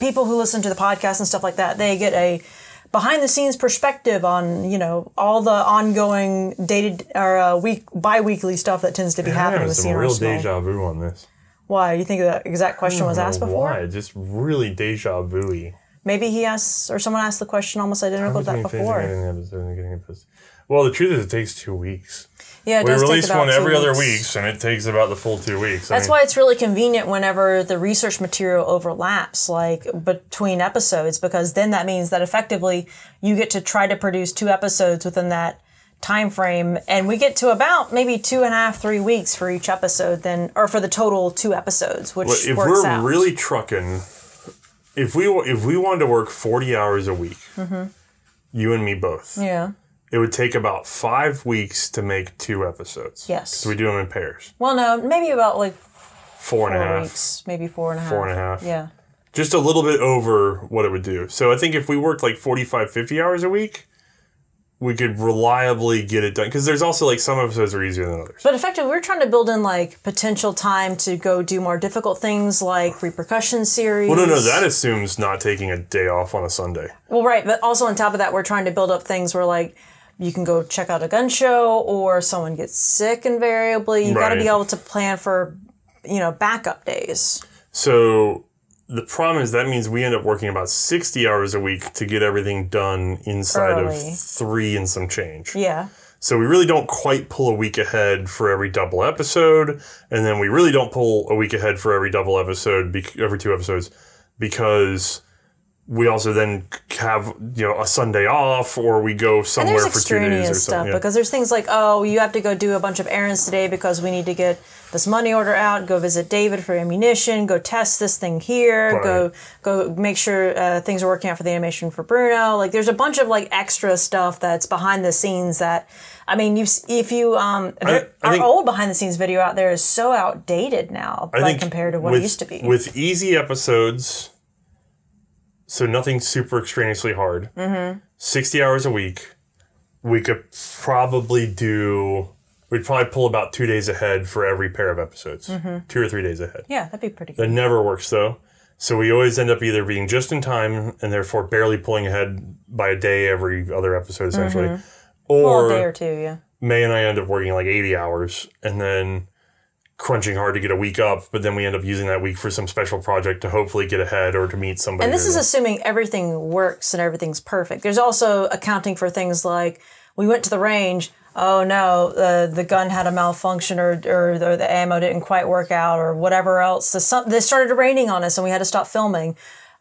people who listen to the podcast and stuff like that, they get a behind-the-scenes perspective on, you know, all the ongoing dated or bi-weekly stuff that tends to be happening with Senior Small. Real deja vu on this. Why? You think that exact question was asked before? Why? Just really deja vu-y. Maybe he asks, or someone asked the question almost identical to that before. Well, the truth is it takes 2 weeks. Yeah, we release one every other week, and it takes about the full 2 weeks. That's why it's really convenient whenever the research material overlaps, like between episodes, because then that means that effectively you get to try to produce 2 episodes within that time frame, and we get to about maybe 2.5, 3 weeks for each episode, then, or for the total 2 episodes, which works out. If we're really trucking, if we wanted to work 40 hours a week, you and me both, yeah. It would take about 5 weeks to make 2 episodes. Yes. So we do them in pairs. Well, no, maybe about like four and a half. Weeks, maybe 4.5. 4.5. Yeah. Just a little bit over what it would do. So I think if we worked like 45, 50 hours a week, we could reliably get it done. Because there's also like some episodes are easier than others. But effectively, we're trying to build in like potential time to go do more difficult things like repercussion series. Well, no, that assumes not taking a day off on a Sunday. Well, right. But also on top of that, we're trying to build up things where like, you can go check out a gun show, or someone gets sick invariably. You've got to be able to plan for, you know, backup days. So the problem is that means we end up working about 60 hours a week to get everything done inside of 3 and some change. Yeah. So we really don't quite pull a week ahead for every double episode. And then we really don't pull a week ahead for every 2 episodes, because we also then have, you know, a Sunday off, or we go somewhere for 2 days or something. Yeah. Because there's things like, oh, you have to go do a bunch of errands today because we need to get this money order out, go visit David for ammunition, go test this thing here, right. go make sure things are working out for the animation for Bruno. Like, there's a bunch of like extra stuff that's behind the scenes that, I mean, our old behind the scenes video out there is so outdated now compared to what it used to be. With easy episodes. So nothing super extraneously hard. Mm-hmm. 60 hours a week. We'd probably pull about 2 days ahead for every pair of episodes. Mm-hmm. 2 or 3 days ahead. Yeah, that'd be pretty good. That never works, though. So we always end up either being just in time and therefore barely pulling ahead by a day every other episode, essentially. Mm-hmm. Or well, a day or two, yeah. May and I end up working like 80 hours and then crunching hard to get a week up, but then we end up using that week for some special project to hopefully get ahead or to meet somebody. And this is assuming everything works and everything's perfect. There's also accounting for things like, we went to the range, oh no, the gun had a malfunction or the ammo didn't quite work out or whatever else. So this started raining on us and we had to stop filming.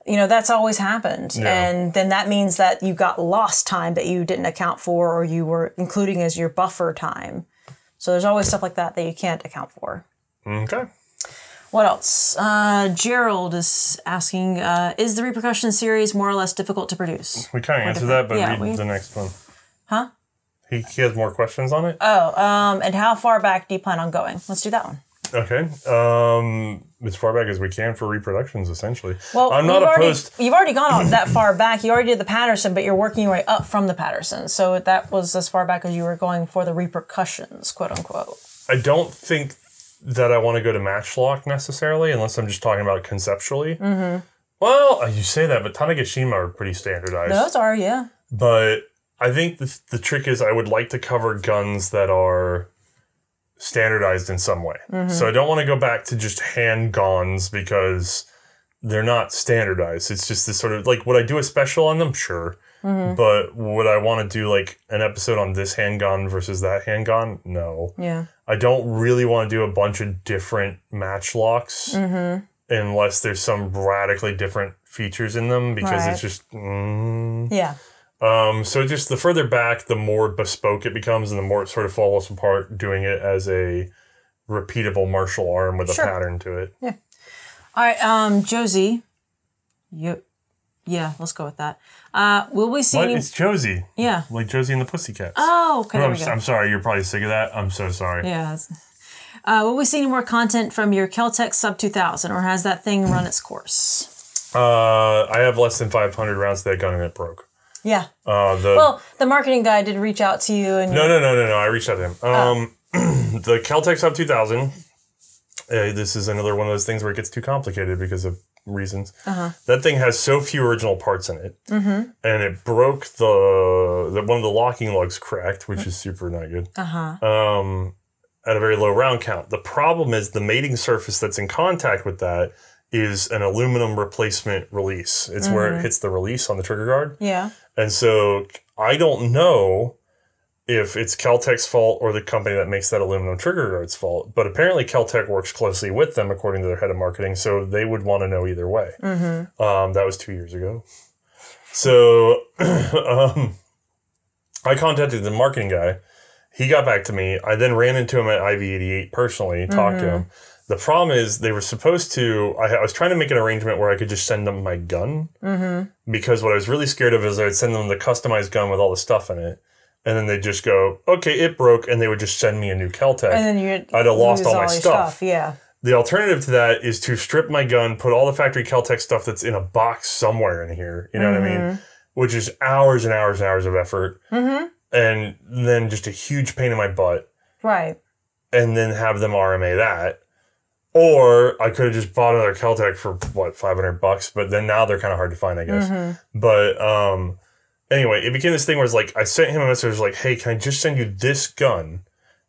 You know, that's always happened. Yeah. And then that means that you got lost time that you didn't account for or you were including as your buffer time. So there's always stuff like that that you can't account for. Okay. What else? Gerald is asking, is the Repercussion series more or less difficult to produce? We kind of answered that, but yeah, read the next one. Huh? He has more questions on it. Oh, and how far back do you plan on going? Let's do that one. Okay. As far back as we can for reproductions, essentially. Well, I'm not opposed. You've already gone that far back. You already did the Patterson, but you're working your way up from the Patterson. So that was as far back as you were going for the Repercussions, quote unquote. I don't think that I want to go to Matchlock necessarily, unless I'm just talking about it conceptually. Mm-hmm. Well, you say that, but Tanegashima are pretty standardized. Those are, yeah. But I think the trick is I would like to cover guns that are standardized in some way. Mm-hmm. So I don't want to go back to just hand guns because they're not standardized. It's just this sort of, like, would I do a special on them? Sure. Mm-hmm. But would I want to do like an episode on this handgun versus that handgun? No. Yeah. I don't really want to do a bunch of different matchlocks mm-hmm. unless there's some radically different features in them because right. It's just yeah. So just the further back, the more bespoke it becomes, and the more it sort of falls apart. Doing it as a repeatable martial arm with sure. a pattern to it. Yeah. All right, Josie. Yep. Yeah, let's go with that. Will we see what? It's Josie. Yeah. Like Josie and the Pussycats. Oh, okay. There we go. I'm sorry. You're probably sick of that. I'm so sorry. Yeah. Will we see any more content from your Kel-Tec Sub 2000, or has that thing run its course? I have less than 500 rounds to that gun, and it broke. Yeah. The marketing guy did reach out to you. And No. I reached out to him. The Kel-Tec Sub 2000, this is another one of those things where it gets too complicated because of reasons. Uh-huh. That thing has so few original parts in it, mm-hmm. and it broke the one of the locking lugs cracked, which is super not good. Uh-huh. At a very low round count. The problem is the mating surface that's in contact with that is an aluminum replacement release. It's mm-hmm. where it hits the release on the trigger guard. Yeah. And so I don't know if it's Kel-Tec's fault or the company that makes that aluminum trigger guard's fault. But apparently Kel-Tec works closely with them, according to their head of marketing, so they would want to know either way. Mm-hmm. That was 2 years ago. So I contacted the marketing guy. He got back to me. I then ran into him at IV88 personally, talked mm-hmm. to him. The problem is they were supposed to, I was trying to make an arrangement where I could just send them my gun. Mm-hmm. Because what I was really scared of is I would send them the customized gun with all the stuff in it. And then they'd just go, okay, it broke. And they would just send me a new Kel-Tec. And then I'd have lost all my stuff. Yeah. The alternative to that is to strip my gun, put all the factory Kel-Tec stuff that's in a box somewhere in here. You know mm-hmm. what I mean? Which is hours and hours and hours of effort. Mm-hmm. And then just a huge pain in my butt. Right. And then have them RMA that. Or I could have just bought another Kel-Tec for, what, $500. But then now they're kind of hard to find, I guess. Mm-hmm. But anyway, it became this thing where it's like, I sent him a message like, hey, can I just send you this gun?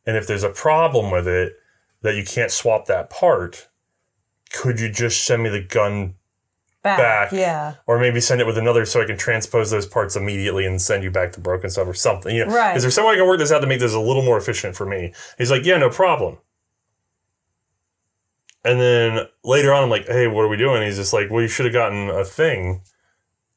And if there's a problem with it that you can't swap that part, could you just send me the gun back? Yeah. Or maybe send it with another so I can transpose those parts immediately and send you back the broken stuff or something. You know, right. Is there some way I can work this out to make this a little more efficient for me? He's like, yeah, no problem. And then later on, I'm like, hey, what are we doing? He's just like, well, you should have gotten a thing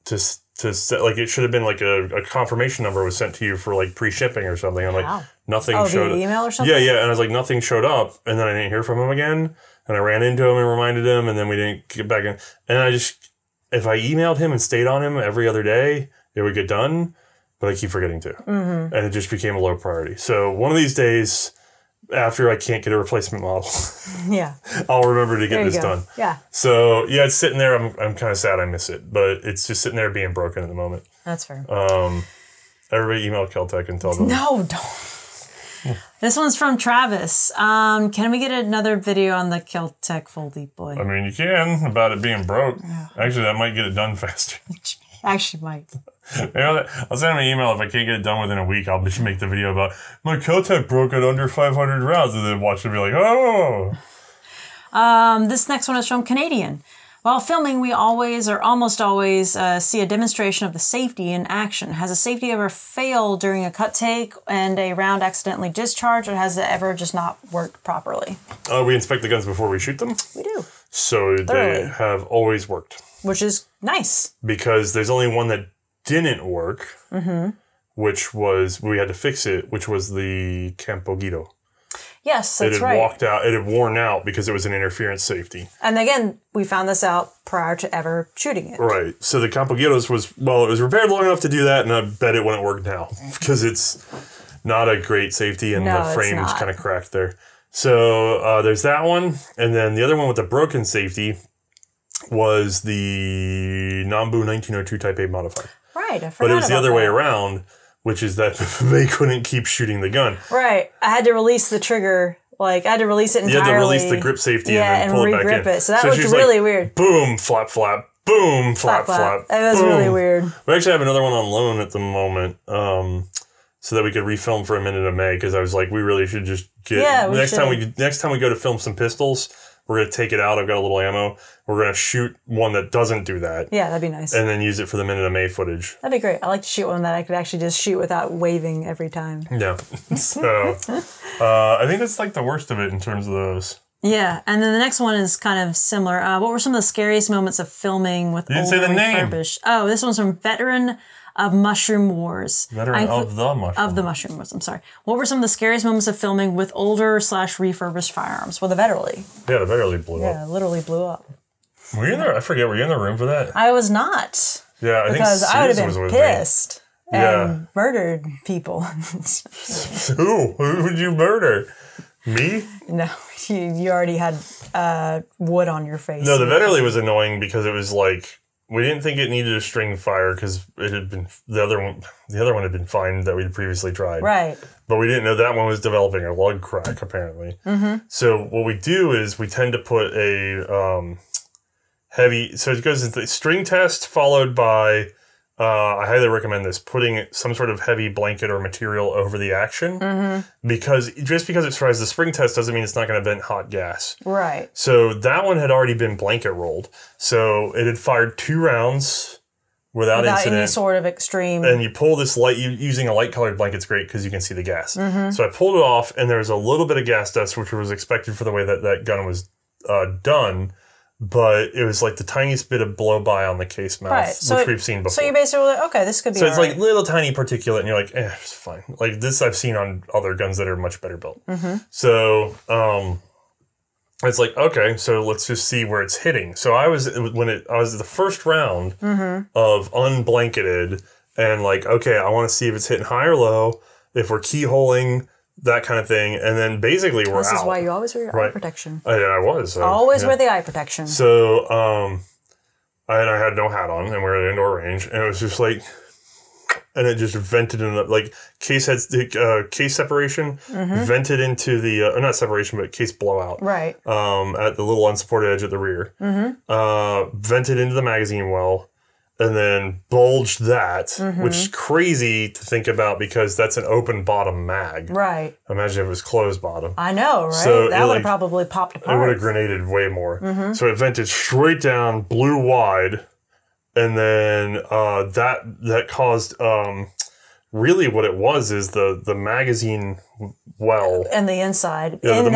to set, like it should have been like a confirmation number was sent to you for like pre-shipping or something. I'm like, nothing showed up. Email or something? Yeah. And I was like, nothing showed up. And then I didn't hear from him again. And I ran into him and reminded him. And then we didn't get back in. And I just, if I emailed him and stayed on him every other day, it would get done. But I keep forgetting to. Mm-hmm. And it just became a low priority. So one of these days, after I can't get a replacement model, yeah, I'll remember to get this done. Yeah. So yeah, it's sitting there. I'm kind of sad I miss it, but it's just sitting there being broken at the moment. That's fair. Everybody email Keltec and tell them. No, don't. This one's from Travis. Can we get another video on the Keltec Foldy Boy? I mean, you can about it being broke. Yeah. Actually, that might get it done faster. Actually, might. I'll send him an email. If I can't get it done within a week, I'll just make the video about my Keltec broke at under 500 rounds and then watch it and be like, oh. This next one is from Canadian. While filming, we always or almost always see a demonstration of the safety in action. Has a safety ever failed during a cut take and a round accidentally discharged, or has it ever just not worked properly? We inspect the guns before we shoot them. We do. So thoroughly. They have always worked. Which is nice. Because there's only one that didn't work, which was, we had to fix it, which was the Campoguido. Yes, that's right. It had walked out, it had worn out because it was an interference safety. And again, we found this out prior to ever shooting it. Right. So the Campoguidos was, well, it was repaired long enough to do that, and I bet it wouldn't work now because it's not a great safety and the frame is kind of cracked there. So there's that one. And then the other one with the broken safety was the Nambu 1902 Type A modifier. Right, I forgot. But it was the other way around, which is that they couldn't keep shooting the gun. Right, I had to release the trigger. Like I had to release it entirely. You had to release the grip safety and then pull it back in. So that looked really weird. Boom, flap, flap. Boom, flap, flap. It was really weird. We actually have another one on loan at the moment, so that we could refilm for a minute of May because I was like, we really should just get next time we go to film some pistols. We're going to take it out. I've got a little ammo. We're going to shoot one that doesn't do that. Yeah, that'd be nice. And then use it for the Minute of May footage. That'd be great. I like to shoot one that I could actually just shoot without waving every time. Yeah. So I think that's like the worst of it in terms of those. Yeah. And then the next one is kind of similar. What were some of the scariest moments of filming with old refurbished? Oh, this one's from Veteran of Mushroom Wars. Veteran of the Mushroom Wars. Of the Mushroom Wars, I'm sorry. What were some of the scariest moments of filming with older / refurbished firearms? Well, the Vetterly. Yeah, the Vetterly blew up. Yeah, literally blew up. Were you in there? I forget, were you in the room for that? I was not. Yeah, I think because I would have been pissed and murdered people. Who? Who would you murder? Me? No, you already had wood on your face. No, the Vetterly was annoying because it was like, we didn't think it needed a string fire because it had been the other one had been fine that we'd previously tried. Right. But we didn't know that one was developing a lug crack apparently. Mm-hmm. So what we do is we tend to put a heavy. So it goes into the string test followed by. I highly recommend this, putting some sort of heavy blanket or material over the action because just because it survives the spring test doesn't mean it's not going to vent hot gas. Right. So that one had already been blanket rolled. So it had fired 2 rounds without incident. Without any sort of extreme. And you pull this light, using a light colored blanket's great because you can see the gas. So I pulled it off and there was a little bit of gas dust, which was expected for the way that that gun was done. But it was like the tiniest bit of blow by on the case mouth, right. So which we've seen before. So you basically were like, okay, this could be. So it's like little tiny particulate, and you're like, eh, it's fine. Like this, I've seen on other guns that are much better built. So it's like, okay, so let's just see where it's hitting. So I was the first round of unblanketed, and like, okay, I want to see if it's hitting high or low, if we're keyholing. That kind of thing, and then basically we're out. This is why you always wear your eye protection. I was. Always wear the eye protection. So, I had no hat on, and we were at an indoor range, and it was just like, and it just vented in the, like, case heads, case separation, vented into the, not separation, but case blowout. Right. At the little unsupported edge at the rear. Vented into the magazine well. And then bulged that, which is crazy to think about because that's an open bottom mag. Right. Imagine if it was closed bottom. I know, right? So that would have probably popped apart. It would have grenaded way more. So it vented straight down, blew wide, and then that caused really what it was is the magazine well. And the inside. Yeah, in the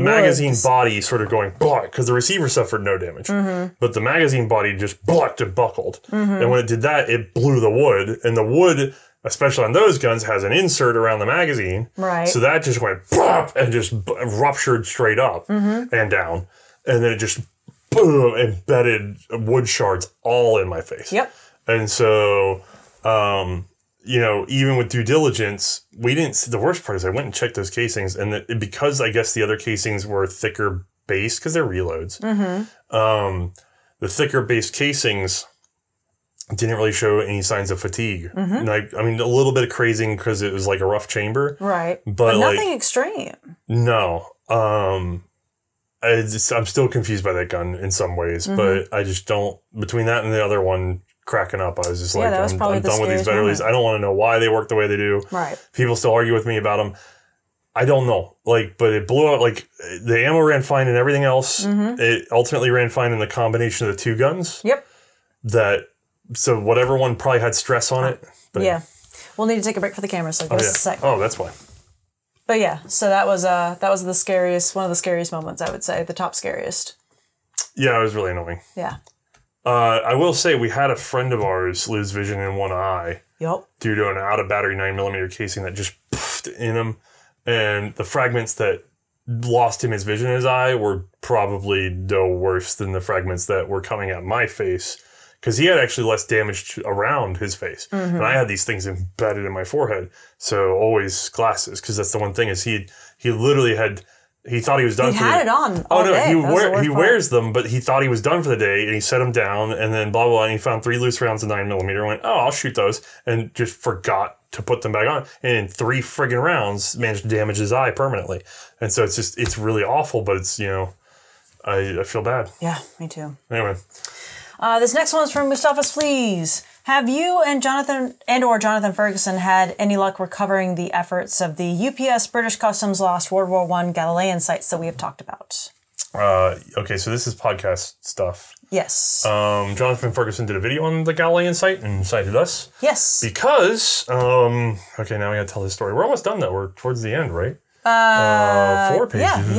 magazine body sort of going block, because the receiver suffered no damage. Mm-hmm. But the magazine body just blocked and buckled. Mm-hmm. And when it did that, it blew the wood. And the wood, especially on those guns, has an insert around the magazine. Right. So that just went pop and just ruptured straight up mm-hmm. and down. And then it just boom, embedded wood shards all in my face. Yep. And so, you know, even with due diligence, we didn't see the worst part is I went and checked those casings. And the, because I guess the other casings were thicker base because they're reloads, mm-hmm. The thicker base casings didn't really show any signs of fatigue. Mm-hmm. And I mean, a little bit of crazing because it was like a rough chamber. Right. But nothing like, extreme. No. I'm still confused by that gun in some ways, mm-hmm. but I just don't. Between that and the other one cracking up, I was just like, yeah, I'm done with these Betterlies. I don't want to know why they work the way they do. Right. People still argue with me about them. I don't know. Like, but it blew out. Like, the ammo ran fine and everything else. Mm-hmm. It ultimately ran fine in the combination of the two guns. Yep. That. So whatever one probably had stress on it. But yeah. We'll need to take a break for the camera. So give us a sec. Oh, that's why. But yeah, so that was the scariest, one of the scariest moments, I would say, the top scariest. Yeah, it was really annoying. Yeah. I will say we had a friend of ours lose vision in one eye. Yep. Due to an out-of-battery 9mm casing that just poofed in him. And the fragments that lost him his vision in his eye were probably no worse than the fragments that were coming at my face. Because he had actually less damage around his face. Mm-hmm. And I had these things embedded in my forehead. So always glasses. Because that's the one thing is he literally had, he thought he was done for the day. He had it on all day. He wears them, but he thought he was done for the day. And he set them down and then blah, blah, blah. And he found 3 loose rounds of 9mm. Went, oh, I'll shoot those. And just forgot to put them back on. And in 3 friggin' rounds, managed to damage his eye permanently. And so it's just, it's really awful. But it's, you know, I feel bad. Yeah, me too. Anyway. This next one is from Mustafa's Fleas. Have you and Jonathan Ferguson had any luck recovering the efforts of the UPS British Customs lost World War I Galilean sites that we have talked about? Okay, so this is podcast stuff. Yes. Jonathan Ferguson did a video on the Galilean site and cited us. Yes. Because, okay, now we gotta tell this story. We're almost done though. We're towards the end, right? 4 pages. Yeah,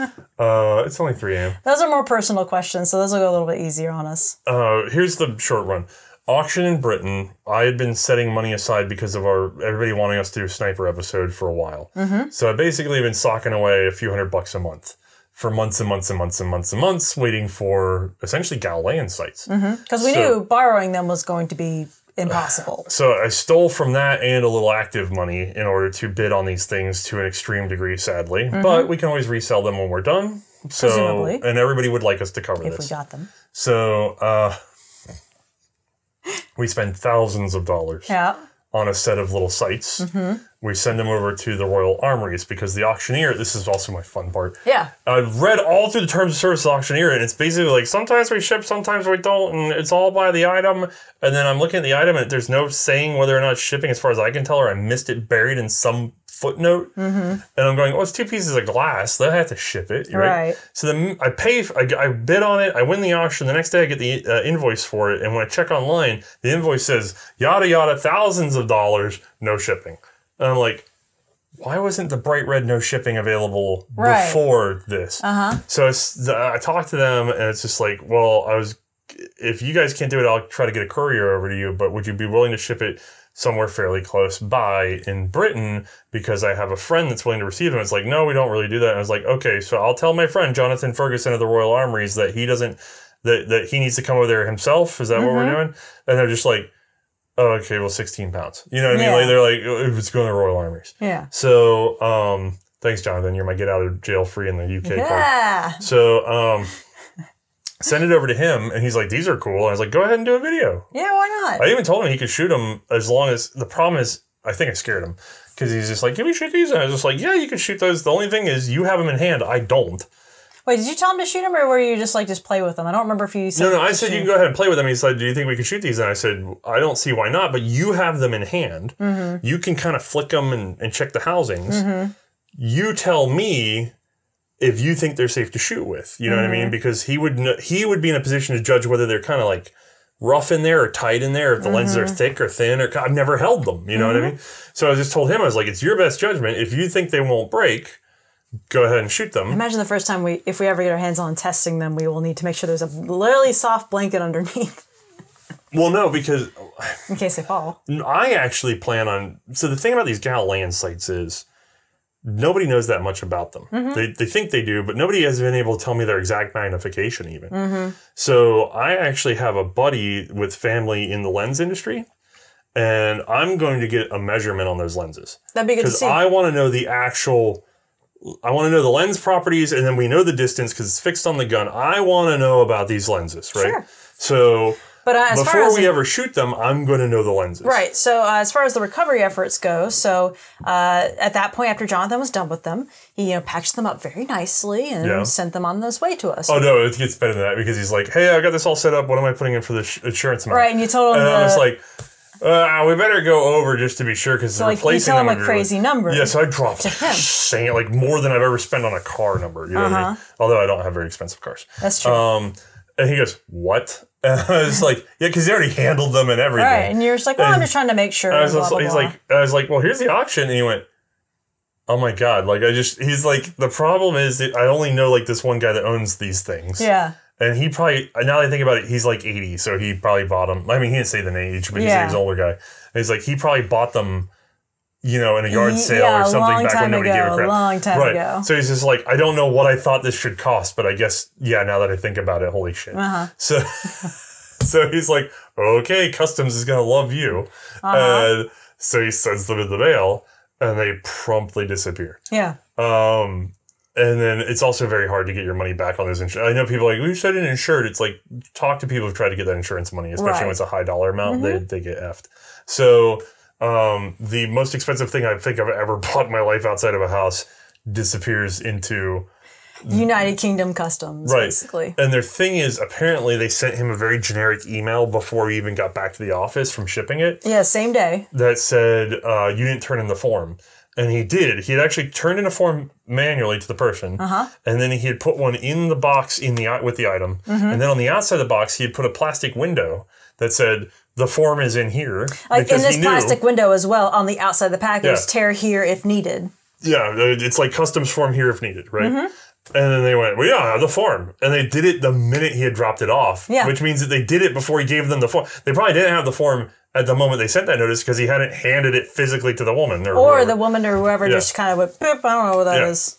yeah. It's only 3 a.m. Those are more personal questions, so those will go a little bit easier on us. Here's the short run. Auction in Britain, I had been setting money aside because of everybody wanting us to do a sniper episode for a while. Mm-hmm. So I basically been socking away a few $100 a month for months and months and months and months and months, waiting for essentially Galilean sites. Because mm-hmm. we knew borrowing them was going to be impossible. So I stole from that and a little active money in order to bid on these things to an extreme degree, sadly. Mm-hmm. But we can always resell them when we're done. So, presumably. And everybody would like us to cover this. If we got them. So we spend thousands of dollars on a set of little sites. Mm-hmm. We send them over to the Royal Armouries because the auctioneer, this is also my fun part. Yeah. I've read all through the terms of service of the auctioneer, and it's basically like sometimes we ship, sometimes we don't, and it's all by the item. And then I'm looking at the item, and there's no saying whether or not it's shipping as far as I can tell, or I missed it buried in some footnote. Mm-hmm. And I'm going, oh, it's 2 pieces of glass. They'll have to ship it. Right. So then I pay, I bid on it. I win the auction. The next day I get the invoice for it. And when I check online, the invoice says, yada, yada, thousands of dollars, no shipping. And I'm like, why wasn't the bright red no shipping available before this? Uh-huh. So I talked to them, and it's just like, well, if you guys can't do it, I'll try to get a courier over to you, but would you be willing to ship it somewhere fairly close by in Britain? Because I have a friend that's willing to receive them. It's like, no, we don't really do that. And I was like, okay, so I'll tell my friend Jonathan Ferguson of the Royal Armouries that that he needs to come over there himself. Is that mm-hmm. what we're doing? And they're just like, oh, okay, well, 16 pounds. You know what I mean? Like, they're like, it's going to the Royal Armouries. Yeah. So, thanks, Jonathan. You're my get out of jail free in the UK card. So, send it over to him, and he's like, these are cool. And I was like, go ahead and do a video. Yeah, why not? I even told him he could shoot them as long as, the problem is, I think I scared him. Because he's just like, can we shoot these? And I was just like, yeah, you can shoot those. The only thing is, you have them in hand. I don't. Wait, did you tell him to shoot them, or were you just like, just play with them? I don't remember if you said... No, I said, you can go ahead and play with them. He said, do you think we can shoot these? And I said, I don't see why not, but you have them in hand. Mm-hmm. You can kind of flick them and check the housings. Mm-hmm. You tell me if you think they're safe to shoot with. You know mm-hmm. what I mean? Because he would be in a position to judge whether they're kind of like rough in there or tight in there, if the lenses are thick or thin, or I've never held them, you know what I mean? So I just told him, I was like, it's your best judgment. If you think they won't break, go ahead and shoot them. I imagine the first time if we ever get our hands on testing them, we will need to make sure there's a really soft blanket underneath. Well, no, because in case they fall. I actually plan on, so the thing about these Galilean sights is nobody knows that much about them. They think they do, but nobody has been able to tell me their exact magnification even. So I actually have a buddy with family in the lens industry, and I'm going to get a measurement on those lenses. That'd be good to see. Because I want to know the actual, I want to know the lens properties, and then we know the distance because it's fixed on the gun. I want to know about these lenses, right? Sure. So... But before we ever shoot them, I'm going to know the lenses. Right. So as far as the recovery efforts go, so at that point, after Jonathan was done with them, he packaged them up very nicely and sent them on this way to us. Oh, no, it gets better than that because he's like, hey, I got this all set up. What am I putting in for the insurance amount? Right, and you told him I was like... we better go over just to be sure because so, like, replacing them. You tell them a crazy number. Yeah, so I dropped it, like more than I've ever spent on a car number. You know what I mean? Although I don't have very expensive cars. That's true. And he goes, what? And I was like, yeah, because they already handled them and everything. Right, and you're just like, well, I'm just trying to make sure. I was like, well, here's the auction. And he went, oh my God. Like, he's like, the problem is that I only know like this one guy that owns these things. Yeah. And he probably, now that I think about it, he's like 80, so he probably bought them. I mean, he didn't say the age, but he's an older guy. And he's like, he probably bought them, in a yard sale or something back when nobody gave a crap. A long time ago. So he's just like, I don't know what I thought this should cost, but I guess, yeah, now that I think about it, holy shit. So he's like, okay, customs is going to love you. So he sends them in the mail, and they promptly disappear. Yeah. And then it's also very hard to get your money back on those insurance. I know people are like, we said it insured. It's like, talk to people who try to get that insurance money, especially when it's a high dollar amount. They get effed. So the most expensive thing I think I've ever bought in my life outside of a house disappears into... United Kingdom Customs, basically. And their thing is, apparently, they sent him a very generic email before he even got back to the office from shipping it. Yeah, same day. That said, you didn't turn in the form. And he did. He had actually turned in a form manually to the person, and then he had put one in the box with the item, and then on the outside of the box, he had put a plastic window that said, the form is in here. Like in this plastic window as well, on the outside of the package, tear here if needed. Yeah, it's like customs form here if needed, right? And then they went, well, yeah, the form. And they did it the minute he had dropped it off, which means that they did it before he gave them the form. They probably didn't have the form at the moment they sent that notice because he hadn't handed it physically to the woman. Or the woman or whoever just kind of went, boop, I don't know what that is.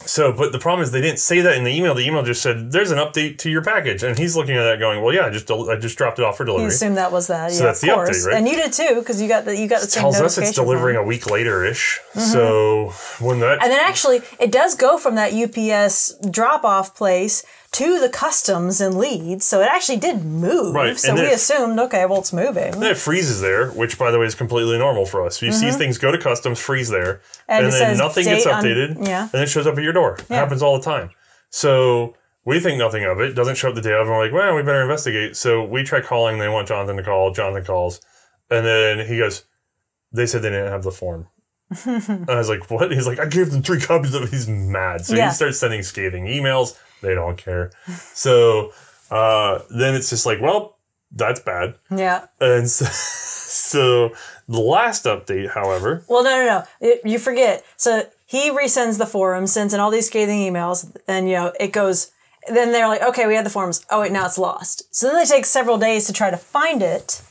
So, but the problem is they didn't say that in the email. The email just said, there's an update to your package. And he's looking at that going, well, yeah, I just dropped it off for delivery. You assumed that was that. So that's the update, right? And you did too, because you got the same notification. Tells us it's delivering a week later-ish. So when that... And then actually, it does go from that UPS drop-off place to the customs in Leeds. So it actually did move. Right. So we assumed, okay, well, it's moving. And then it freezes there, which, by the way, is completely normal for us. You see things go to customs, freeze there, and then nothing gets updated, and it shows up at your door. It happens all the time. So we think nothing of it. It doesn't show up the day of, and we're like, well, we better investigate. So we try calling. They want Jonathan to call. Jonathan calls. And then he goes, they said they didn't have the form. And I was like, what? He's like, I gave them 3 copies of it. He's mad. So he starts sending scathing emails. They don't care. So then it's just like, well, that's bad. Yeah. And so the last update, however. Well, no. You forget. So he resends the form, sends in all these scathing emails, and, it goes. Then they're like, okay, we had the forms. Oh, wait, now it's lost. So then they take several days to try to find it.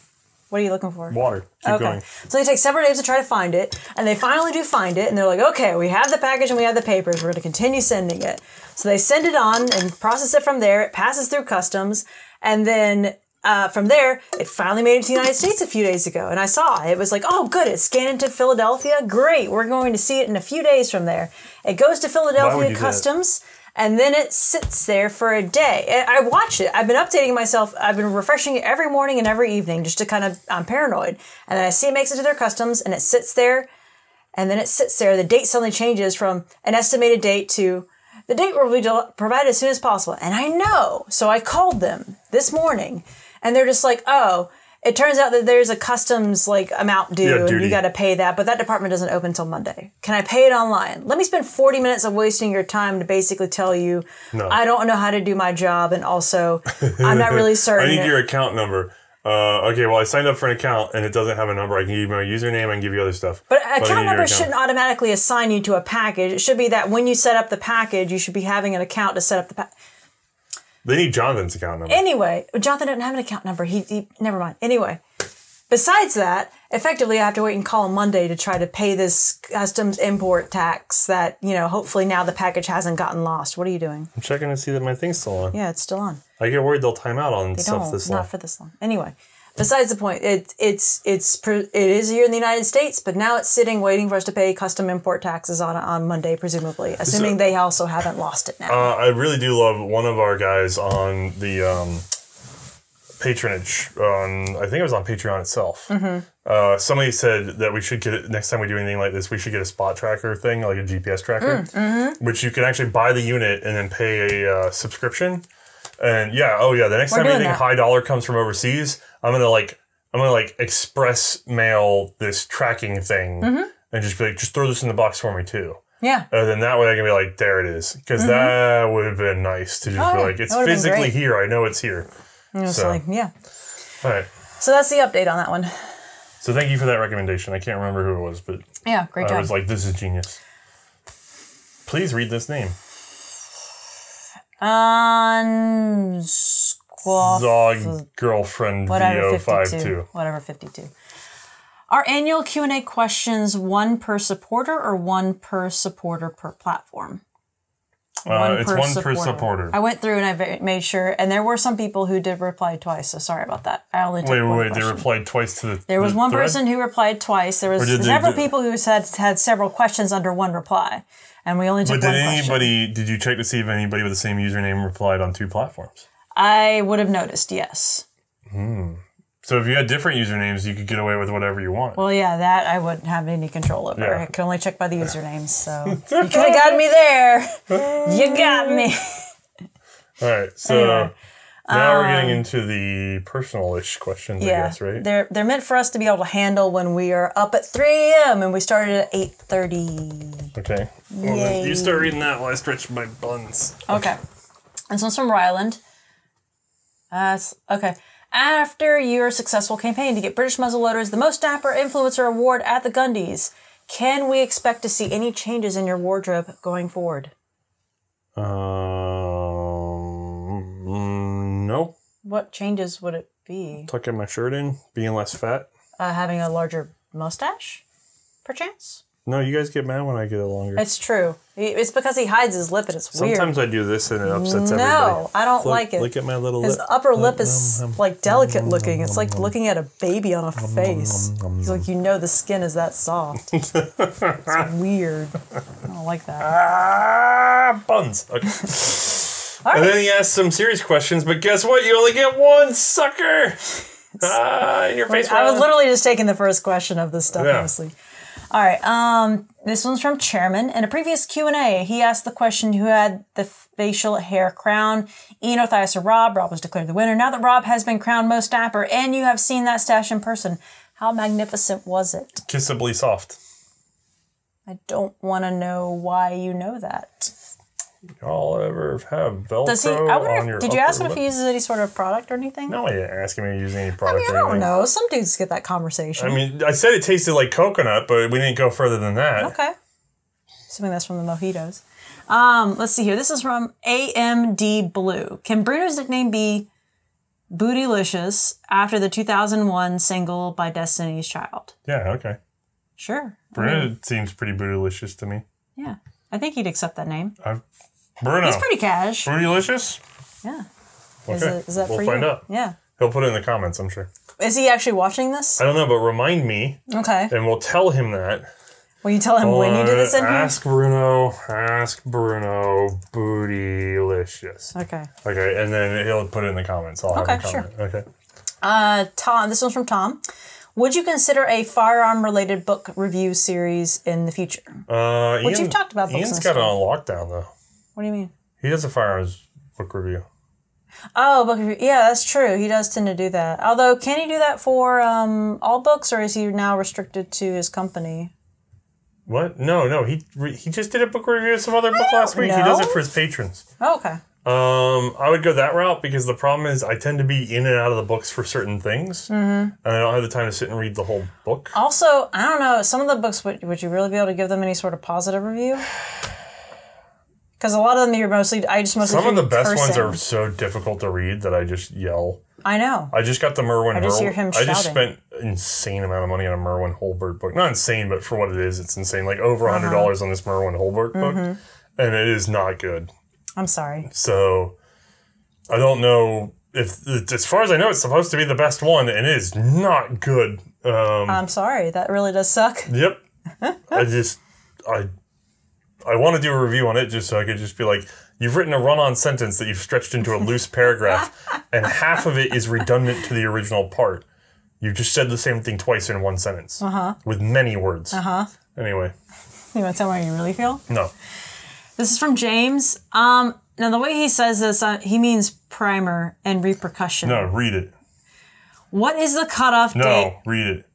What are you looking for? Water. Keep going. So they take several days to try to find it, and they finally do find it, and they're like, okay, we have the package and we have the papers. We're going to continue sending it. So they send it on and process it from there. It passes through customs, and then from there, it finally made it to the United States a few days ago, and I saw it. It was like, oh, good, it's scanned into Philadelphia. Great, we're going to see it in a few days from there. It goes to Philadelphia Customs. And then it sits there for a day. And I watch it. I've been updating myself. I've been refreshing it every morning and every evening just to kind of, I'm paranoid. And then I see it makes it to their customs and it sits there. And then it sits there. The date suddenly changes from an estimated date to the date will be provided as soon as possible. And I know. So I called them this morning and they're just like, oh, It turns out that there's a customs like amount due, and you got to pay that, but that department doesn't open until Monday. Can I pay it online? Let me spend 40 minutes of wasting your time to basically tell you, no, I don't know how to do my job, and also I'm not really certain. I need your account number. Okay, well, I signed up for an account and it doesn't have a number. I can give you my username and give you other stuff. But account numbers shouldn't automatically assign you to a package. It should be that when you set up the package, you should be having an account to set up the package. They need Jonathan's account number. Anyway, Jonathan didn't have an account number. He never mind. Anyway, besides that, effectively, I have to wait and call Monday to try to pay this customs import tax that, you know, hopefully now the package hasn't gotten lost. What are you doing? I'm checking to see that my thing's still on. Yeah, it's still on. I get worried they'll time out on stuff this long. Not for this long. Anyway, besides the point, it is here in the United States, but now it's sitting waiting for us to pay custom import taxes on Monday, presumably, assuming they also haven't lost it now. I really do love one of our guys on the patronage on, I think it was on Patreon itself. Mm-hmm. Somebody said that we should get, next time we do anything like this, we should get a spot tracker thing, like a GPS tracker, mm-hmm, which you can actually buy the unit and then pay a subscription. And yeah, oh yeah, the next time anything high dollar comes from overseas, I'm gonna like express mail this tracking thing, mm-hmm, and just be like, just throw this in the box for me too. Yeah. And then that way I can be like, there it is, because mm-hmm, that would have been nice to just be like, it's physically here. I know it's here. So like, yeah. All right. So that's the update on that one. So thank you for that recommendation. I can't remember who it was, but yeah, great job. I was like, this is genius. Please read this name. Zog girlfriend whatever, VO52. Whatever 52. Are annual Q&A questions one per supporter or one per supporter per platform? It's one per supporter. I went through and I made sure, and there were some people who did reply twice. So sorry about that. I only took one question. They replied twice to the. There was one person who replied twice. There was several people who had several questions under one reply, and we only took one question. But did you check to see if anybody with the same username replied on two platforms? I would have noticed, yes. Hmm. So if you had different usernames, you could get away with whatever you want. Well, yeah, that I wouldn't have any control over. Yeah. I could only check by the usernames, so you could have gotten me there. You got me. All right, so anyway, now we're getting into the personal-ish questions, I guess, right? They're meant for us to be able to handle when we are up at 3 a.m. and we started at 8:30. Okay. Well, you start reading that while I stretch my buns. Okay. This one's from Ryland. Okay. After your successful campaign to get British muzzleloaders the most dapper influencer award at the Gundies, can we expect to see any changes in your wardrobe going forward? No. What changes would it be? Tucking my shirt in, being less fat. Having a larger mustache, perchance? No, you guys get mad when I get it longer. It's true. It's because he hides his lip and it's weird. Sometimes I do this and it upsets everybody. No, I don't like it. Look at my little lip. His upper lip is like delicate looking. It's like looking at a baby on a face. He's like, you know the skin is that soft. It's weird. I don't like that. Ah, buns. Okay. Right. And then he asked some serious questions, but guess what? You only get one, sucker. Your face. I was literally just taking the first question of this stuff, honestly. All right, this one's from Chairman. In a previous Q&A, he asked the question who had the facial hair crown. Ian, Matthias, or Rob? Rob was declared the winner. Now that Rob has been crowned most dapper and you have seen that stash in person, how magnificent was it? Kissably soft. I don't want to know why you know that. Y'all ever have Velcro on your upper lip? Did you ask him if he uses any sort of product or anything? No, I didn't ask him if he uses any product or anything. I don't know. Some dudes get that conversation. I mean, I said it tasted like coconut, but we didn't go further than that. Okay. Assuming that's from the mojitos. Let's see here. This is from AMD Blue. Can Bruno's nickname be Bootylicious after the 2001 single by Destiny's Child? Yeah, okay. Sure. Bruno seems pretty bootylicious to me. Yeah. I think he'd accept that name. Bruno. He's pretty cash. Bootylicious? Yeah. Okay. Is that we'll find out. Yeah. He'll put it in the comments, I'm sure. Is he actually watching this? I don't know, but remind me. Okay. And we'll tell him that. Will you tell him when you do this interview? Ask Bruno, Bootylicious. Okay. Okay, and then he'll put it in the comments. I'll have a comment. Sure. Okay. Tom, this one's from Tom. Would you consider a firearm-related book review series in the future? Which you've talked about books. Ian's got it on lockdown, though. What do you mean? He does a firearms book review. Oh, Book of Review. Yeah, that's true. He does tend to do that. Although, can he do that for all books, or is he now restricted to his company? What? No. He just did a book review of some other book last week. He does it for his patrons. Oh, okay. I would go that route because the problem is I tend to be in and out of the books for certain things, and I don't have the time to sit and read the whole book. Also, I don't know. Some of the books, would you really be able to give them any sort of positive review? Because a lot of them you're mostly, some of the best ones are so difficult to read that I just yell. I know. I just got the Merwin. I just hear him shouting. I just spent an insane amount of money on a Merwin Holbert book. Not insane, but for what it is, it's insane. Like over $100 on this Merwin Holbert book, and it is not good. I'm sorry. So I don't know if, as far as I know, it's supposed to be the best one, and it is not good. I'm sorry. That really does suck. Yep. I want to do a review on it just so I could just be like, you've written a run-on sentence that you've stretched into a loose paragraph, and half of it is redundant to the original part. You've just said the same thing twice in one sentence with many words. Anyway. You want to tell me how you really feel? No. This is from James. Now, the way he says this, he means primer and repercussion. No, read it. What is the cutoff date? No, read it.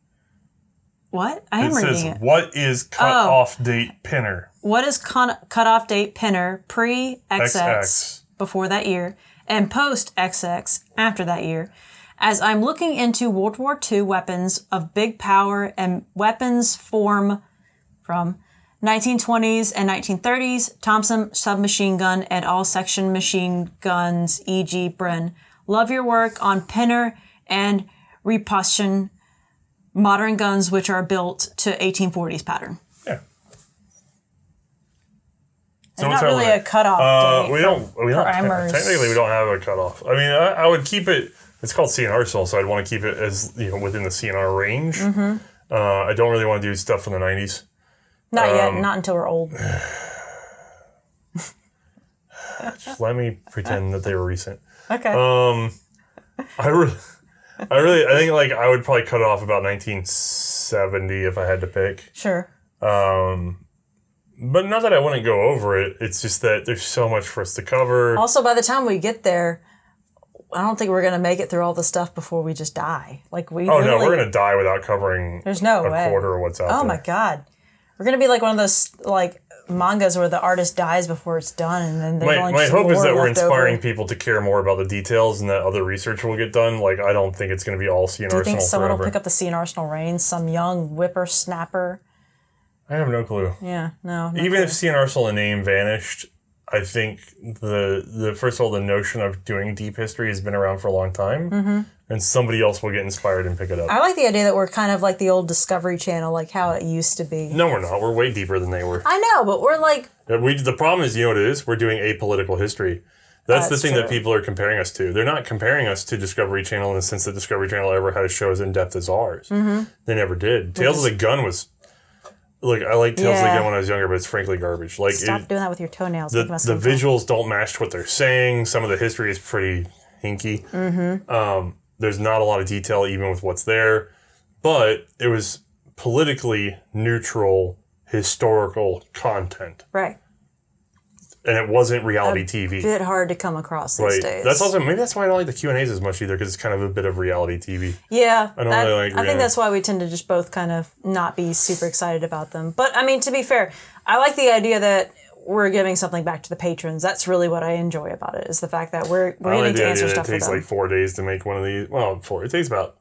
What? I am reading it. It says, what is cutoff date pinner? What is cutoff date pinner pre-XX before that year and post-XX after that year? As I'm looking into World War II weapons of big power and weapons form from 1920s and 1930s, Thompson submachine gun and all section machine guns, e.g. Bren. Love your work on pinner and repercussion. Modern guns, which are built to 1840s pattern. Yeah. So it's not really a cutoff date. Technically, we don't have a cutoff. I mean, I would keep it. It's called CNR still, so I'd want to keep it as within the CNR range. I don't really want to do stuff from the 90s. Not yet. Not until we're old. Just let me pretend that they were recent. Okay. I think like I would probably cut it off about 1970 if I had to pick. Sure. But not that I wouldn't go over it. It's just that there's so much for us to cover. Also, by the time we get there, I don't think we're going to make it through all the stuff before we just die. Like we. Oh no, we're going to die without covering. There's no way. Quarter of what's out there. Oh my god, we're going to be like one of those like mangas where the artist dies before it's done, and then there's only just more left over. My hope is that we're inspiring people to care more about the details, and that other research will get done. Like I don't think it's going to be all CNR Arsenal forever. Do you think someone will pick up the CNR Arsenal reins? Some young whippersnapper? I have no clue. Yeah, no. Even if CNR Arsenal the name vanished, I think the first of all the notion of doing deep history has been around for a long time, and somebody else will get inspired and pick it up. I like the idea that we're kind of like the old Discovery Channel, like how it used to be. No, we're not. We're way deeper than they were. I know, but we're like the problem is, you know what it is? We're doing apolitical history. That's the thing that people are comparing us to. They're not comparing us to Discovery Channel in the sense that Discovery Channel ever had a show as in depth as ours. They never did. Tales of the Gun was. Look, I like Tales of the Gun when I was younger, but it's frankly garbage. Like, stop doing that with your toenails. The visuals don't match what they're saying. Some of the history is pretty hinky. There's not a lot of detail even with what's there. But it was politically neutral, historical content. Right. And it wasn't reality TV. It's a bit hard to come across these days. That's also maybe that's why I don't like the Q&As as much either, because it's kind of a bit of reality TV. Yeah, I think that's why we tend to just both kind of not be super excited about them. But I mean, to be fair, I like the idea that we're giving something back to the patrons. That's really what I enjoy about it is the fact that we're getting to answer stuff for them. It takes like 4 days to make one of these. Well, It takes about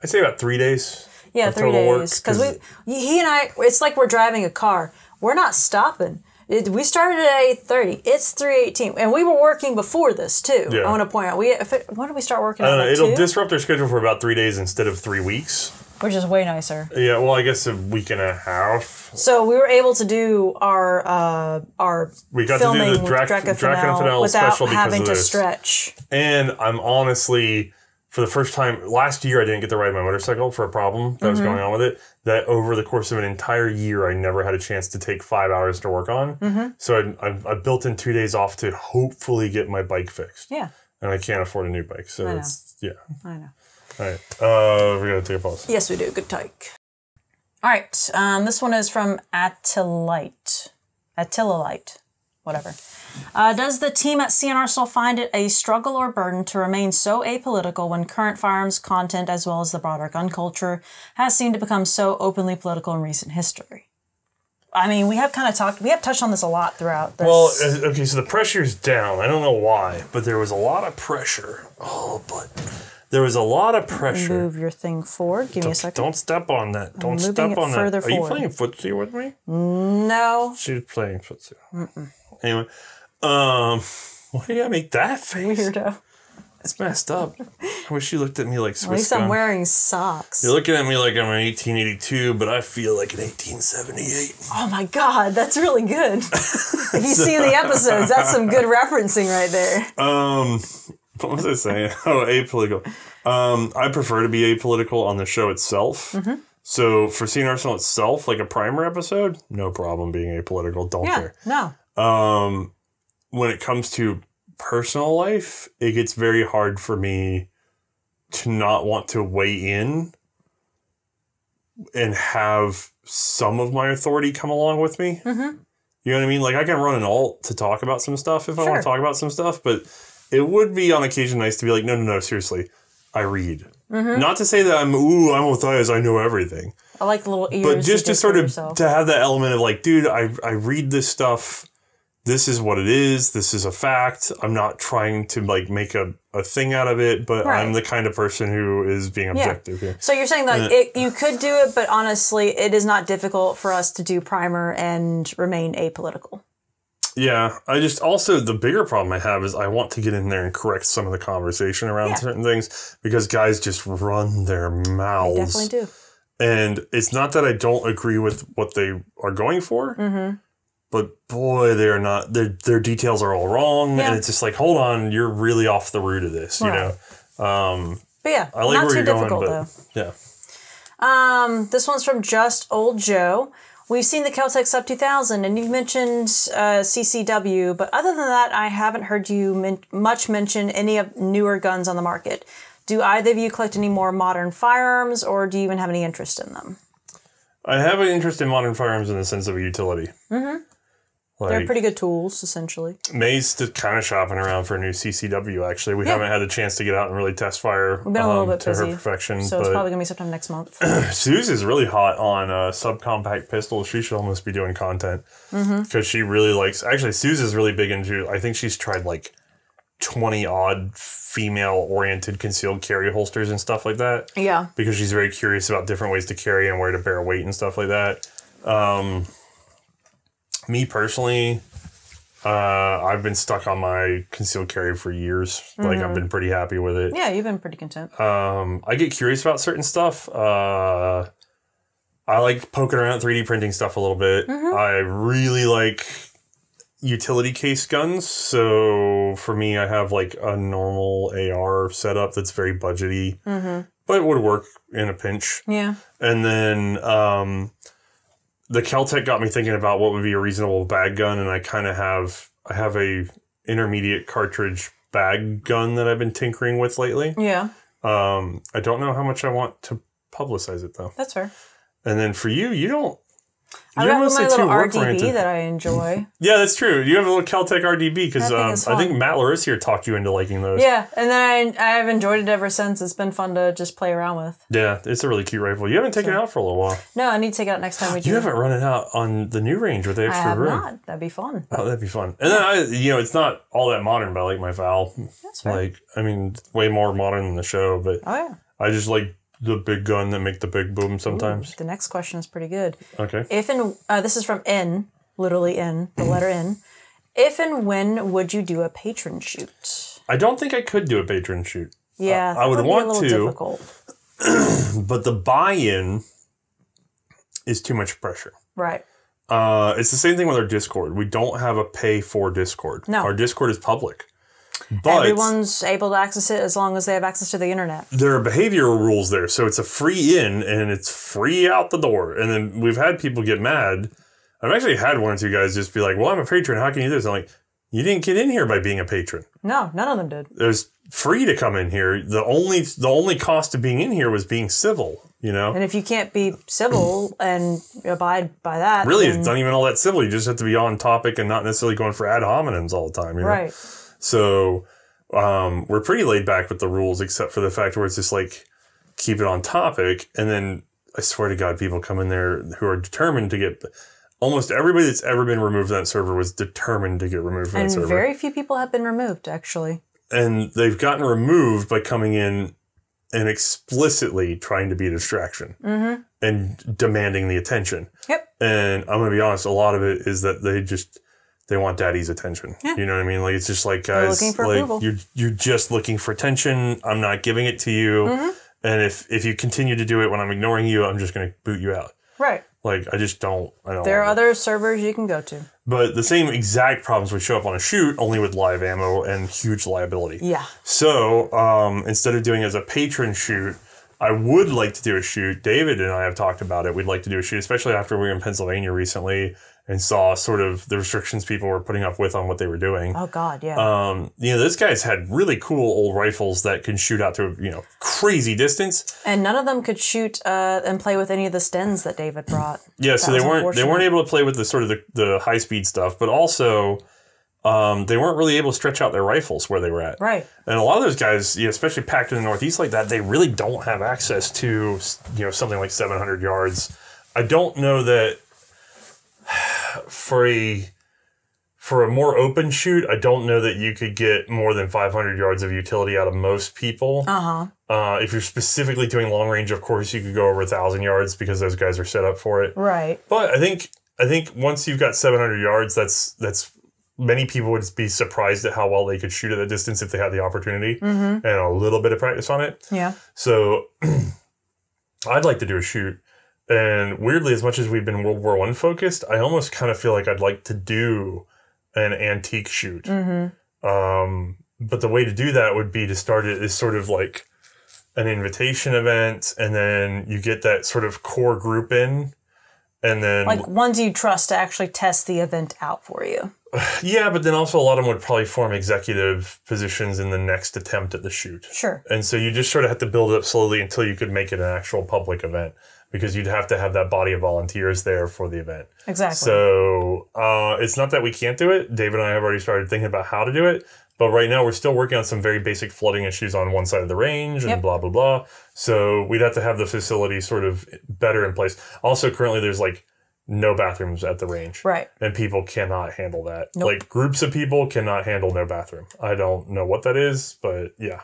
I'd say about 3 days. Yeah, 3 days because he and I. It's like we're driving a car. We're not stopping. We started at 8:30. It's 3:18, and we were working before this too. Yeah. I want to point out when did we start working? It'll disrupt their schedule for about 3 days instead of 3 weeks, which is way nicer. Yeah, well, I guess a week and a half. So we were able to do our we got filming to do the Draken Finale without having to stretch. And I'm honestly. For the first time, last year I didn't get to ride my motorcycle for a problem that was going on with it. That over the course of an entire year, I never had a chance to take 5 hours to work on. So I built in 2 days off to hopefully get my bike fixed. Yeah. And I can't afford a new bike. So it's, yeah. I know. All right. We're going to take a pause. Yes, we do. Good take. All right. This one is from Attilite. whatever. Does the team at CNR still find it a struggle or burden to remain so apolitical when current firearms content as well as the broader gun culture has seemed to become so openly political in recent history? I mean, we have kind of talked, we have touched on this a lot throughout this. Well, okay, so the pressure's down. I don't know why, but there was a lot of pressure. Oh, but there was a lot of pressure. Move your thing forward. Give me a second. Don't step on that. Don't step on that. Are you playing footsie with me? No. She's playing footsie. Mm-mm. Anyway, why do you gotta make that face? Weirdo. It's messed up. I wish you looked at me like Swiss. At least I'm wearing socks. You're looking at me like I'm an 1882, but I feel like an 1878. Oh my God, that's really good. If you see in the episodes, that's some good referencing right there. What was I saying? Oh, apolitical. I prefer to be apolitical on the show itself. Mm-hmm. So for Seeing Arsenal itself, like a primer episode, no problem being apolitical. Don't care. No. When it comes to personal life, it gets very hard for me to not want to weigh in and have some of my authority come along with me. Mm-hmm. You know what I mean? Like, I can run an alt to talk about some stuff if I want to talk about some stuff, but it would be on occasion nice to be like, no, no, no, seriously, I read. Mm-hmm. Not to say that I'm Matthias, I know everything. I like the little ears. But just to sort of to have that element of like, dude, I read this stuff. This is what it is. This is a fact. I'm not trying to like make a thing out of it, but I'm the kind of person who is being objective here. So you're saying that you could do it, but honestly, it is not difficult for us to do primer and remain apolitical. Yeah. I just also the bigger problem I have is I want to get in there and correct some of the conversation around certain things because guys just run their mouths. They definitely do. And it's not that I don't agree with what they are going for. Mm-hmm. But boy, they're not. Their details are all wrong, and it's just like, hold on, you're really off the root of this, you know. But yeah, I like not where too you're difficult going, but, though. Yeah. This one's from Just Old Joe. We've seen the Kel-Tec Sub 2000, and you've mentioned CCW, but other than that, I haven't heard you much mention any of newer guns on the market. Do either of you collect any more modern firearms, or do you even have any interest in them? I have an interest in modern firearms in the sense of a utility. Mm-hmm. Like, they're pretty good tools, essentially. May's kind of shopping around for a new CCW, actually. We haven't had a chance to get out and really test fire. We've been a little bit to busy, her perfection. So it's probably going to be sometime next month. Suze is really hot on subcompact pistols. She should almost be doing content because she really likes... Actually, Suze is really big into... I think she's tried like 20-odd female-oriented concealed carry holsters and stuff like that. Yeah. Because she's very curious about different ways to carry and where to bear weight and stuff like that. Me personally, I've been stuck on my concealed carry for years. Like, I've been pretty happy with it. Yeah, you've been pretty content. I get curious about certain stuff. I like poking around 3D printing stuff a little bit. I really like utility case guns. So for me, I have like a normal AR setup that's very budgety, but it would work in a pinch. Yeah. And then... the Kel-Tec got me thinking about what would be a reasonable bag gun, and I kind of have a intermediate cartridge bag gun that I've been tinkering with lately. Yeah. I don't know how much I want to publicize it though. That's fair. And then for you, you don't. I have my little RDB that I enjoy. Yeah, that's true. You have a little Kel-Tec RDB because I think Matt Larissa here talked you into liking those. Yeah, and then I've enjoyed it ever since. It's been fun to just play around with. Yeah, it's a really cute rifle. You haven't taken it out for a little while. No, I need to take it out next time we do. You haven't run it out on the new range with the extra room. I have not. That'd be fun. Oh, that'd be fun. And then, you know, it's not all that modern, but I like my Val. That's right. Like, I mean, way more modern than the show, but I just like... the big gun that make the big boom sometimes. Ooh, the next question is pretty good. Okay. If and this is from N, literally N, the letter N. If and when would you do a patron shoot? I don't think I could do a patron shoot. Yeah, I would want to. Be a little difficult. But the buy-in is too much pressure. Right. It's the same thing with our Discord. We don't have a pay for Discord. No. Our Discord is public. But everyone's able to access it as long as they have access to the internet. There are behavioral rules there. So it's a free in and it's free out the door. And then we've had people get mad. I've actually had one or two guys just be like, well, I'm a patron. How can you do this? I'm like, You didn't get in here by being a patron. No, none of them did. It was free to come in here. The only cost of being in here was being civil, you know? And if you can't be civil and abide by that... Really, it's not even all that civil. You just have to be on topic and not necessarily going for ad hominems all the time, you know? Right. So we're pretty laid back with the rules, except for the fact where it's just like, keep it on topic. And then I swear to God, people come in there who are determined to get... Almost everybody that's ever been removed from that server was determined to get removed from that server. And very few people have been removed, actually. And they've gotten removed by coming in and explicitly trying to be a distraction. Mm-hmm. And demanding the attention. Yep. And I'm going to be honest, a lot of it is that they want daddy's attention. Yeah. You know what I mean? Like, it's just like, guys, like, you're just looking for attention. I'm not giving it to you. Mm-hmm. And if you continue to do it when I'm ignoring you, I'm just going to boot you out. Right. Like, I just don't. I don't. There are other servers you can go to. But the same exact problems would show up on a shoot, only with live ammo and huge liability. Yeah. So instead of doing it as a patron shoot, I would like to do a shoot. David and I have talked about it. We'd like to do a shoot, especially after we were in Pennsylvania recently and saw sort of the restrictions people were putting up with on what they were doing. Oh, God, yeah. You know, those guys had really cool old rifles that can shoot out to, you know, crazy distance. And none of them could shoot and play with any of the stens that David brought. Yeah, so they weren't able to play with the sort of the high-speed stuff, but also they weren't really able to stretch out their rifles where they were at. Right. And a lot of those guys, you know, especially packed in the Northeast like that, they really don't have access to, you know, something like 700 yards. I don't know that... For a more open shoot, I don't know that you could get more than 500 yards of utility out of most people. Uh-huh. If you're specifically doing long range, of course, you could go over 1,000 yards because those guys are set up for it. Right. But I think once you've got 700 yards, that's many people would be surprised at how well they could shoot at that distance if they had the opportunity. Mm-hmm. And a little bit of practice on it. Yeah. So I'd like to do a shoot. And weirdly, as much as we've been World War I focused, I almost kind of feel like I'd like to do an antique shoot. Mm-hmm. But the way to do that would be to start it as sort of like an invitation event. And then you get that sort of core group in. And then like ones you trust to actually test the event out for you. Yeah, but then also a lot of them would probably form executive positions in the next attempt at the shoot. Sure. And so you just sort of have to build it up slowly until you could make it an actual public event. Because you'd have to have that body of volunteers there for the event. Exactly. So it's not that we can't do it. Dave and I have already started thinking about how to do it. But right now we're still working on some very basic flooding issues on one side of the range and yep. blah, blah, blah. So we'd have to have the facility sort of better in place. Also, currently there's like no bathrooms at the range. Right. And people cannot handle that. Nope. Like groups of people cannot handle no bathroom. I don't know what that is, but yeah.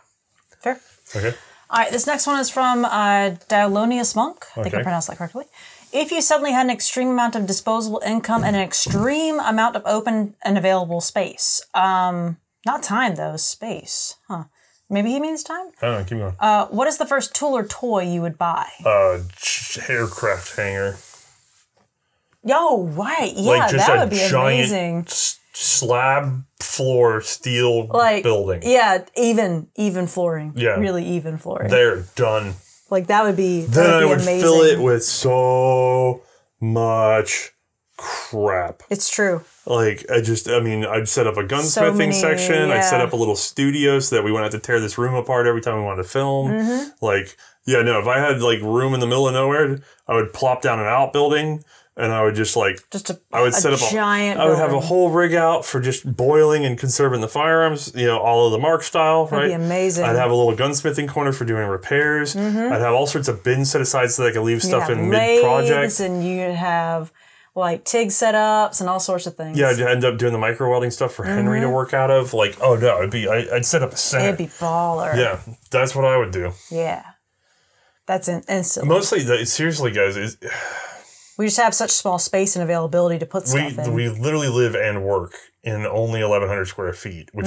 Fair. Okay. All right, this next one is from Diolonius Monk. I think I pronounced that correctly. If you suddenly had an extreme amount of disposable income and an extreme amount of open and available space. Not time, though. Space. Huh. Maybe he means time? I don't know. Keep going. What is the first tool or toy you would buy? Aircraft hangar. Yo, right. Yeah, like just that would be amazing. Slab floor steel like, building. Yeah, even flooring. Yeah. Really even flooring. They're done. Like that would be amazing. Then I would fill it with so much crap. It's true. Like I'd set up a gunsmithing section. Yeah. I'd set up a little studio so that we wouldn't have to tear this room apart every time we wanted to film. Mm-hmm. Like, yeah, no, if I had like room in the middle of nowhere, I would plop down an outbuilding. And I would just like, I would have a whole rig out for just boiling and conserving the firearms, you know, all of the Mark style, right? That'd be amazing. I'd have a little gunsmithing corner for doing repairs. Mm-hmm. I'd have all sorts of bins set aside so that I could leave stuff in mid-project. And you'd have like TIG setups and all sorts of things. Yeah, I'd end up doing the micro welding stuff for Henry to work out of. Like, oh no, I'd set up a center. It'd be baller. Yeah, that's what I would do. Yeah. That's instantly. Mostly, seriously guys, we just have such small space and availability to put stuff in. We literally live and work in only 1,100 square feet, which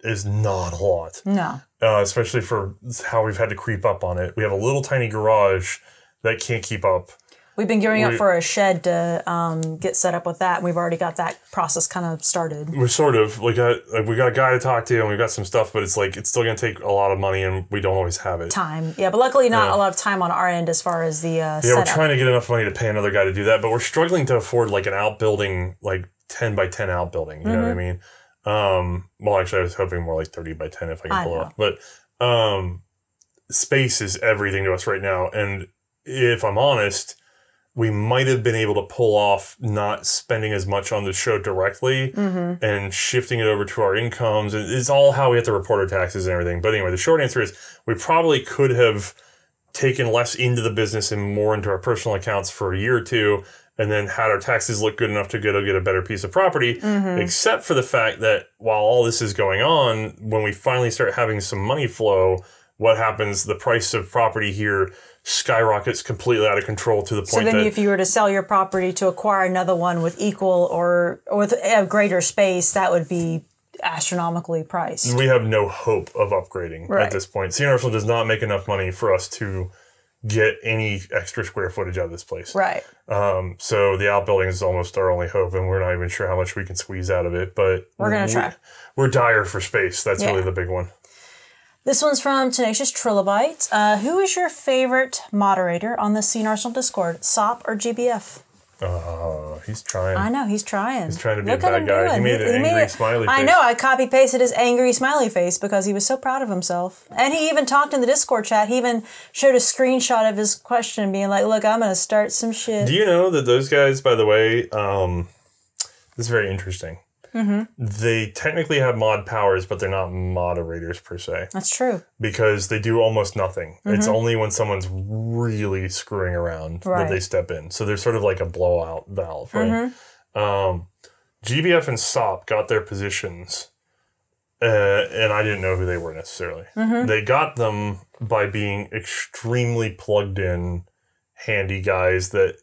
is not a lot. No. Especially for how we've had to creep up on it. We have a little tiny garage that can't keep up. We've been gearing up for a shed to get set up with that, and we've already got that process kind of started. We're sort of, we got a guy to talk to, and we've got some stuff, but it's like, it's still going to take a lot of money, and we don't always have it. Time. Yeah, but luckily not a lot of time on our end as far as the setup. We're trying to get enough money to pay another guy to do that, but we're struggling to afford like an outbuilding, like 10 by 10 outbuilding, you know what I mean? Well, actually, I was hoping more like 30 by 10 if I can pull it off. But space is everything to us right now. And if I'm honest, we might have been able to pull off not spending as much on the show directly and shifting it over to our incomes. And it's all how we have to report our taxes and everything. But anyway, the short answer is we probably could have taken less into the business and more into our personal accounts for a year or two, and then had our taxes look good enough to go get a better piece of property, except for the fact that while all this is going on, when we finally start having some money flow, what happens? The price of property here skyrockets completely out of control to the point that... So then if you were to sell your property to acquire another one with equal or with a greater space, that would be astronomically priced. We have no hope of upgrading at this point. Universal does not make enough money for us to get any extra square footage out of this place. So the outbuilding is almost our only hope, and we're not even sure how much we can squeeze out of it, but we're going to try. We're dire for space. That's really the big one. This one's from Tenacious Trilobite. Who is your favorite moderator on the CNRSL Discord, SOP or GBF? Oh, he's trying. I know, he's trying. He's trying to be a bad guy. He made an angry smiley face. I know, I copy-pasted his angry smiley face because he was so proud of himself. And he even talked in the Discord chat. He even showed a screenshot of his question being like, look, I'm going to start some shit. Do you know that those guys, by the way, this is very interesting. They technically have mod powers, but they're not moderators per se. That's true. Because they do almost nothing. It's only when someone's really screwing around that they step in. So they're sort of like a blowout valve, right? GBF and SOP got their positions, and I didn't know who they were necessarily. They got them by being extremely plugged in, handy guys that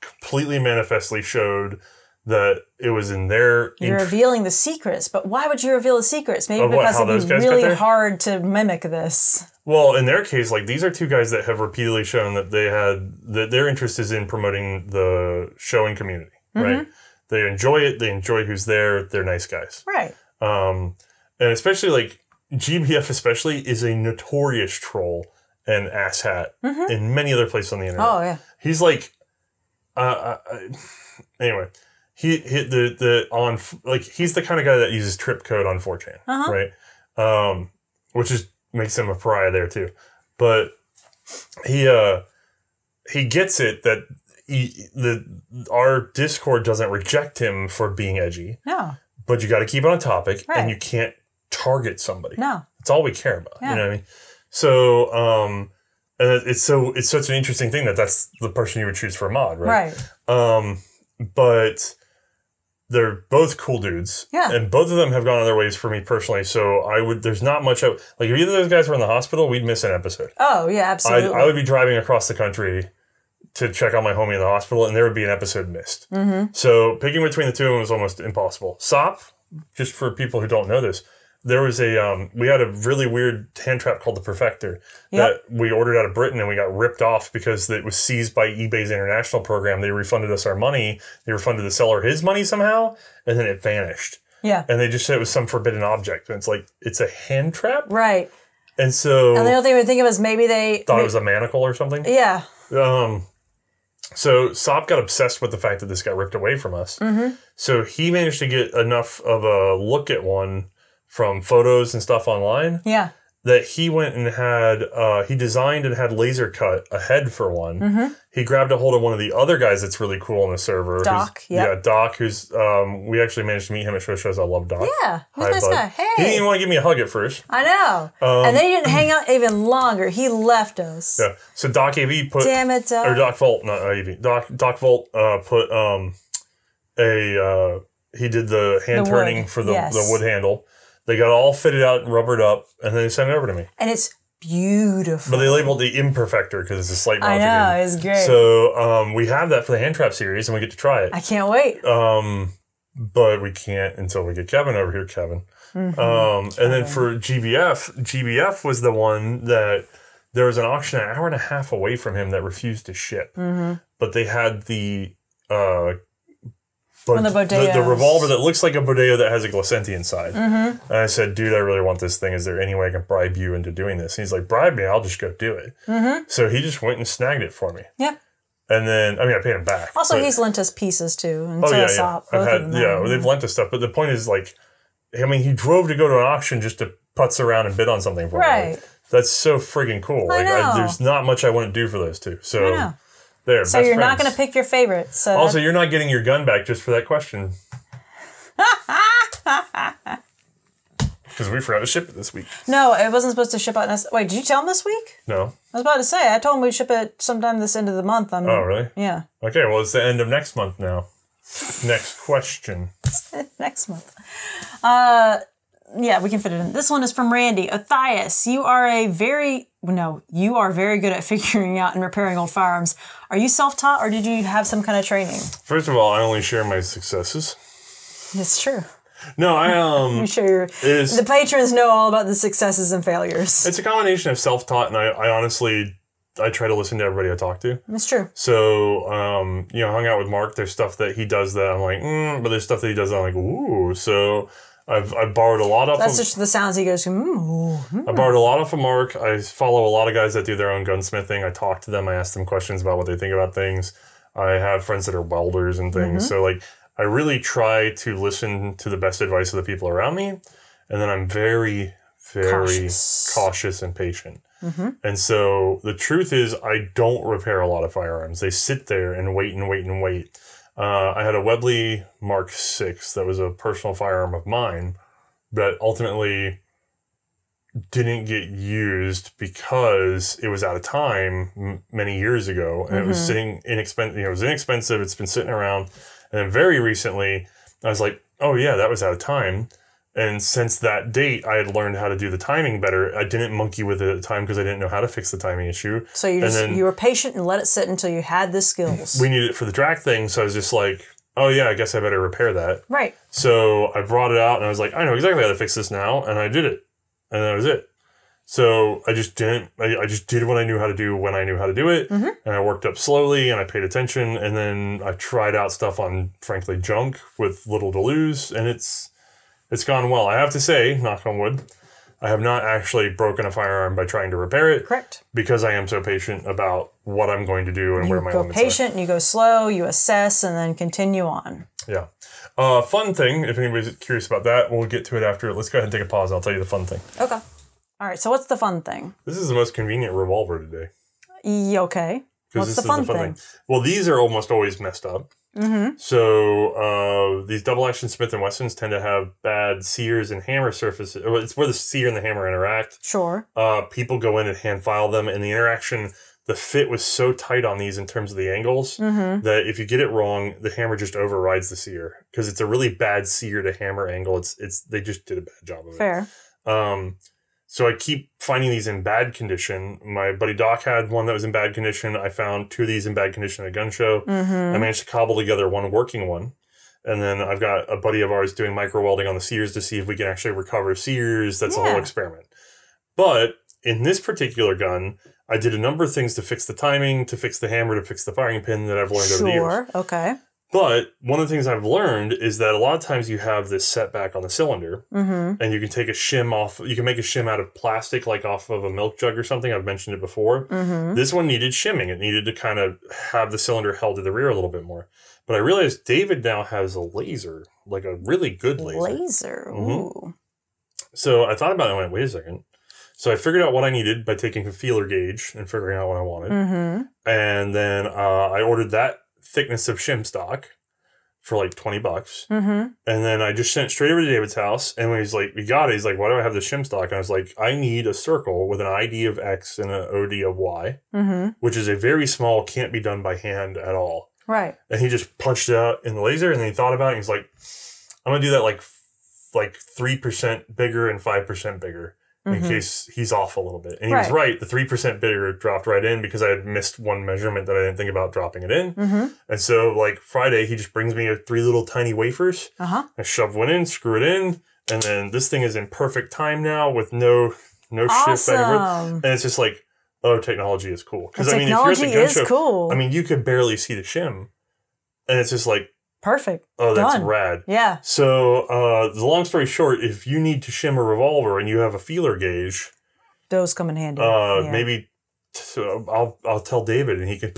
completely manifestly showed that it was in their... You're revealing the secrets, but why would you reveal the secrets? Maybe because it would be really hard to mimic this. Well, in their case, like, these are two guys that have repeatedly shown that they had... that their interest is in promoting the show and community, right? They enjoy it. They enjoy who's there. They're nice guys. And especially, like, GBF especially is a notorious troll and asshat in many other places on the internet. He's like... anyway... He's the kind of guy that uses trip code on 4chan, right? Which is makes him a pariah there too. But he gets it that our Discord doesn't reject him for being edgy. But you got to keep it on topic, and you can't target somebody. That's all we care about. You know what I mean? So and it's such an interesting thing that that's the person you would choose for a mod, right? But they're both cool dudes. And both of them have gone other ways for me personally. So I would, there's not much, like if either of those guys were in the hospital, we'd miss an episode. Absolutely. I would be driving across the country to check on my homie in the hospital, and there would be an episode missed. So picking between the two of them was almost impossible. SOP, just for people who don't know this, there was a, we had a really weird hand trap called the Perfector that we ordered out of Britain, and we got ripped off because it was seized by eBay's international program. They refunded us our money. They refunded the seller his money somehow, and then it vanished. And they just said it was some forbidden object. And it's like, it's a hand trap? And so... And the only thing I would think of is maybe they... Thought it was a manacle or something? So SOP got obsessed with the fact that this got ripped away from us. So he managed to get enough of a look at one from photos and stuff online. That he went and had, he designed and had laser cut a head for one. He grabbed a hold of one of the other guys that's really cool on the server. Doc, Doc, who's, we actually managed to meet him at Show. I love Doc. He's a nice guy. Hey. He didn't even want to give me a hug at first. And then he didn't hang out even longer. He left us. So Doc AV put... Damn it, Doc. Or Doc Volt, not AV. Doc Volt put he did the hand turning for the wood handle. They got all fitted out and rubbered up, and then they sent it over to me. And it's beautiful. But they labeled the Imperfector because it's a slight modification. I know, it's great. So we have that for the hand trap series, and we get to try it. I can't wait. But we can't until we get Kevin over here, and then for GBF, GBF was the one that there was an auction an hour and a half away from him that refused to ship. But they had the... the revolver that looks like a Bodeo that has a Glycenti inside. And I said, dude, I really want this thing. Is there any way I can bribe you into doing this? And he's like, bribe me, I'll just go do it. So he just went and snagged it for me. And then, I mean, I paid him back. Also, he's lent us pieces, too. I've had, they've lent us stuff. But the point is, like, I mean, he drove to go to an auction just to putz around and bid on something for me. That's so friggin' cool. I know. There's not much I wouldn't do for those two. So there. So you're not going to pick your favorite. So also, you're not getting your gun back just for that question. Because we forgot to ship it this week. No, it wasn't supposed to ship out. Wait, did you tell him this week? No. I was about to say, I told him we'd ship it sometime this end of the month. Oh, really? Yeah. Okay, well, it's the end of next month now. Next question. Next month. Yeah, we can fit it in. This one is from Randy. Matthias, you are very good at figuring out and repairing old firearms. Are you self-taught or did you have some kind of training? First of all, I only share my successes. It's true. No, I I'm sure the patrons know all about the successes and failures. It's a combination of self-taught and I honestly try to listen to everybody I talk to. That's true. So, you know, I hung out with Mark. There's stuff that he does that I'm like, but there's stuff that he does that I'm like, ooh. So I've borrowed a lot off. That's just the sounds he goes, I borrowed a lot off of Mark. I follow a lot of guys that do their own gunsmithing. I talk to them. I ask them questions about what they think about things. I have friends that are welders and things. So like, I really try to listen to the best advice of the people around me. And then I'm very, very cautious and patient. And so the truth is I don't repair a lot of firearms. They sit there and wait and wait and wait. I had a Webley Mark VI that was a personal firearm of mine that ultimately didn't get used because it was out of time many years ago. And it was sitting inexpensive. You know, it was inexpensive. It's been sitting around. And then very recently, I was like, oh, yeah, that was out of time. And since that date, I had learned how to do the timing better. I didn't monkey with it at the time because I didn't know how to fix the timing issue. So you were patient and let it sit until you had the skills. We needed it for the Drac thing. So I was just like, oh, yeah, I guess I better repair that. Right. So I brought it out and I was like, I know exactly how to fix this now. And I did it. And that was it. So I just didn't, I just did what I knew how to do when I knew how to do it. And I worked up slowly and I paid attention. And then I tried out stuff on, frankly, junk with little to lose. And it's gone well. I have to say, knock on wood, I have not actually broken a firearm by trying to repair it. Correct. Because I am so patient about what I'm going to do and where my limits are. You go patient, you go slow, you assess, and then continue on. Yeah. Fun thing, if anybody's curious about that, we'll get to it after. Let's go ahead and take a pause. I'll tell you the fun thing. Okay. All right, so what's the fun thing? This is the most convenient revolver today. Okay. What's the fun thing? Well, these are almost always messed up. So these double-action Smith & Wessons tend to have bad sears and hammer surfaces. It's where the sear and the hammer interact. Sure. People go in and hand-file them, and the interaction, the fit was so tight on these in terms of the angles that if you get it wrong, the hammer just overrides the sear because it's a really bad sear to hammer angle. They just did a bad job of it. Fair. So I keep finding these in bad condition. My buddy Doc had one that was in bad condition. I found two of these in bad condition at a gun show. I managed to cobble together one working one. And then I've got a buddy of ours doing micro welding on the sears to see if we can actually recover sears. That's a whole experiment. But in this particular gun, I did a number of things to fix the timing, to fix the hammer, to fix the firing pin that I've learned over the years. But one of the things I've learned is that a lot of times you have this setback on the cylinder and you can take a shim off. You can make a shim out of plastic, like off of a milk jug or something. I've mentioned it before. This one needed shimming. It needed to kind of have the cylinder held to the rear a little bit more. But I realized David now has a laser, like a really good laser. Ooh. So I thought about it and went, wait a second. So I figured out what I needed by taking a feeler gauge and figuring out what I wanted. And then I ordered that thickness of shim stock for like $20. And then I just sent straight over to David's house. And when he's like, we got it. He's like, why do I have the shim stock? And I was like, I need a circle with an ID of X and an OD of Y, which is a very small, can't be done by hand at all. Right. And he just punched it out in the laser. And then he thought about it. And he's like, I'm going to do that like 3% bigger and 5% bigger in case he's off a little bit. And he was right. The 3% bigger dropped right in because I had missed one measurement that I didn't think about dropping it in. And so, like, Friday, he just brings me 3 little tiny wafers. I shove one in, screw it in. And then this thing is in perfect time now with no shift back and forth. And it's just like, oh, technology is cool. Because, I mean, if you're at the gun show, I mean, you could barely see the shim. And it's just like, perfect. Oh, that's rad. Yeah. So the long story short, if you need to shim a revolver and you have a feeler gauge, those come in handy. Maybe I'll tell David and he can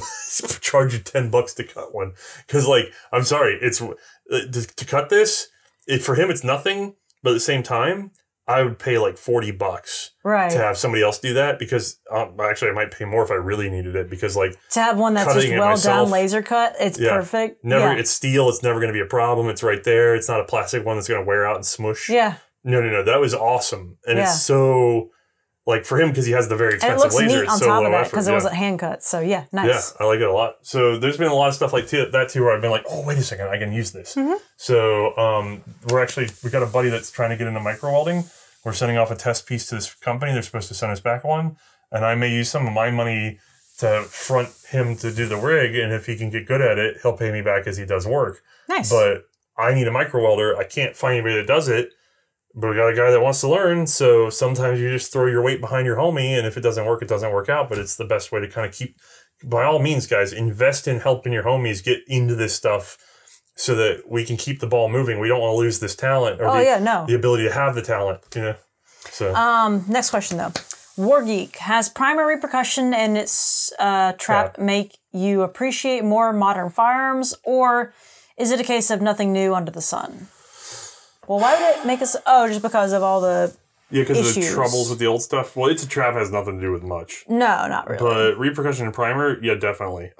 charge you $10 to cut one. Because, like, I'm sorry, it's to cut this. For him, it's nothing. But at the same time, I would pay like $40 right. to have somebody else do that, because actually I might pay more if I really needed it, because like to have one that's just well done, laser cut, it's perfect. Never, it's steel. It's never going to be a problem. It's right there. It's not a plastic one that's going to wear out and smush. Yeah. No. That was awesome, and it's so like for him because he has the very expensive laser. And it looks neat on top of that because it wasn't hand cut. So yeah, nice. Yeah, I like it a lot. So there's been a lot of stuff like that too, where I've been like, oh wait a second, I can use this. Mm-hmm. So we got a buddy that's trying to get into micro welding. We're sending off a test piece to this company. They're supposed to send us back one. And I may use some of my money to front him to do the rig. And if he can get good at it, he'll pay me back as he does work. Nice. But I need a micro welder. I can't find anybody that does it. But we got a guy that wants to learn. So sometimes you just throw your weight behind your homie. And if it doesn't work, it doesn't work out. But it's the best way to kind of keep, by all means, guys, invest in helping your homies get into this stuff, so that we can keep the ball moving. We don't want to lose this talent, or the ability to have the talent, you know. So next question though, War Geek has primary repercussion and its trap make you appreciate more modern firearms, or is it a case of nothing new under the sun? Well, why would it make us? Oh, just because of all the because of the troubles with the old stuff. Well, it's a trap has nothing to do with much. No, not really. But repercussion and primer, yeah, definitely.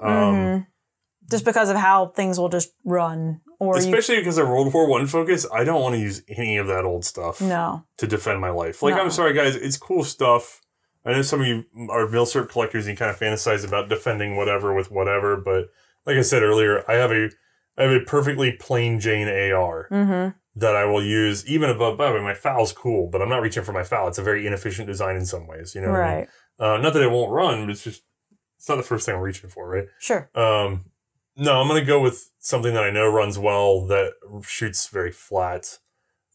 Just because of how things will just run, or especially because of World War I focus, I don't want to use any of that old stuff. No. To defend my life, like I'm sorry, guys, it's cool stuff. I know some of you are mil-cert collectors and you kind of fantasize about defending whatever with whatever, but like I said earlier, I have a perfectly plain Jane AR that I will use even above. By the way, my FAL's cool, but I'm not reaching for my FAL. It's a very inefficient design in some ways, you know. Right. What I mean? Not that it won't run, but it's not the first thing I'm reaching for, right? Sure. No, I'm going to go with something that I know runs well, that shoots very flat,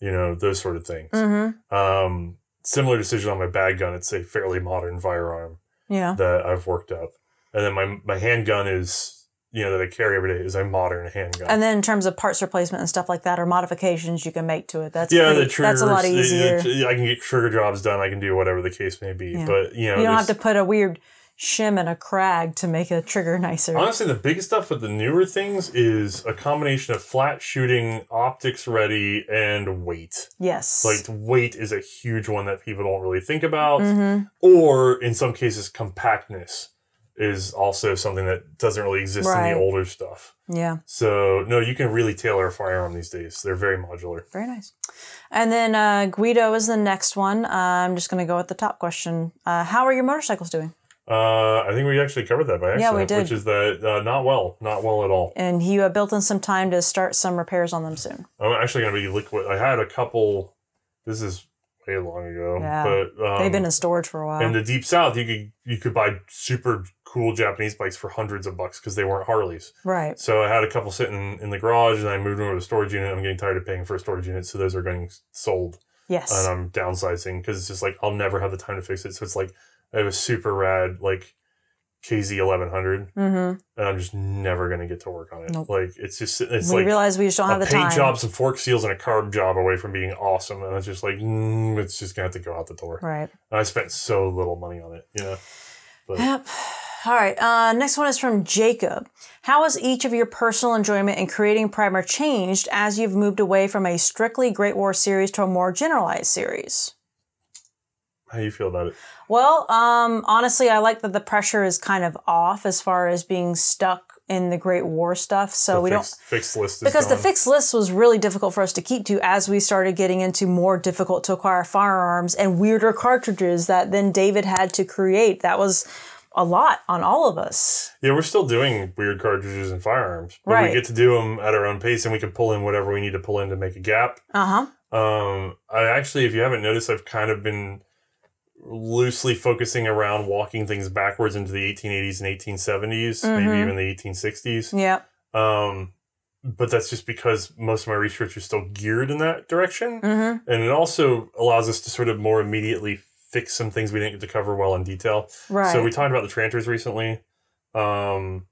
you know, those sort of things. Mm-hmm. Similar decision on my bag gun. It's a fairly modern firearm that I've worked up. And then my handgun is, you know, that I carry every day is a modern handgun. And then in terms of parts replacement and stuff like that, or modifications you can make to it, that's that's a lot easier. I can get trigger jobs done. I can do whatever the case may be. Yeah. But, you know. You don't have to put a weird shim and a crag to make a trigger nicer. Honestly, the biggest stuff with the newer things is a combination of flat shooting, optics ready, and weight. Yes. Like weight is a huge one that people don't really think about. Mm-hmm. Or in some cases, compactness is also something that doesn't really exist in the older stuff. Yeah. So no, you can really tailor a firearm these days. They're very modular. Very nice. And then Guido is the next one. I'm just going to go with the top question. How are your motorcycles doing? I think we actually covered that by accident, we did. Which is that not well at all. And you have built in some time to start some repairs on them soon. I'm actually going to be liquid. I had a couple. This is way long ago, but they've been in storage for a while. In the Deep South, you could buy super cool Japanese bikes for hundreds of bucks because they weren't Harleys. Right. So I had a couple sitting in the garage, and I moved them to a storage unit. I'm getting tired of paying for a storage unit, so those are getting sold. Yes. And I'm downsizing because it's just like I'll never have the time to fix it. So it's like. I have a super rad, like, KZ 1100, and I'm just never going to get to work on it. Nope. Like, it's just, it's we like... We realize we just don't have the time. A paint job, some fork seals, and a carb job away from being awesome. And I was just like, it's just going to have to go out the door. Right. And I spent so little money on it, you know? But. Yep. All right. Next one is from Jacob. How has each of your personal enjoyment in creating primer changed as you've moved away from a strictly Great War series to a more generalized series? How do you feel about it? Well, honestly, I like that the pressure is kind of off as far as being stuck in the Great War stuff. So fixed list is because gone. The fixed list was really difficult for us to keep to as we started getting into more difficult to acquire firearms and weirder cartridges that then David had to create. That was a lot on all of us. Yeah, we're still doing weird cartridges and firearms, but we get to do them at our own pace, and we can pull in whatever we need to pull in to make a gap. I actually, if you haven't noticed, I've kind of been loosely focusing around walking things backwards into the 1880s and 1870s, maybe even the 1860s. Yeah. But that's just because most of my research is still geared in that direction. And it also allows us to sort of more immediately fix some things we didn't get to cover well in detail. Right. So we talked about the Tranters recently. I'm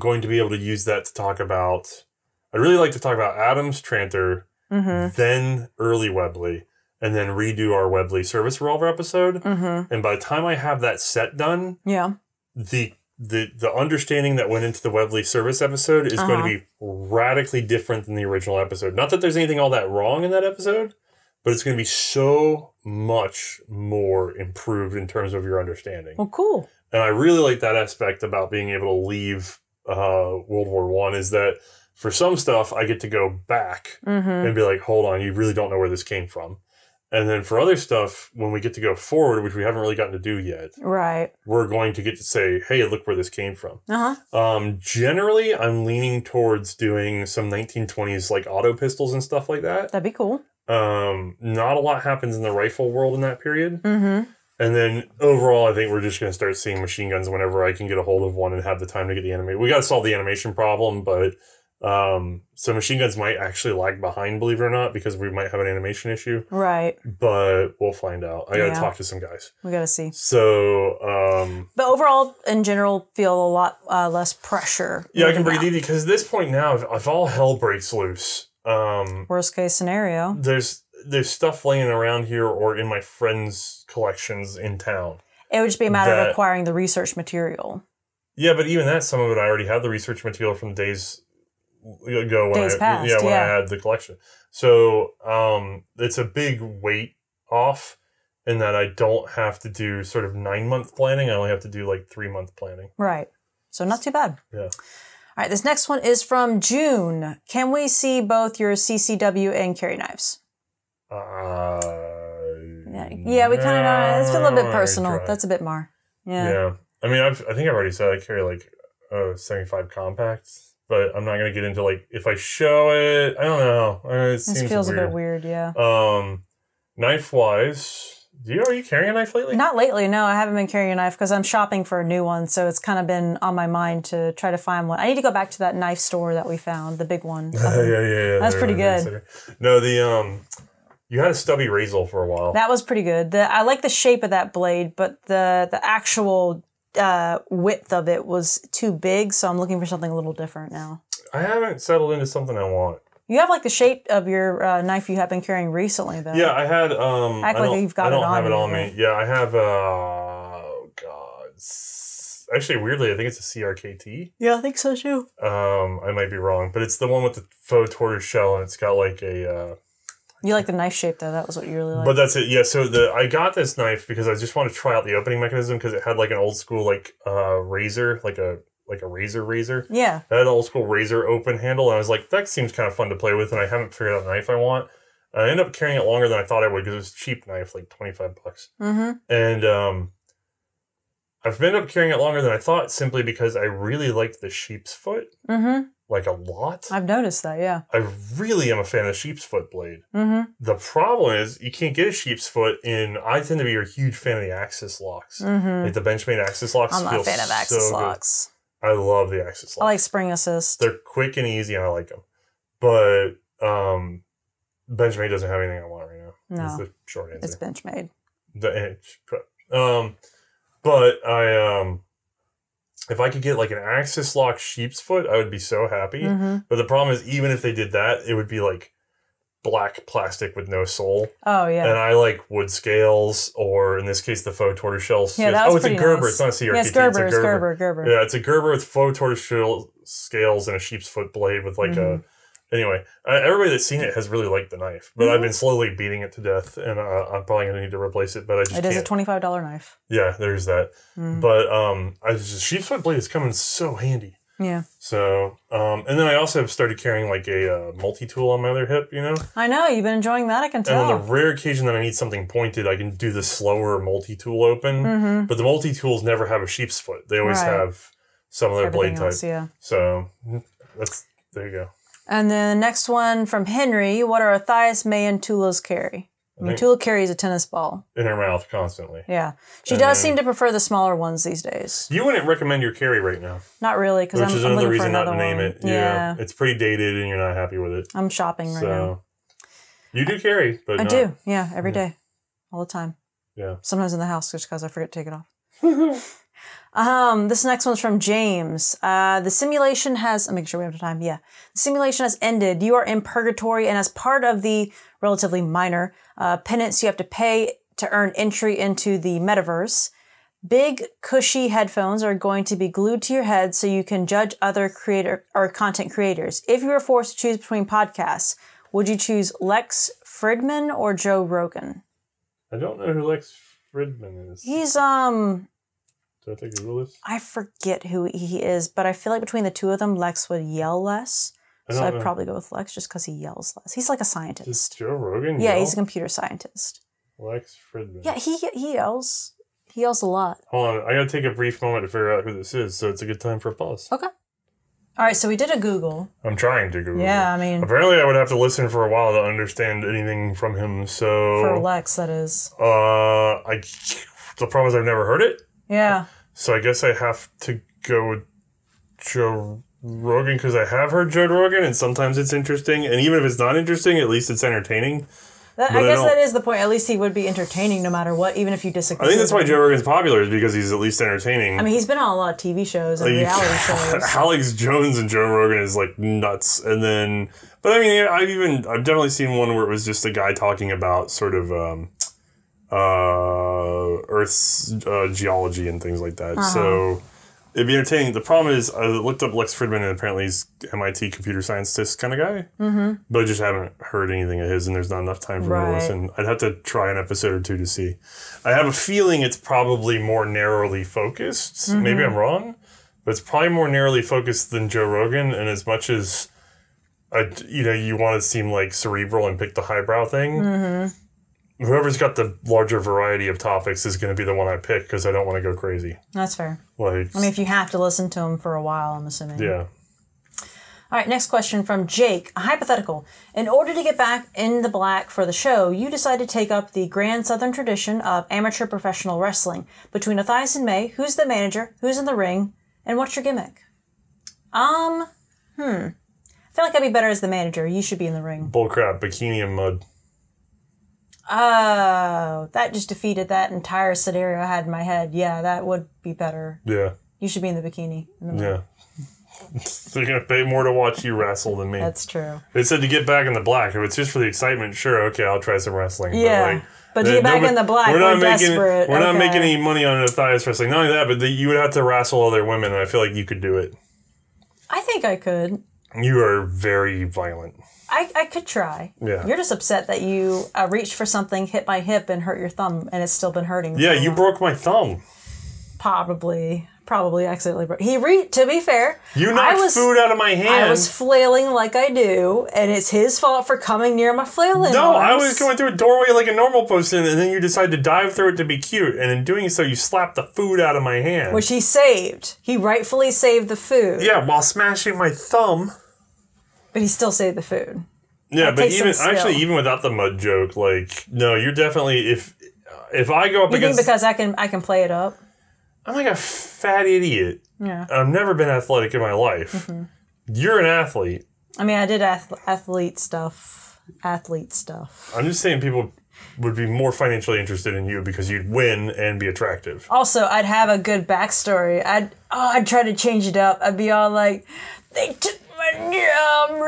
going to be able to use that to talk about... I'd really like to talk about Adams Tranter, then early Webley, and then redo our Webley service revolver episode. And by the time I have that set done, the the understanding that went into the Webley Service episode is going to be radically different than the original episode. Not that there's anything all that wrong in that episode, but it's going to be so much more improved in terms of your understanding. Well, cool. And I really like that aspect about being able to leave World War I is that for some stuff, I get to go back and be like, hold on, you really don't know where this came from. And then for other stuff, when we get to go forward, which we haven't really gotten to do yet, right? We're going to get to say, hey, look where this came from. Generally, I'm leaning towards doing some 1920s, like auto pistols and stuff like that. That'd be cool. Not a lot happens in the rifle world in that period. And then overall, I think we're just going to start seeing machine guns whenever I can get a hold of one and have the time to get the animation. We got to solve the animation problem, but... so machine guns might actually lag behind, believe it or not, because we might have an animation issue. Right. But we'll find out. I gotta talk to some guys. We gotta see. So, but overall, in general, feel a lot less pressure. Yeah, I can breathe easy because at this point now, if all hell breaks loose, worst case scenario, there's stuff laying around here or in my friends' collections in town. It would just be a matter of acquiring the research material. Yeah, but even that, some of it, I already have the research material from days ago when I had the collection. So it's a big weight off in that I don't have to do sort of 9-month planning. I only have to do like 3-month planning. Right. So not too bad. Yeah. All right. This next one is from June. Can we see both your CCW and carry knives? Yeah, we kind of know. It's a little bit personal. That's a bit more. Yeah. Yeah. I mean, I think I've already said I carry like 75 compacts. But I'm not going to get into, like, if I show it, I don't know. It feels weird. A bit weird, yeah. Knife-wise, are you carrying a knife lately? Not lately, no. I haven't been carrying a knife because I'm shopping for a new one. So it's kind of been on my mind to try to find one. I need to go back to that knife store that we found, the big one. Yeah. That's pretty good. No, you had a stubby Razel for a while. That was pretty good. I like the shape of that blade, but the actual... width of it was too big, so I'm looking for something a little different now. I haven't settled into something I want. You have like the shape of your knife you have been carrying recently, though. Yeah, I had. I don't have it on me. Yeah, I have. Actually, weirdly, I think it's a CRKT. Yeah, I think so too. I might be wrong, but it's the one with the faux tortoise shell, and it's got like a. You like the knife shape, though. That was what you really liked. But that's it. Yeah, so I got this knife because I just want to try out the opening mechanism because it had like an old school like razor, like a razor. Yeah. It had an old school razor open handle, and I was like, that seems kind of fun to play with, and I haven't figured out the knife I want. I ended up carrying it longer than I thought I would because it was a cheap knife, like $25. And I've been up carrying it longer than I thought simply because I really liked the sheep's foot. Like a lot. I've noticed that, yeah. I really am a fan of sheep's foot blade. The problem is you can't get a sheep's foot in. I tend to be a huge fan of the Axis locks. Like the Benchmade Axis locks. I'm not a fan of Axis locks. Good. I love the Axis locks. I like spring assist. They're quick and easy, and I like them. But Benchmade doesn't have anything I want right now. No, that's the short answer. It's Benchmade. But I if I could get like an Axis lock sheep's foot, I would be so happy. But the problem is, even if they did that, it would be like black plastic with no sole. Oh, yeah. And I like wood scales, or in this case, the faux tortoiseshell. Oh, it's a Gerber. Nice. It's not a CRKT. Yeah, it's Gerber. It's a Gerber. Yeah, it's a Gerber with faux tortoiseshell scales and a sheep's foot blade with like a. Anyway, everybody that's seen it has really liked the knife, but I've been slowly beating it to death, and I'm probably going to need to replace it. But I just it is a $25 knife. Yeah, there's that. But sheep's foot blade is coming so handy. Yeah. So, and then I also have started carrying like a multi-tool on my other hip, you know? I know. You've been enjoying that, I can tell. And on the rare occasion that I need something pointed, I can do the slower multi-tool open. But the multi-tools never have a sheep's foot. They always have some other blade type. Yeah. So, there you go. And then the next one from Henry, what are Athias, May, and Tula's carry? I mean, Tula carries a tennis ball. In her mouth constantly. Yeah. She does seem to prefer the smaller ones these days. You wouldn't recommend your carry right now. Not really, because I'm looking for another one. Which is another reason not to name it. Yeah. It's pretty dated and you're not happy with it. I'm shopping right now. You do carry, but I do, yeah, every day. All the time. Yeah. Sometimes in the house, just because I forget to take it off. This next one's from James. The simulation has, I'm making sure we have time. Yeah. The simulation has ended. You are in purgatory, and as part of the relatively minor penance you have to pay to earn entry into the metaverse, Big, cushy headphones are going to be glued to your head so you can judge other creator or content creators. If you were forced to choose between podcasts, would you choose Lex Fridman or Joe Rogan? I don't know who Lex Fridman is. He's, do I think Google this? I forget who he is, but I feel like between the two of them, Lex would yell less. So I'd probably go with Lex just because he yells less. He's like a scientist. Does Joe Rogan yell? Yeah, he's a computer scientist. Lex Fridman. Yeah, he yells. He yells a lot. Hold on. I got to take a brief moment to figure out who this is, so it's a good time for a pause. Okay. All right, so we did a Google. I'm trying to Google. Yeah, I mean. Apparently, I would have to listen for a while to understand anything from him, so. For Lex, that is. The problem is I've never heard it. Yeah. So I guess I have to go with Joe Rogan, because I have heard Joe Rogan, and sometimes it's interesting. And even if it's not interesting, at least it's entertaining. I guess that is the point. At least he would be entertaining no matter what, even if you disagree. I think that's why Joe Rogan's popular, is because he's at least entertaining. I mean, he's been on a lot of TV shows and reality shows. Alex Jones and Joe Rogan is like nuts. And then, but I mean, I've definitely seen one where it was just a guy talking about sort of Earth's geology and things like that. Uh-huh. So it'd be entertaining. The problem is, I looked up Lex Fridman, and apparently he's MIT computer scientist kind of guy. Mm-hmm. But I just haven't heard anything of his, and there's not enough time for me to listen. I'd have to try an episode or two to see. I have a feeling it's probably more narrowly focused. Mm-hmm. Maybe I'm wrong, but it's probably more narrowly focused than Joe Rogan. And as much as you want to seem like cerebral and pick the highbrow thing. Mm-hmm. Whoever's got the larger variety of topics is going to be the one I pick, because I don't want to go crazy. That's fair. Like, I mean, if you have to listen to him for a while, I'm assuming. Yeah. All right, next question from Jake. A hypothetical. In order to get back in the black for the show, you decide to take up the grand Southern tradition of amateur professional wrestling. Between Mathias and May, who's the manager, who's in the ring, and what's your gimmick? I feel like I'd be better as the manager. You should be in the ring. Bullcrap. Bikini and mud. Oh, that just defeated that entire scenario I had in my head. Yeah, that would be better. Yeah. You should be in the bikini. Yeah. They're going to pay more to watch you wrestle than me. That's true. They said to get back in the black. If it's just for the excitement, sure, okay, I'll try some wrestling. Yeah. But to get back in the black, we're desperate. We're not making any money on Mathias wrestling. Not only that, but you would have to wrestle other women, and I feel like you could do it. I think I could. You are very violent. I could try. Yeah. You're just upset that you reached for something, hit my hip, and hurt your thumb, and it's still been hurting. Yeah, you broke my thumb. Probably accidentally broke. To be fair, you knocked food out of my hand. I was flailing like I do, and it's his fault for coming near my flailing. No, arms. I was going through a doorway like a normal person, and then you decided to dive through it to be cute, and in doing so, you slapped the food out of my hand, which he saved. He rightfully saved the food. Yeah, while smashing my thumb. But he still saved the food. Yeah, but even without the mud joke, like, no, you're definitely, if I go up against... You think because I can play it up? I'm like a fat idiot. Yeah. I've never been athletic in my life. Mm-hmm. You're an athlete. I mean, I did athlete stuff. I'm just saying people would be more financially interested in you because you'd win and be attractive. Also, I'd have a good backstory. I'd try to change it up. I'd be all like, they took...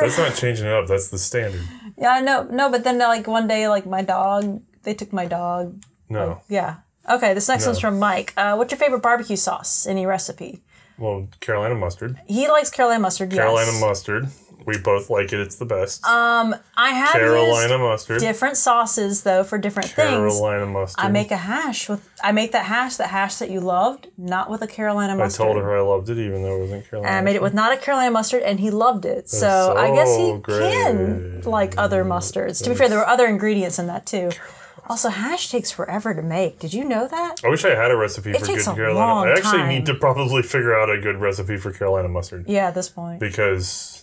That's not changing it up. That's the standard. Yeah, I know. No, but then like one day, like my dog, they took my dog. No. Like, yeah. Okay. This next one's from Mike. What's your favorite barbecue sauce? Any recipe? Well, Carolina mustard. He likes Carolina mustard. Carolina mustard. We both like it. It's the best. I have Carolina mustard. Different sauces though for different things. Carolina mustard. I make a hash with. I make that hash that you loved, not with a Carolina mustard. I told her I loved it, even though it wasn't Carolina. And I made it with not a Carolina mustard, and he loved it. So I guess he can like other mustards. To be fair, there were other ingredients in that too. Also, hash takes forever to make. Did you know that? I wish I had a recipe for good Carolina. I actually need to probably figure out a good recipe for Carolina mustard. Yeah, at this point. Because.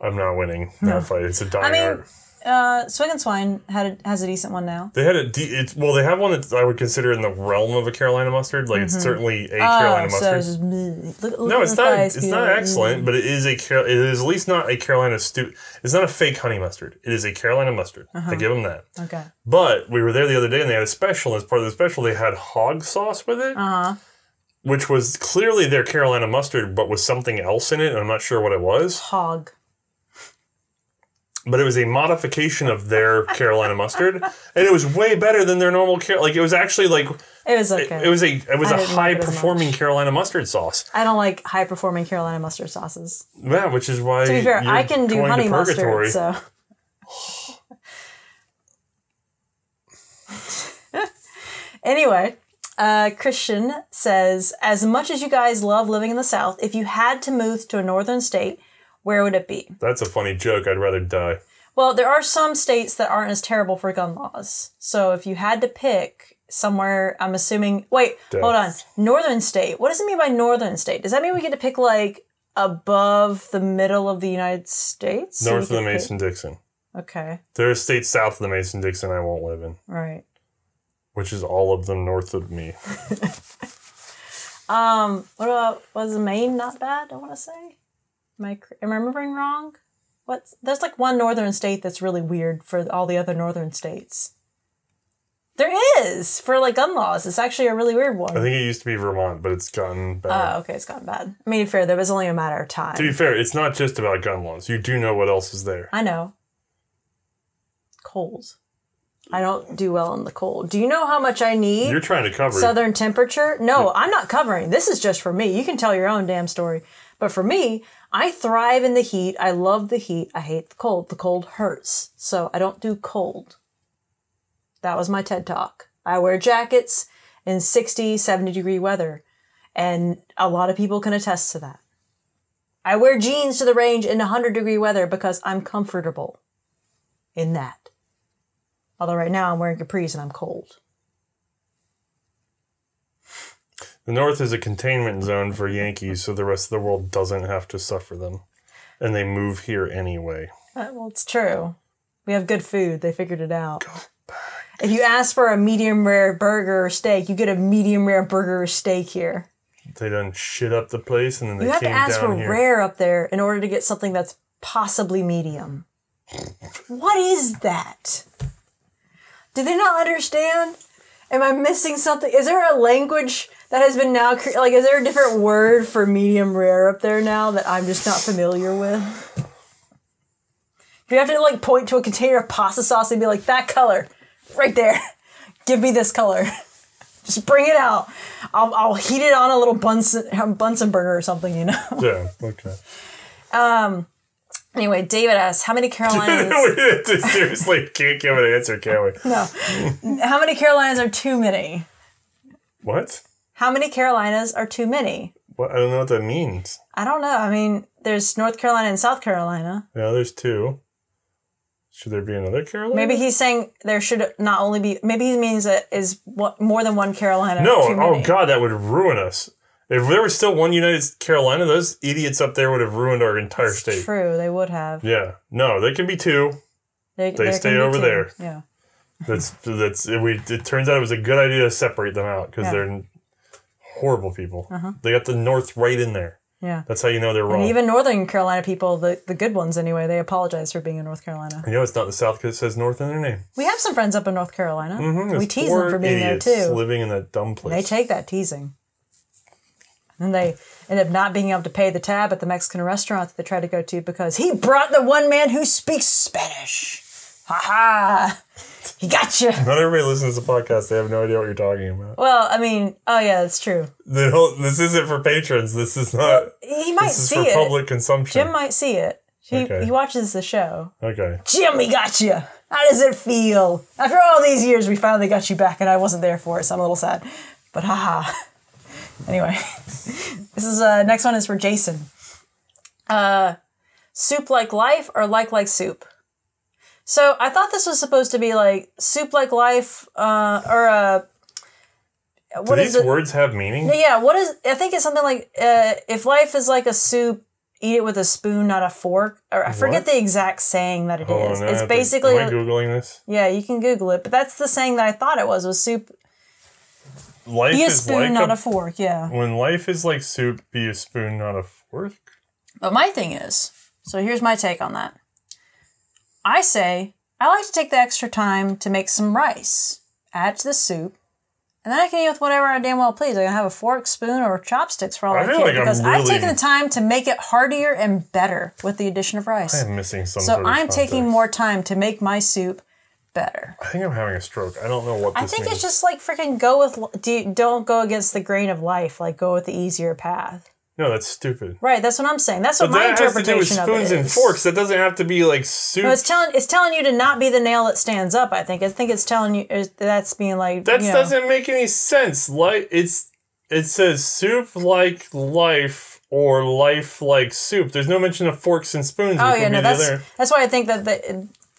I'm not winning that fight. It's a dying art. Swig and Swine has a decent one now. They had well, they have one that I would consider in the realm of a Carolina mustard. Like it's certainly a Carolina mustard. So no, it's not. It's not excellent, but it is a. It is at least not a Carolina stew. It's not a fake honey mustard. It is a Carolina mustard. I give them that. Okay. But we were there the other day, and they had a special. As part of the special, they had hog sauce with it. Which was clearly their Carolina mustard, but with something else in it, and I'm not sure what it was. Hog. But it was a modification of their Carolina mustard, and it was way better than their normal. It was actually like It was okay. It was a high performing Carolina mustard sauce. I don't like high performing Carolina mustard sauces. Yeah, which is why. To be fair, I can do honey mustard. So. Anyway, Christian says, as much as you guys love living in the South, if you had to move to a northern state, where would it be? That's a funny joke. I'd rather die. Well, there are some states that aren't as terrible for gun laws. So if you had to pick somewhere, I'm assuming... Wait, hold on. Northern state. What does it mean by northern state? Does that mean we get to pick, like, above the middle of the United States? North of the Mason-Dixon. Okay. There are states south of the Mason-Dixon I won't live in. Right. Which is all of them north of me. What about... Was Maine not bad, I want to say? Am I remembering wrong? There's like one northern state that's really weird for all the other northern states. There is! For like gun laws. It's actually a really weird one. I think it used to be Vermont, but it's gotten bad. Oh, okay. It's gotten bad. I mean, to be fair, there was only a matter of time. To be fair, it's not just about gun laws. You do know what else is there. I know. Cold. I don't do well in the cold. Do you know how much I need? You're trying to cover southern temperature? No, I'm not covering. This is just for me. You can tell your own damn story. But for me, I thrive in the heat. I love the heat. I hate the cold. The cold hurts. So I don't do cold. That was my TED Talk. I wear jackets in 60, 70-degree weather. And a lot of people can attest to that. I wear jeans to the range in 100-degree weather because I'm comfortable in that. Although right now I'm wearing capris and I'm cold. The North is a containment zone for Yankees, so the rest of the world doesn't have to suffer them. And they move here anyway. Well, it's true. We have good food. They figured it out. Go back. If you ask for a medium rare burger or steak, you get a medium rare burger or steak here. They done shit up the place and then they came down here. You have to ask for rare up there in order to get something that's possibly medium. What is that? Do they not understand? Am I missing something? Is there a language that has been now... Like, is there a different word for medium rare up there now that I'm just not familiar with? Do you have to, like, point to a container of pasta sauce and be like, that color, right there. Give me this color. Just bring it out. I'll heat it on a little Bunsen burner or something, you know? Yeah, okay. Anyway, David asks, how many Carolinas... We seriously can't give an answer, can we? No. How many Carolinas are too many? What? How many Carolinas are too many? What? I don't know what that means. I don't know. I mean, there's North Carolina and South Carolina. Yeah, there's two. Should there be another Carolina? Maybe he's saying there should not only be... Maybe he means that is more than one Carolina. No, oh God, that would ruin us. If there was still one United Carolina, those idiots up there would have ruined our entire state. It's true, they would have. Yeah, no, there can be two. They stay over there. Yeah, that's. It turns out it was a good idea to separate them out because they're horrible people. They got the North right in there. Yeah, that's how you know they're wrong. And even Northern Carolina people, the good ones anyway, they apologize for being in North Carolina. You know, it's not the South because it says North in their name. We have some friends up in North Carolina. We tease them for being there too, living in that dumb place. And they take that teasing. And they end up not being able to pay the tab at the Mexican restaurant that they tried to go to because he brought the one man who speaks Spanish. Ha ha! He got you. Not everybody listens to the podcast. They have no idea what you're talking about. Well, I mean, oh yeah, that's true. This isn't for patrons. This is not. He might see it. This is for public consumption. Jim might see it. He watches the show. Okay. Jim, we got you. How does it feel? After all these years, we finally got you back, and I wasn't there for it, so I'm a little sad. But ha ha. Anyway, this is next one is for Jason. Soup like life or like soup? So I thought this was supposed to be like soup like life or what is it? Do these words have meaning? Yeah, what is? I think it's something like if life is like a soup, eat it with a spoon, not a fork. Or I forget the exact saying that it is. It's basically. Am I Googling this? Yeah, you can Google it, but that's the saying that I thought it was soup. Life be a spoon, like not a fork, yeah. When life is like soup, be a spoon, not a fork? But my thing is, so here's my take on that. I say, I like to take the extra time to make some rice, add to the soup, and then I can eat with whatever I damn well please. I can have a fork, spoon, or chopsticks for all I care, because I've taken the time to make it heartier and better with the addition of rice. I am missing something. So I'm taking more time to make my soup better. I think I'm having a stroke. I don't know what this means. It's just like freaking go with, don't go against the grain of life. Like go with the easier path. No, that's stupid. Right, that's what I'm saying. That's what my interpretation of it is. That has to do with spoons and forks. That doesn't have to be like soup. No, it's telling you to not be the nail that stands up, I think. I think it's telling you, that's being like, that doesn't make any sense. Like it says soup like life or life like soup. There's no mention of forks and spoons. Oh yeah, no, that's why I think that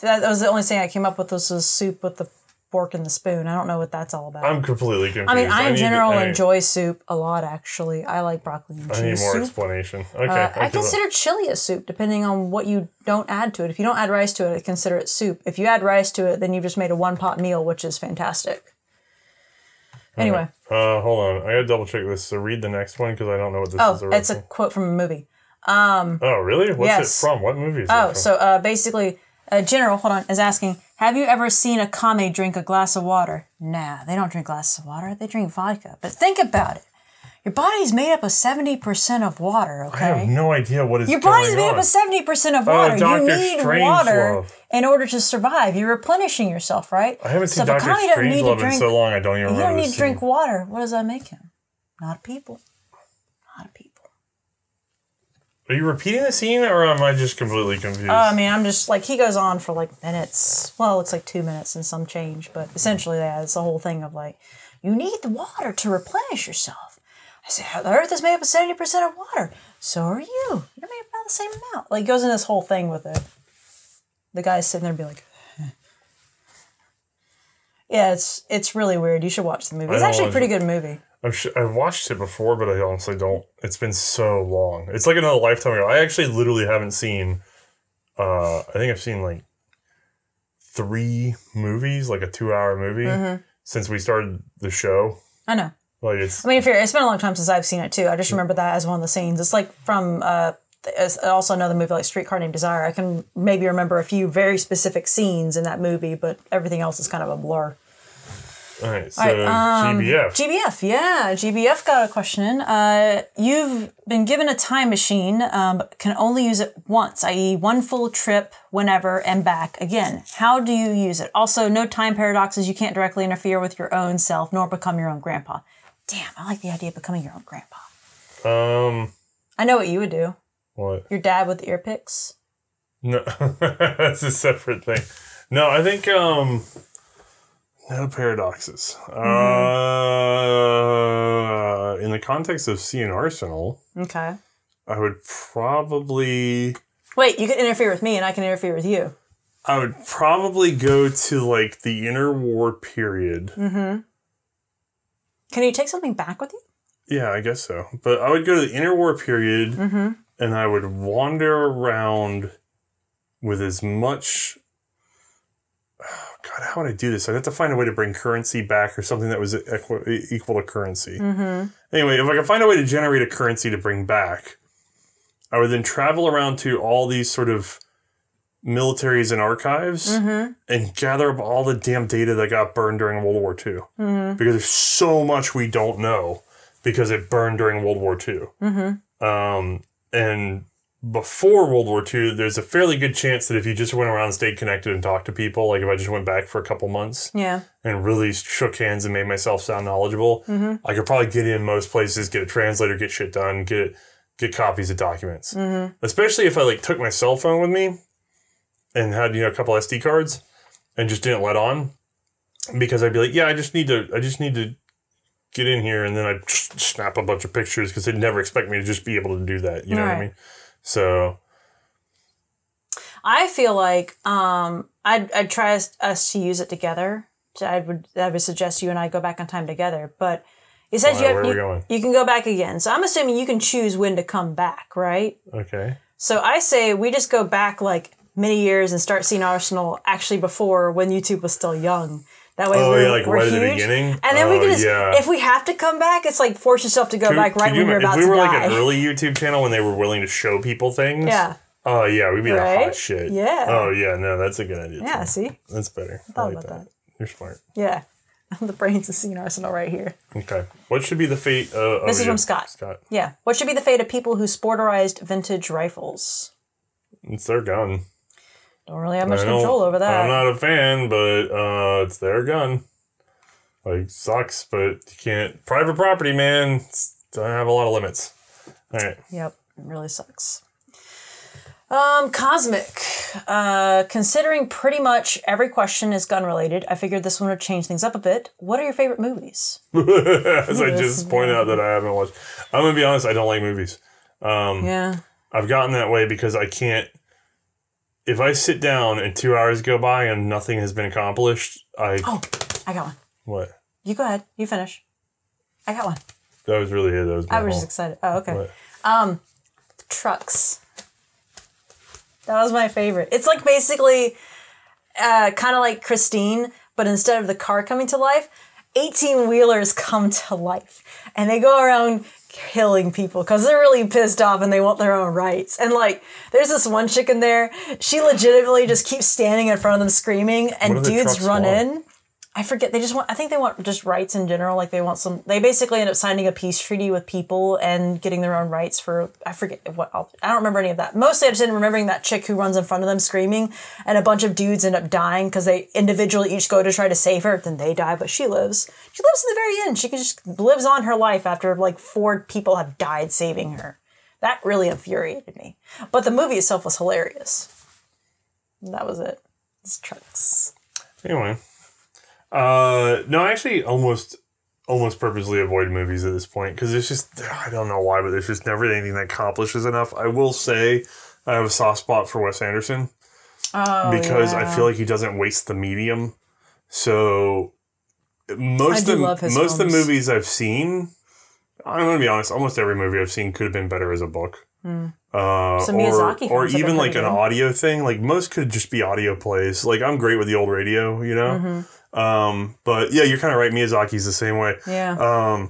that was the only thing I came up with was soup with the fork and the spoon. I don't know what that's all about. I'm completely confused. I mean, I in general enjoy soup a lot, actually. I like broccoli and cheese. I need more explanation. Okay. I consider chili a soup, depending on what you don't add to it. If you don't add rice to it, I consider it soup. If you add rice to it, then you've just made a one-pot meal, which is fantastic. Anyway. Hold on. I gotta double-check this. So read the next one, because I don't know what this is. Oh, it's a quote from a movie. Oh, really? What's it from? What movie is it from? So basically... General, hold on, is asking, have you ever seen a kame drink a glass of water? Nah, they don't drink glasses of water. They drink vodka. But think about it. Your body's made up of 70% of water, okay? I have no idea what is going on. Your body's made up of 70% of water. You need water in order to survive. You're replenishing yourself, right? I haven't seen Dr. Strangelove in so long, I don't even remember. You don't need to drink water. What does that make him? Not a people. Not a people. Are you repeating the scene, or am I just completely confused? I mean, I'm just, like, he goes on for, like, minutes. Well, it's, like, 2 minutes and some change, but essentially it's the whole thing of, like, you need the water to replenish yourself. I said, the Earth is made up of 70% of water. So are you. You're made up about the same amount. Like, he goes in this whole thing with it. The guy's sitting there and be like... Yeah, it's really weird. You should watch the movie. It's actually a pretty good movie. I've watched it before, but I honestly don't. It's been so long. It's like another lifetime ago. I actually literally haven't seen, I think I've seen like 3 movies, like a 2-hour movie since we started the show. I know. Like it's been a long time since I've seen it too. I just remember that as one of the scenes. It's like from, also another movie like Streetcar Named Desire. I can maybe remember a few very specific scenes in that movie, but everything else is kind of a blur. All right, so GBF. GBF, yeah. GBF got a question in. You've been given a time machine, but can only use it once, i.e. one full trip, whenever, and back again. How do you use it? Also, no time paradoxes. You can't directly interfere with your own self, nor become your own grandpa. Damn, I like the idea of becoming your own grandpa. I know what you would do. What? Your dad with the ear picks. No, that's a separate thing. No, I think... No paradoxes. In the context of Sea and Arsenal, okay, I would probably... Wait, you can interfere with me and I can interfere with you. I would probably go to, like, the interwar period. Mm-hmm. Can you take something back with you? Yeah, I guess so. But I would go to the interwar period and I would wander around with as much... God, how would I do this? I'd have to find a way to bring currency back or something that was equal to currency. Anyway, if I could find a way to generate a currency to bring back, I would then travel around to all these sort of militaries and archives and gather up all the damn data that got burned during World War II. Because there's so much we don't know because it burned during World War II. And... Before World War II, there's a fairly good chance that if you just went around, stayed connected, and talked to people, like if I just went back for a couple months and really shook hands and made myself sound knowledgeable, I could probably get in most places, get a translator, get shit done, get copies of documents. Especially if I like took my cell phone with me and had, you know, a couple SD cards and just didn't let on, because I'd be like, yeah, I just need to get in here, and then I'd snap a bunch of pictures because they'd never expect me to just be able to do that. You know what I mean? So I feel like I'd try us to use it together. So I would suggest you and I go back on time together. But it says you can go back again. So I'm assuming you can choose when to come back, right? Okay. So I say we just go back like many years and start seeing Arsenal actually before when YouTube was still young. That way we're right huge. At the beginning? And then we can just, if we have to come back, it's like force yourself to go back right when you're about to die. If we were like an early YouTube channel when they were willing to show people things. Yeah. Oh, yeah, we'd be like hot shit. Yeah. Oh, yeah, no, that's a good idea. Yeah, see? That's better. I thought about that. You're smart. Yeah. The brains of Sea Arsenal right here. Okay. What should be the fate of... This is from Scott. Yeah. What should be the fate of people who sporterized vintage rifles? It's their gun. Don't really have much control over that. I'm not a fan, but it's their gun. Like, sucks, but you can't. Private property, man, doesn't have a lot of limits. All right. Yep, it really sucks. Cosmic. Considering pretty much every question is gun related, I figured this one would change things up a bit. What are your favorite movies? As I just pointed out that I haven't watched. I'm going to be honest, I don't like movies. Yeah. I've gotten that way because I can't. If I sit down and 2 hours go by and nothing has been accomplished, Oh, I got one. What? You go ahead. You finish. I got one. That was really it. That was. I was just excited. Oh, okay. What? Trucks. That was my favorite. It's like basically kind of like Christine, but instead of the car coming to life, 18-wheelers come to life. And they go around killing people because they're really pissed off and they want their own rights. And like, there's this one chick in there. She legitimately just keeps standing in front of them screaming, and dudes run in. I forget. They just want, I think they want just rights in general. Like they want some, they basically end up signing a peace treaty with people and getting their own rights for, I forget what, I don't remember any of that. Mostly I just didn't remembering that chick who runs in front of them screaming, and a bunch of dudes end up dying because they individually each go to try to save her. Then they die, but she lives. She lives to the very end. She can just lives on her life after like 4 people have died saving her. That really infuriated me. But the movie itself was hilarious. That was it. It's Trucks. Anyway. No, I actually almost purposely avoid movies at this point because it's just, I don't know why, but there's just never anything that accomplishes enough. I will say I have a soft spot for Wes Anderson because I feel like he doesn't waste the medium. So most of the movies I've seen, I'm going to be honest, almost every movie I've seen could have been better as a book. Or even like an audio thing. Like most could just be audio plays. Like I'm great with the old radio, you know? But yeah, you're kind of right. Miyazaki's the same way. Yeah.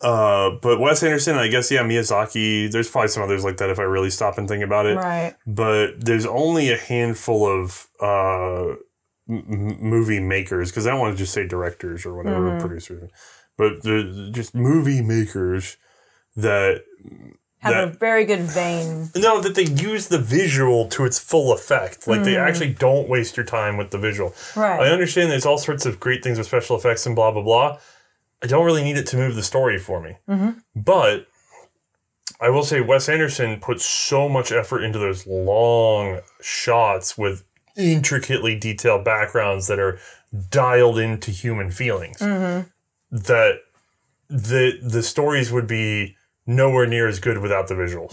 But Wes Anderson, I guess, yeah, Miyazaki, there's probably some others like that if I really stop and think about it. Right. But there's only a handful of movie makers, because I don't want to just say directors or whatever, producers, but there's just movie makers that have a very good vein. No, that they use the visual to its full effect. Like, they actually don't waste your time with the visual. Right. I understand there's all sorts of great things with special effects and blah, blah, blah. I don't really need it to move the story for me. But I will say Wes Anderson puts so much effort into those long shots with intricately detailed backgrounds that are dialed into human feelings. That the stories would be nowhere near as good without the visuals.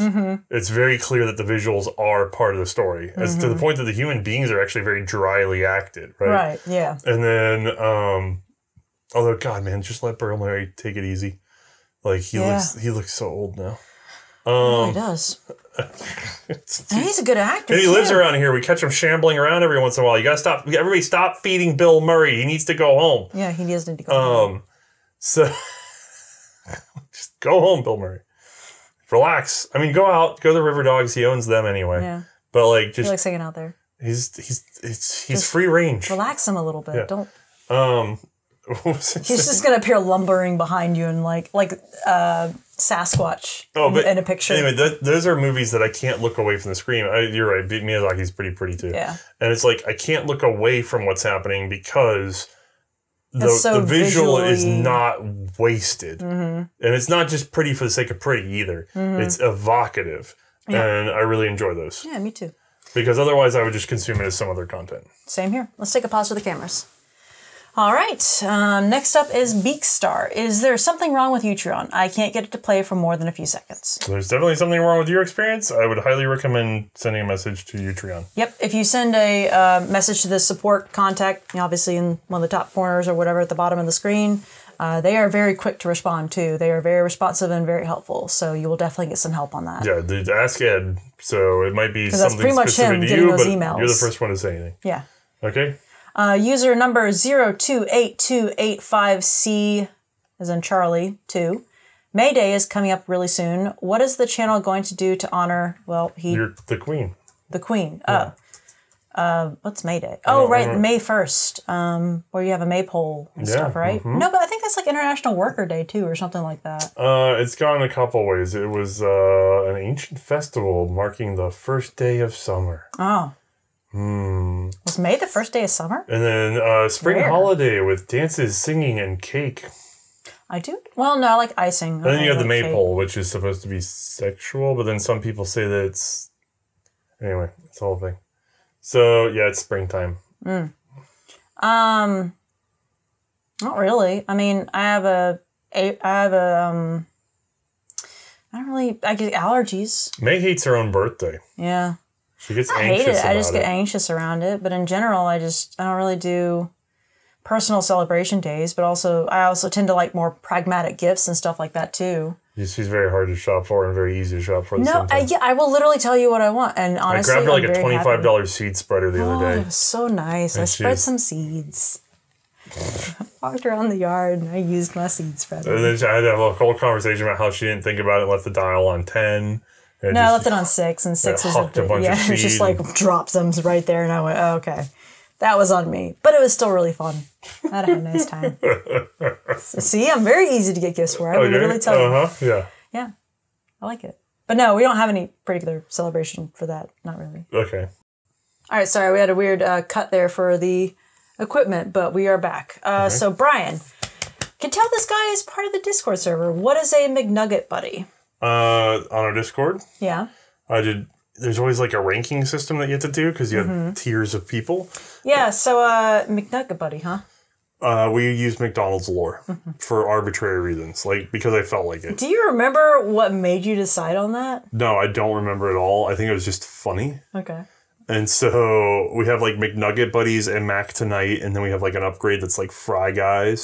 It's very clear that the visuals are part of the story, as to the point that the human beings are actually very dryly acted, right? Right, yeah. And then, although, God, man, just let Bill Murray take it easy. Like, he looks so old now. Oh, he does. He's a good actor, and he lives around here. We catch him shambling around every once in a while. You gotta stop. Everybody stop feeding Bill Murray. He needs to go home. Yeah, he does need to go home. So... Just go home, Bill Murray. Relax. I mean, go out. Go to the River Dogs. He owns them anyway. Yeah. But like, just he likes hanging out there. He's free range. Relax him a little bit. Yeah. Don't. He's just gonna appear lumbering behind you and like Sasquatch. In a picture. Anyway, those are movies that I can't look away from the screen. You're right. Miyazaki's pretty too. Yeah. And it's like I can't look away from what's happening because. The visual is not wasted. And it's not just pretty for the sake of pretty either. It's evocative. And I really enjoy those. Yeah, me too. Because otherwise I would just consume it as some other content. Same here. Let's take a pause for the cameras. All right. Next up is Beakstar. Is there something wrong with Utreon? I can't get it to play for more than a few seconds. There's definitely something wrong with your experience. I would highly recommend sending a message to Utreon. Yep. If you send a message to the support contact, obviously in one of the top corners or whatever at the bottom of the screen, they are very quick to respond too. They are very responsive and very helpful. So you will definitely get some help on that. Yeah, ask Ed. So it might be something specific to you, but you're the first one to say anything. Yeah. Okay. User number 028285C, as in Charlie, 2. May Day is coming up really soon. What is the channel going to do to honor, You're the queen. The queen. Yeah. What's May Day? Oh, right, May 1st, where you have a maypole and stuff, right? No, but I think that's like International Worker Day, too, or something like that. It's gone a couple ways. It was an ancient festival marking the first day of summer. Oh. Was May the first day of summer? And then spring holiday with dances, singing, and cake. I do? Well, no, I like icing. And then you have the maypole, which is supposed to be sexual, but then some people say that it's... Anyway, it's the whole thing. So, yeah, it's springtime. Mm. Not really. I mean, I don't really... I get allergies. May hates her own birthday. Yeah. She gets anxious about it. I just get anxious around it. But in general, I don't really do personal celebration days. But also, I also tend to like more pragmatic gifts and stuff like that, too. She's very hard to shop for and very easy to shop for. No, yeah, I will literally tell you what I want. And honestly, I grabbed her like a $25 seed spreader the other day. It was so nice. And I spread some seeds. I walked around the yard and I used my seed spreader. And then I had to have a whole conversation about how she didn't think about it, left the dial on 10. No, I left it on 6, and 6 was a bunch of seed. Just like dropped them right there, and I went, oh, okay. That was on me. But it was still really fun. I had a nice time. So, see, I'm very easy to get gifts for. I would literally tell you. Yeah. Yeah. I like it. But no, we don't have any particular celebration for that. Not really. Okay. All right, sorry. We had a weird cut there for the equipment, but we are back. So, Brian, can tell this guy is part of the Discord server. What is a McNugget buddy? On our Discord? Yeah. There's always like a ranking system that you have to do because you have tiers of people. Yeah, so McNugget buddy, huh? We use McDonald's lore for arbitrary reasons, like because I felt like it. Do you remember what made you decide on that? No, I don't remember at all. I think it was just funny. Okay. And so we have like McNugget buddies and Mac Tonight, and then we have like an upgrade that's like Fry Guys.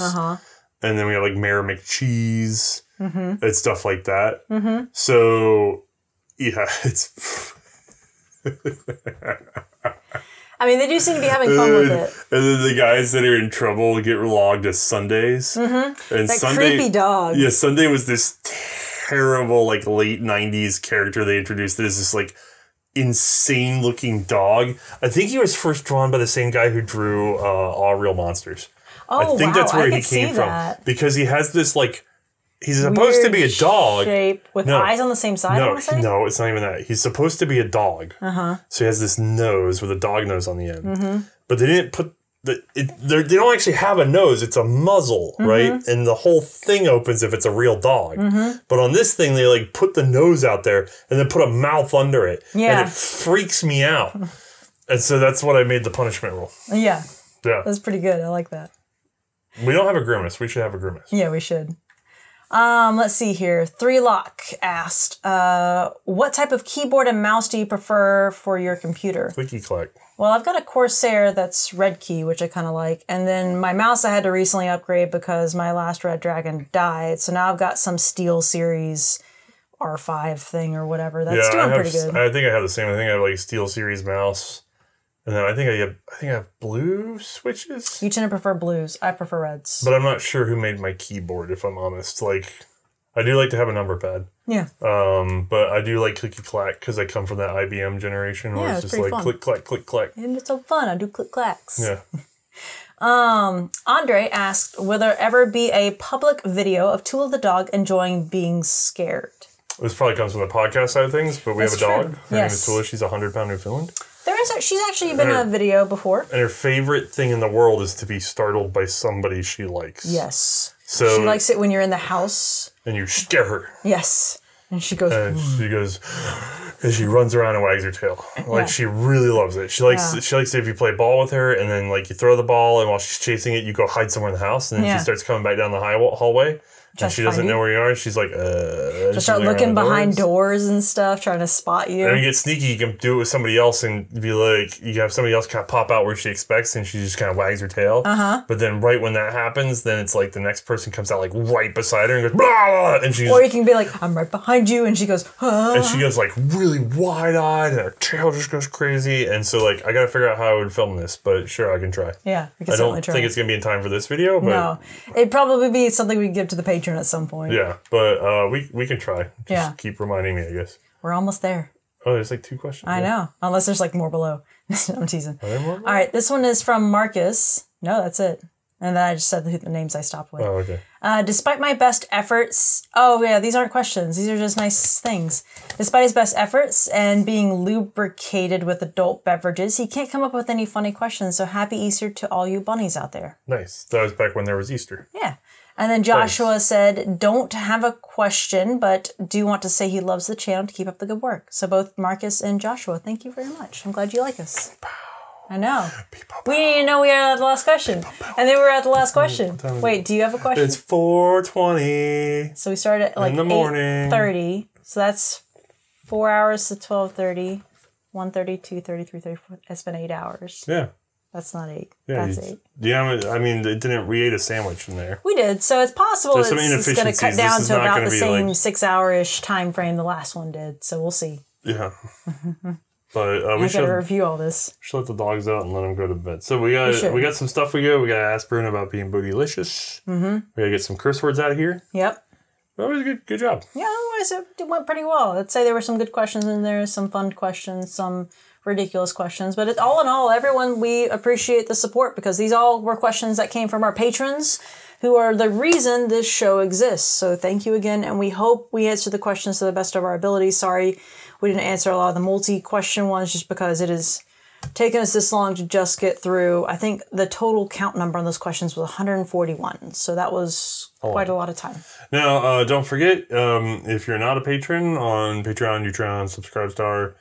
And then we have like Mayor McCheese and stuff like that. So, yeah, it's... I mean, they do seem to be having fun with it. And then the guys that are in trouble get logged as Sundays. And that Sunday, creepy dog. Yeah, Sunday was this terrible, like, late 90s character they introduced. There's this, like, insane-looking dog. I think he was first drawn by the same guy who drew All Real Monsters. Oh, I think that's where he came from. Because he has this, like... He's supposed to be a dog. Shape with eyes on the same side, I want to say? No, it's not even that. He's supposed to be a dog. So he has this nose with a dog nose on the end. But they didn't put... They don't actually have a nose. It's a muzzle, right? And the whole thing opens if it's a real dog. But on this thing, they like put the nose out there and then put a mouth under it. And it freaks me out. And so that's what I made the punishment rule. Yeah. Yeah. That's pretty good. I like that. We don't have a grimace. We should have a grimace. Yeah, we should. Let's see here. 3Lock asked, what type of keyboard and mouse do you prefer for your computer? Clicky clack. Well, I've got a Corsair that's Red Key, which I kind of like. And then my mouse I had to recently upgrade because my last Red Dragon died. So now I've got some Steel Series R5 thing or whatever. That's doing pretty good. I think I have the same. I think I have like Steel Series mouse. And then I think I have blue switches. You tend to prefer blues. I prefer reds. But I'm not sure who made my keyboard, if I'm honest. Like, I do like to have a number pad. Yeah. But I do like clicky clack because I come from that IBM generation where it's just like fun. Click clack, click clack. And it's so fun. I do click clacks. Yeah. Andre asked, will there ever be a public video of Tula the dog enjoying being scared? This probably comes from the podcast side of things, but we have a dog. Her name is Tula. She's a 100-pound Newfoundland. She's actually been in a video before. And her favorite thing in the world is to be startled by somebody she likes. Yes. So she likes it when you're in the house. And you scare her. Yes. And she goes... And she goes... And she runs around and wags her tail. Like, she really loves it. She likes it if you play ball with her, and then, like, you throw the ball, and while she's chasing it, you go hide somewhere in the house, and then she starts coming back down the hallway. And she doesn't know where you are. She's like, she'll start looking behind doors and stuff, trying to spot you. And if you get sneaky, you can do it with somebody else and be like, you have somebody else kind of pop out where she expects, and she just kind of wags her tail. But then right when that happens, then it's like the next person comes out like right beside her and goes, blah! And she's, or you can be like, I'm right behind you, and she goes, huh? And she goes like really wide-eyed, and her tail just goes crazy. And so like, I got to figure out how I would film this, but sure, I can try. Yeah, we can certainly try. I don't think it's going to be in time for this video. But no, it'd probably be something we give to the Patreon at some point. Yeah, but we can try. Just keep reminding me, I guess. We're almost there. Oh, there's like 2 questions. I know. Unless there's like more below. I'm teasing. Are there more below? All right, this one is from Marcus. No, that's it. And then I just said the names I stopped with. Oh, okay. Despite my best efforts... Oh, yeah, these aren't questions. These are just nice things. Despite his best efforts and being lubricated with adult beverages, he can't come up with any funny questions, so happy Easter to all you bunnies out there. Nice. That was back when there was Easter. Yeah. And then Joshua said, don't have a question, but do want to say he loves the channel to keep up the good work. So both Marcus and Joshua, thank you very much. I'm glad you like us. I know. We didn't even know we were at the last question. And then we were at the last question. Wait, do you have a question? It's 4:20. So we started at like 8:30. So that's 4 hours to 12:30, 1:30, 2:30, 3:30. It's been 8 hours. Yeah. That's not 8. Yeah, that's 8. Yeah, I mean, it didn't re-eat a sandwich from there. We did. So it's possible it's going to cut down to about the same like... 6-hour-ish time frame the last one did. So we'll see. Yeah. But we should review all this. Should let the dogs out and let them go to bed. So we got some stuff we got. We got to ask Bruno about being bootylicious. Mm-hmm. We got to get some curse words out of here. Yep. That was a good job. Yeah, otherwise it went pretty well. I'd say there were some good questions in there, some fun questions, some ridiculous questions. But it, all in all, everyone, we appreciate the support because these all were questions that came from our patrons who are the reason this show exists. So thank you again. And we hope we answered the questions to the best of our ability. Sorry. We didn't answer a lot of the multi-question ones just because it has taken us this long to just get through. I think the total count number on those questions was 141. So that was quite a lot of time. Now, don't forget, if you're not a patron on Patreon, Utron, Subscribestar,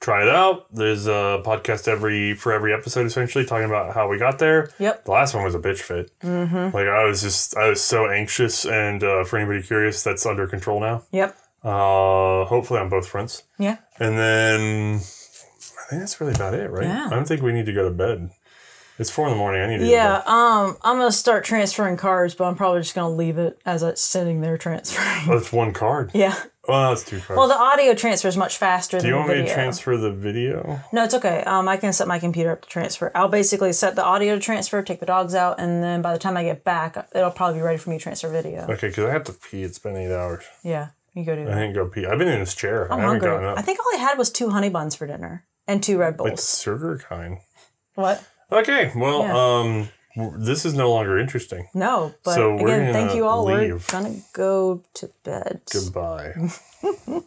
try it out. There's a podcast for every episode, essentially, talking about how we got there. Yep. The last one was a bitch fit. Mm-hmm. Like, I was so anxious. And for anybody curious, that's under control now. Yep. Hopefully on both fronts. Yeah. And then I think that's really about it, right? Yeah. I don't think we need to go to bed. It's 4 in the morning. I need to go to bed. I'm going to start transferring cards, but I'm probably just going to leave it as it's sitting there transferring. Oh, it's one card? Yeah. Well, that's 2 cards. Well, the audio transfer is much faster than the video. Do you want me to transfer the video? No, it's okay. I can set my computer up to transfer. I'll basically set the audio to transfer, take the dogs out, and then by the time I get back, it'll probably be ready for me to transfer video. Okay, because I have to pee. It's been 8 hours. Yeah. You go do that. I didn't go pee. I've been in this chair. I haven't gotten up. I think all I had was 2 honey buns for dinner and 2 Red Bulls. Like sugar kind. What? Okay. Well, yeah. This is no longer interesting. No, but so again, thank you all. We're gonna go to bed. Goodbye.